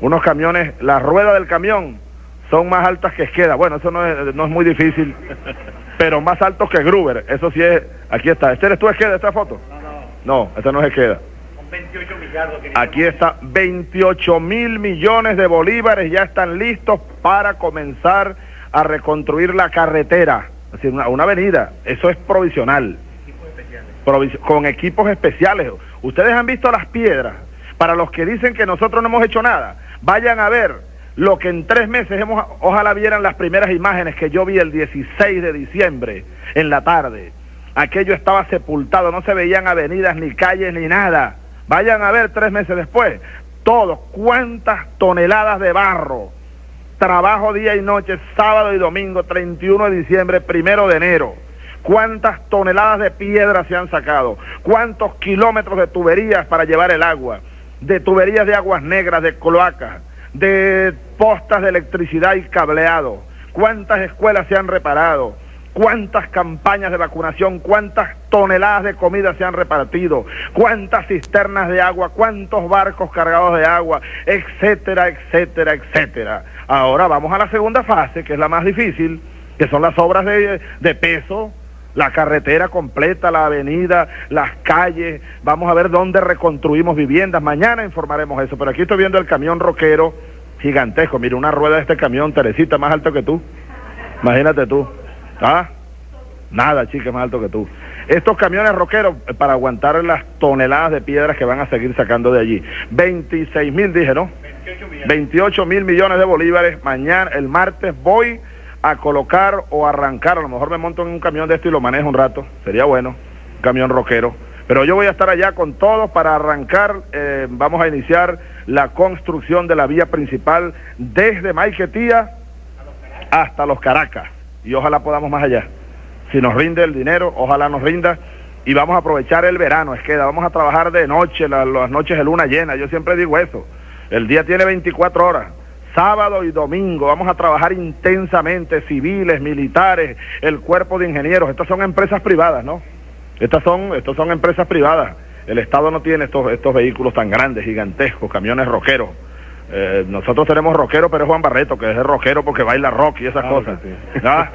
Unos camiones, la rueda del camión son más altas que Esqueda. Bueno, eso no es muy difícil, pero más altos que Gruber. Eso sí es, aquí está. ¿Este eres tú, Esqueda, esta foto? No, esta no es Esqueda. 28 millardos. Aquí está, 28.000 millones de bolívares ya están listos para comenzar a reconstruir la carretera, es decir, una avenida. Eso es provisional. Equipos especiales. Con equipos especiales. Ustedes han visto las piedras. Para los que dicen que nosotros no hemos hecho nada, vayan a ver lo que en 3 meses hemos. Ojalá vieran las primeras imágenes que yo vi el 16 de diciembre en la tarde. Aquello estaba sepultado, no se veían avenidas, ni calles, ni nada. Vayan a ver 3 meses después, todos, cuántas toneladas de barro, trabajo día y noche, sábado y domingo, 31 de diciembre, 1 de enero, cuántas toneladas de piedra se han sacado, cuántos kilómetros de tuberías para llevar el agua, de tuberías de aguas negras, de cloacas, de postas de electricidad y cableado, cuántas escuelas se han reparado, cuántas campañas de vacunación, cuántas toneladas de comida se han repartido, cuántas cisternas de agua, cuántos barcos cargados de agua, etcétera, etcétera, etcétera. Ahora vamos a la segunda fase, que es la más difícil, que son las obras de peso, la carretera completa, la avenida, las calles. Vamos a ver dónde reconstruimos viviendas. Mañana informaremos eso, pero aquí estoy viendo el camión roquero gigantesco. Mira, una rueda de este camión, Teresita, más alto que tú. Imagínate tú. ¿Ah? Nada, chica, más alto que tú. Estos camiones roqueros para aguantar las toneladas de piedras que van a seguir sacando de allí. 26.000, dije, ¿no? 28.000 millones de bolívares. Mañana, el martes, voy a colocar o arrancar. A lo mejor me monto en un camión de esto y lo manejo un rato. Sería bueno, un camión roquero. Pero yo voy a estar allá con todos para arrancar. Vamos a iniciar la construcción de la vía principal desde Maiquetía hasta Los Caracas. Y ojalá podamos más allá. Si nos rinde el dinero, ojalá nos rinda. Y vamos a aprovechar el verano, Esqueda. Vamos a trabajar de noche, las noches de luna llena. Yo siempre digo eso. El día tiene 24 horas. Sábado y domingo vamos a trabajar intensamente, civiles, militares, el cuerpo de ingenieros. Estas son empresas privadas, ¿no? Estas son empresas privadas. El Estado no tiene estos vehículos tan grandes, gigantescos, camiones roqueros. Nosotros tenemos rockero, pero es Juan Barreto, que es el rockero porque baila rock y esas cosas, sí. ¿Ah?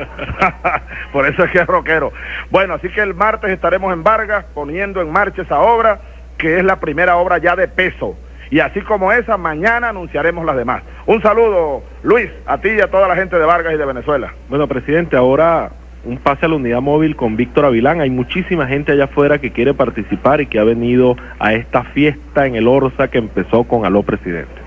Por eso es que es rockero. Bueno, así que el martes estaremos en Vargas poniendo en marcha esa obra, que es la primera obra ya de peso. Y así como esa, mañana anunciaremos las demás. Un saludo, Luis, a ti y a toda la gente de Vargas y de Venezuela. Bueno, presidente, ahora un pase a la unidad móvil con Víctor Avilán. Hay muchísima gente allá afuera que quiere participar y que ha venido a esta fiesta en el Orza que empezó con Aló, Presidente.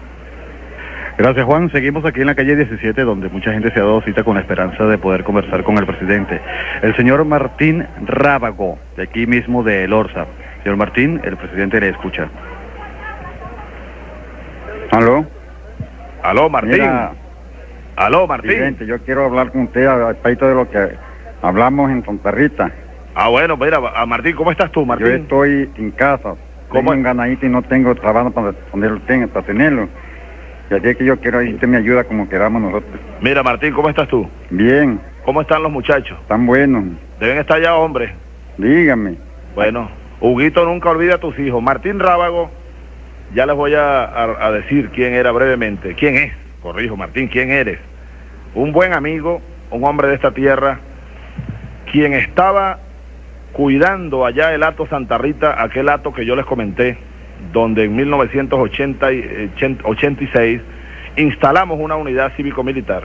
Gracias, Juan. Seguimos aquí en la calle 17, donde mucha gente se ha dado cita con la esperanza de poder conversar con el presidente. El señor Martín Rábago, de aquí mismo de El Orza. Señor Martín, el presidente le escucha. ¿Aló? ¿Aló, Martín? Mira, ¿aló, Martín? Presidente, yo quiero hablar con usted a respecto de lo que hablamos en Tontarrita. Ah, bueno, mira, a Martín, ¿cómo estás tú, Martín? Yo estoy en casa. ¿Cómo? Tengo un ganadito y no tengo trabajo para ponerlo, para tenerlo. Y así es que yo quiero, ahí usted me ayuda como queramos nosotros. Mira, Martín, ¿cómo estás tú? Bien. ¿Cómo están los muchachos? Están buenos. Deben estar ya, hombre. Dígame. Bueno, Huguito, nunca olvida a tus hijos. Martín Rábago, ya les voy a decir quién era brevemente. ¿Quién es? Corrijo, Martín, ¿quién eres? Un buen amigo, un hombre de esta tierra, quien estaba cuidando allá el hato Santa Rita, aquel hato que yo les comenté, donde en 1986 instalamos una unidad cívico-militar.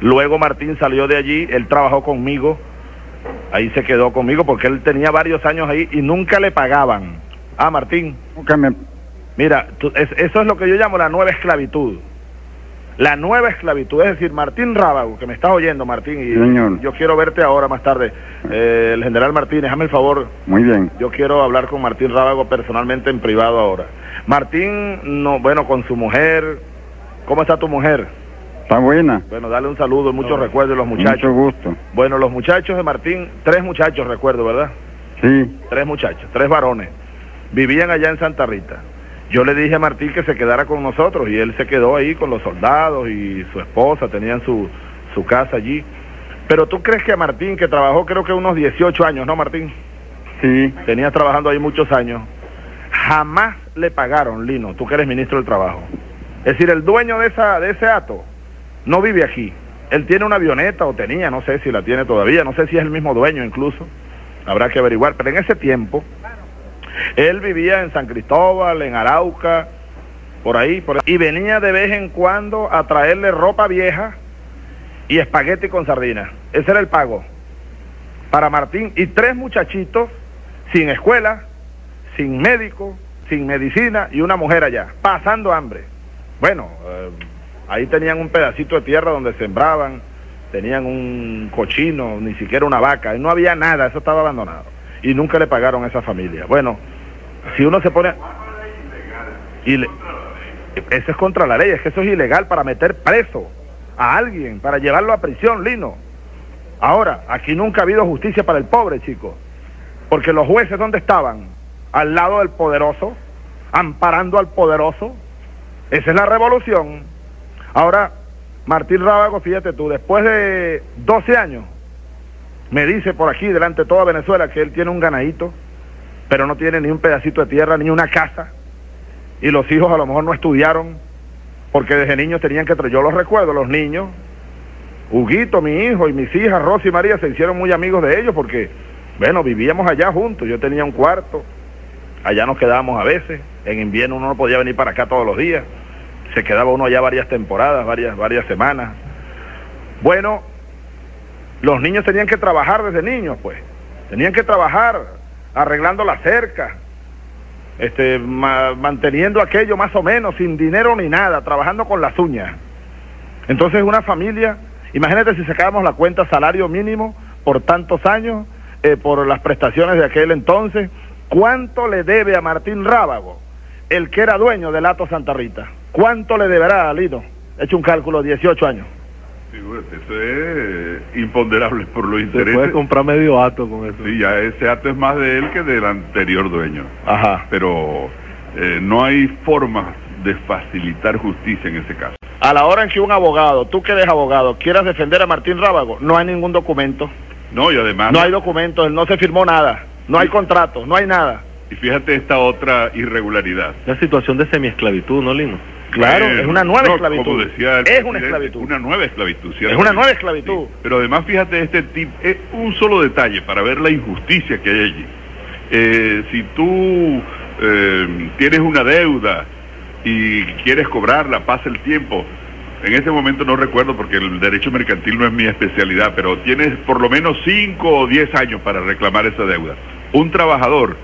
Luego Martín salió de allí, él trabajó conmigo, ahí se quedó conmigo porque él tenía varios años ahí y nunca le pagaban. Ah, Martín. Nunca me... Mira, eso es lo que yo llamo la nueva esclavitud. La nueva esclavitud, es decir, Martín Rábago, que me estás oyendo, Martín, y señor, yo quiero verte ahora más tarde. El general Martínez, hazme el favor. Muy bien. Yo quiero hablar con Martín Rábago personalmente en privado ahora. Martín, no, bueno, con su mujer, ¿cómo está tu mujer? Está buena. Bueno, dale un saludo, muchos recuerdos a los muchachos. Mucho gusto. Bueno, los muchachos de Martín, 3 muchachos recuerdo, ¿verdad? Sí. 3 muchachos, 3 varones. Vivían allá en Santa Rita. Yo le dije a Martín que se quedara con nosotros y él se quedó ahí con los soldados y su esposa, tenían su casa allí. Pero tú crees que a Martín, que trabajó creo que unos 18 años, ¿no, Martín? Sí. Tenías trabajando ahí muchos años. Jamás le pagaron, Lino, tú que eres ministro del Trabajo. Es decir, el dueño de ese hato no vive aquí. Él tiene una avioneta, o tenía, no sé si la tiene todavía, no sé si es el mismo dueño incluso. Habrá que averiguar, pero en ese tiempo... Él vivía en San Cristóbal, en Arauca, por ahí, y venía de vez en cuando a traerle ropa vieja y espagueti con sardinas. Ese era el pago para Martín y 3 muchachitos sin escuela, sin médico, sin medicina y una mujer allá, pasando hambre. Bueno, ahí tenían un pedacito de tierra donde sembraban, tenían un cochino, ni siquiera una vaca, y no había nada, eso estaba abandonado. Y nunca le pagaron a esa familia. Bueno, si uno se pone... Eso es contra la ley, es que eso es ilegal para meter preso a alguien, para llevarlo a prisión, Lino. Ahora, aquí nunca ha habido justicia para el pobre, chico. Porque los jueces, ¿dónde estaban? Al lado del poderoso, amparando al poderoso. Esa es la revolución. Ahora, Martín Rábago, fíjate tú, después de 12 años... Me dice por aquí, delante de toda Venezuela, que él tiene un ganadito, pero no tiene ni un pedacito de tierra, ni una casa. Y los hijos a lo mejor no estudiaron, porque desde niños tenían que... Yo los recuerdo, los niños. Huguito, mi hijo, y mis hijas, Rosy y María, se hicieron muy amigos de ellos, porque, bueno, vivíamos allá juntos. Yo tenía un cuarto, allá nos quedábamos a veces. En invierno uno no podía venir para acá todos los días. Se quedaba uno allá varias temporadas, varias semanas. Bueno... Los niños tenían que trabajar desde niños, pues. Tenían que trabajar arreglando la cerca, manteniendo aquello más o menos, sin dinero ni nada, trabajando con las uñas. Entonces una familia, imagínate si sacábamos la cuenta salario mínimo por tantos años, por las prestaciones de aquel entonces, ¿cuánto le debe a Martín Rábago, el que era dueño del hato Santa Rita? ¿Cuánto le deberá, Lino? He hecho un cálculo, 18 años. Sí, bueno, eso es imponderable por los intereses. Se puede comprar medio hato con eso. Sí, ya ese hato es más de él que del anterior dueño. Ajá. Pero no hay forma de facilitar justicia en ese caso. A la hora en que un abogado, tú que eres abogado, quieras defender a Martín Rábago, no hay ningún documento. No, y además... No hay documentos, él no se firmó nada, no hay contratos, no hay nada. Y fíjate esta otra irregularidad. La situación de semiesclavitud, ¿no, Lino? Claro, es una nueva esclavitud. Como decía el presidente, una esclavitud. Una nueva esclavitud. ¿Sí? Es una nueva esclavitud. Sí. Pero además, fíjate, este tipo, es un solo detalle para ver la injusticia que hay allí. Si tú tienes una deuda y quieres cobrarla, pasa el tiempo. En este momento no recuerdo porque el derecho mercantil no es mi especialidad, pero tienes por lo menos 5 o 10 años para reclamar esa deuda. Un trabajador,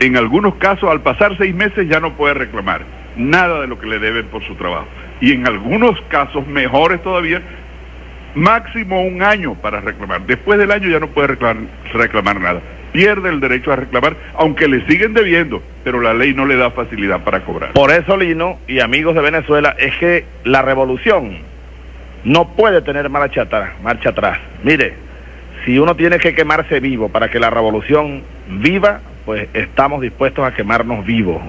en algunos casos, al pasar 6 meses ya no puede reclamar nada de lo que le deben por su trabajo. Y en algunos casos, mejores todavía, máximo 1 año para reclamar. Después del año ya no puede reclamar nada. Pierde el derecho a reclamar, aunque le siguen debiendo, pero la ley no le da facilidad para cobrar. Por eso, Lino y amigos de Venezuela, es que la revolución no puede tener marcha atrás. Mire, si uno tiene que quemarse vivo para que la revolución viva, pues estamos dispuestos a quemarnos vivos.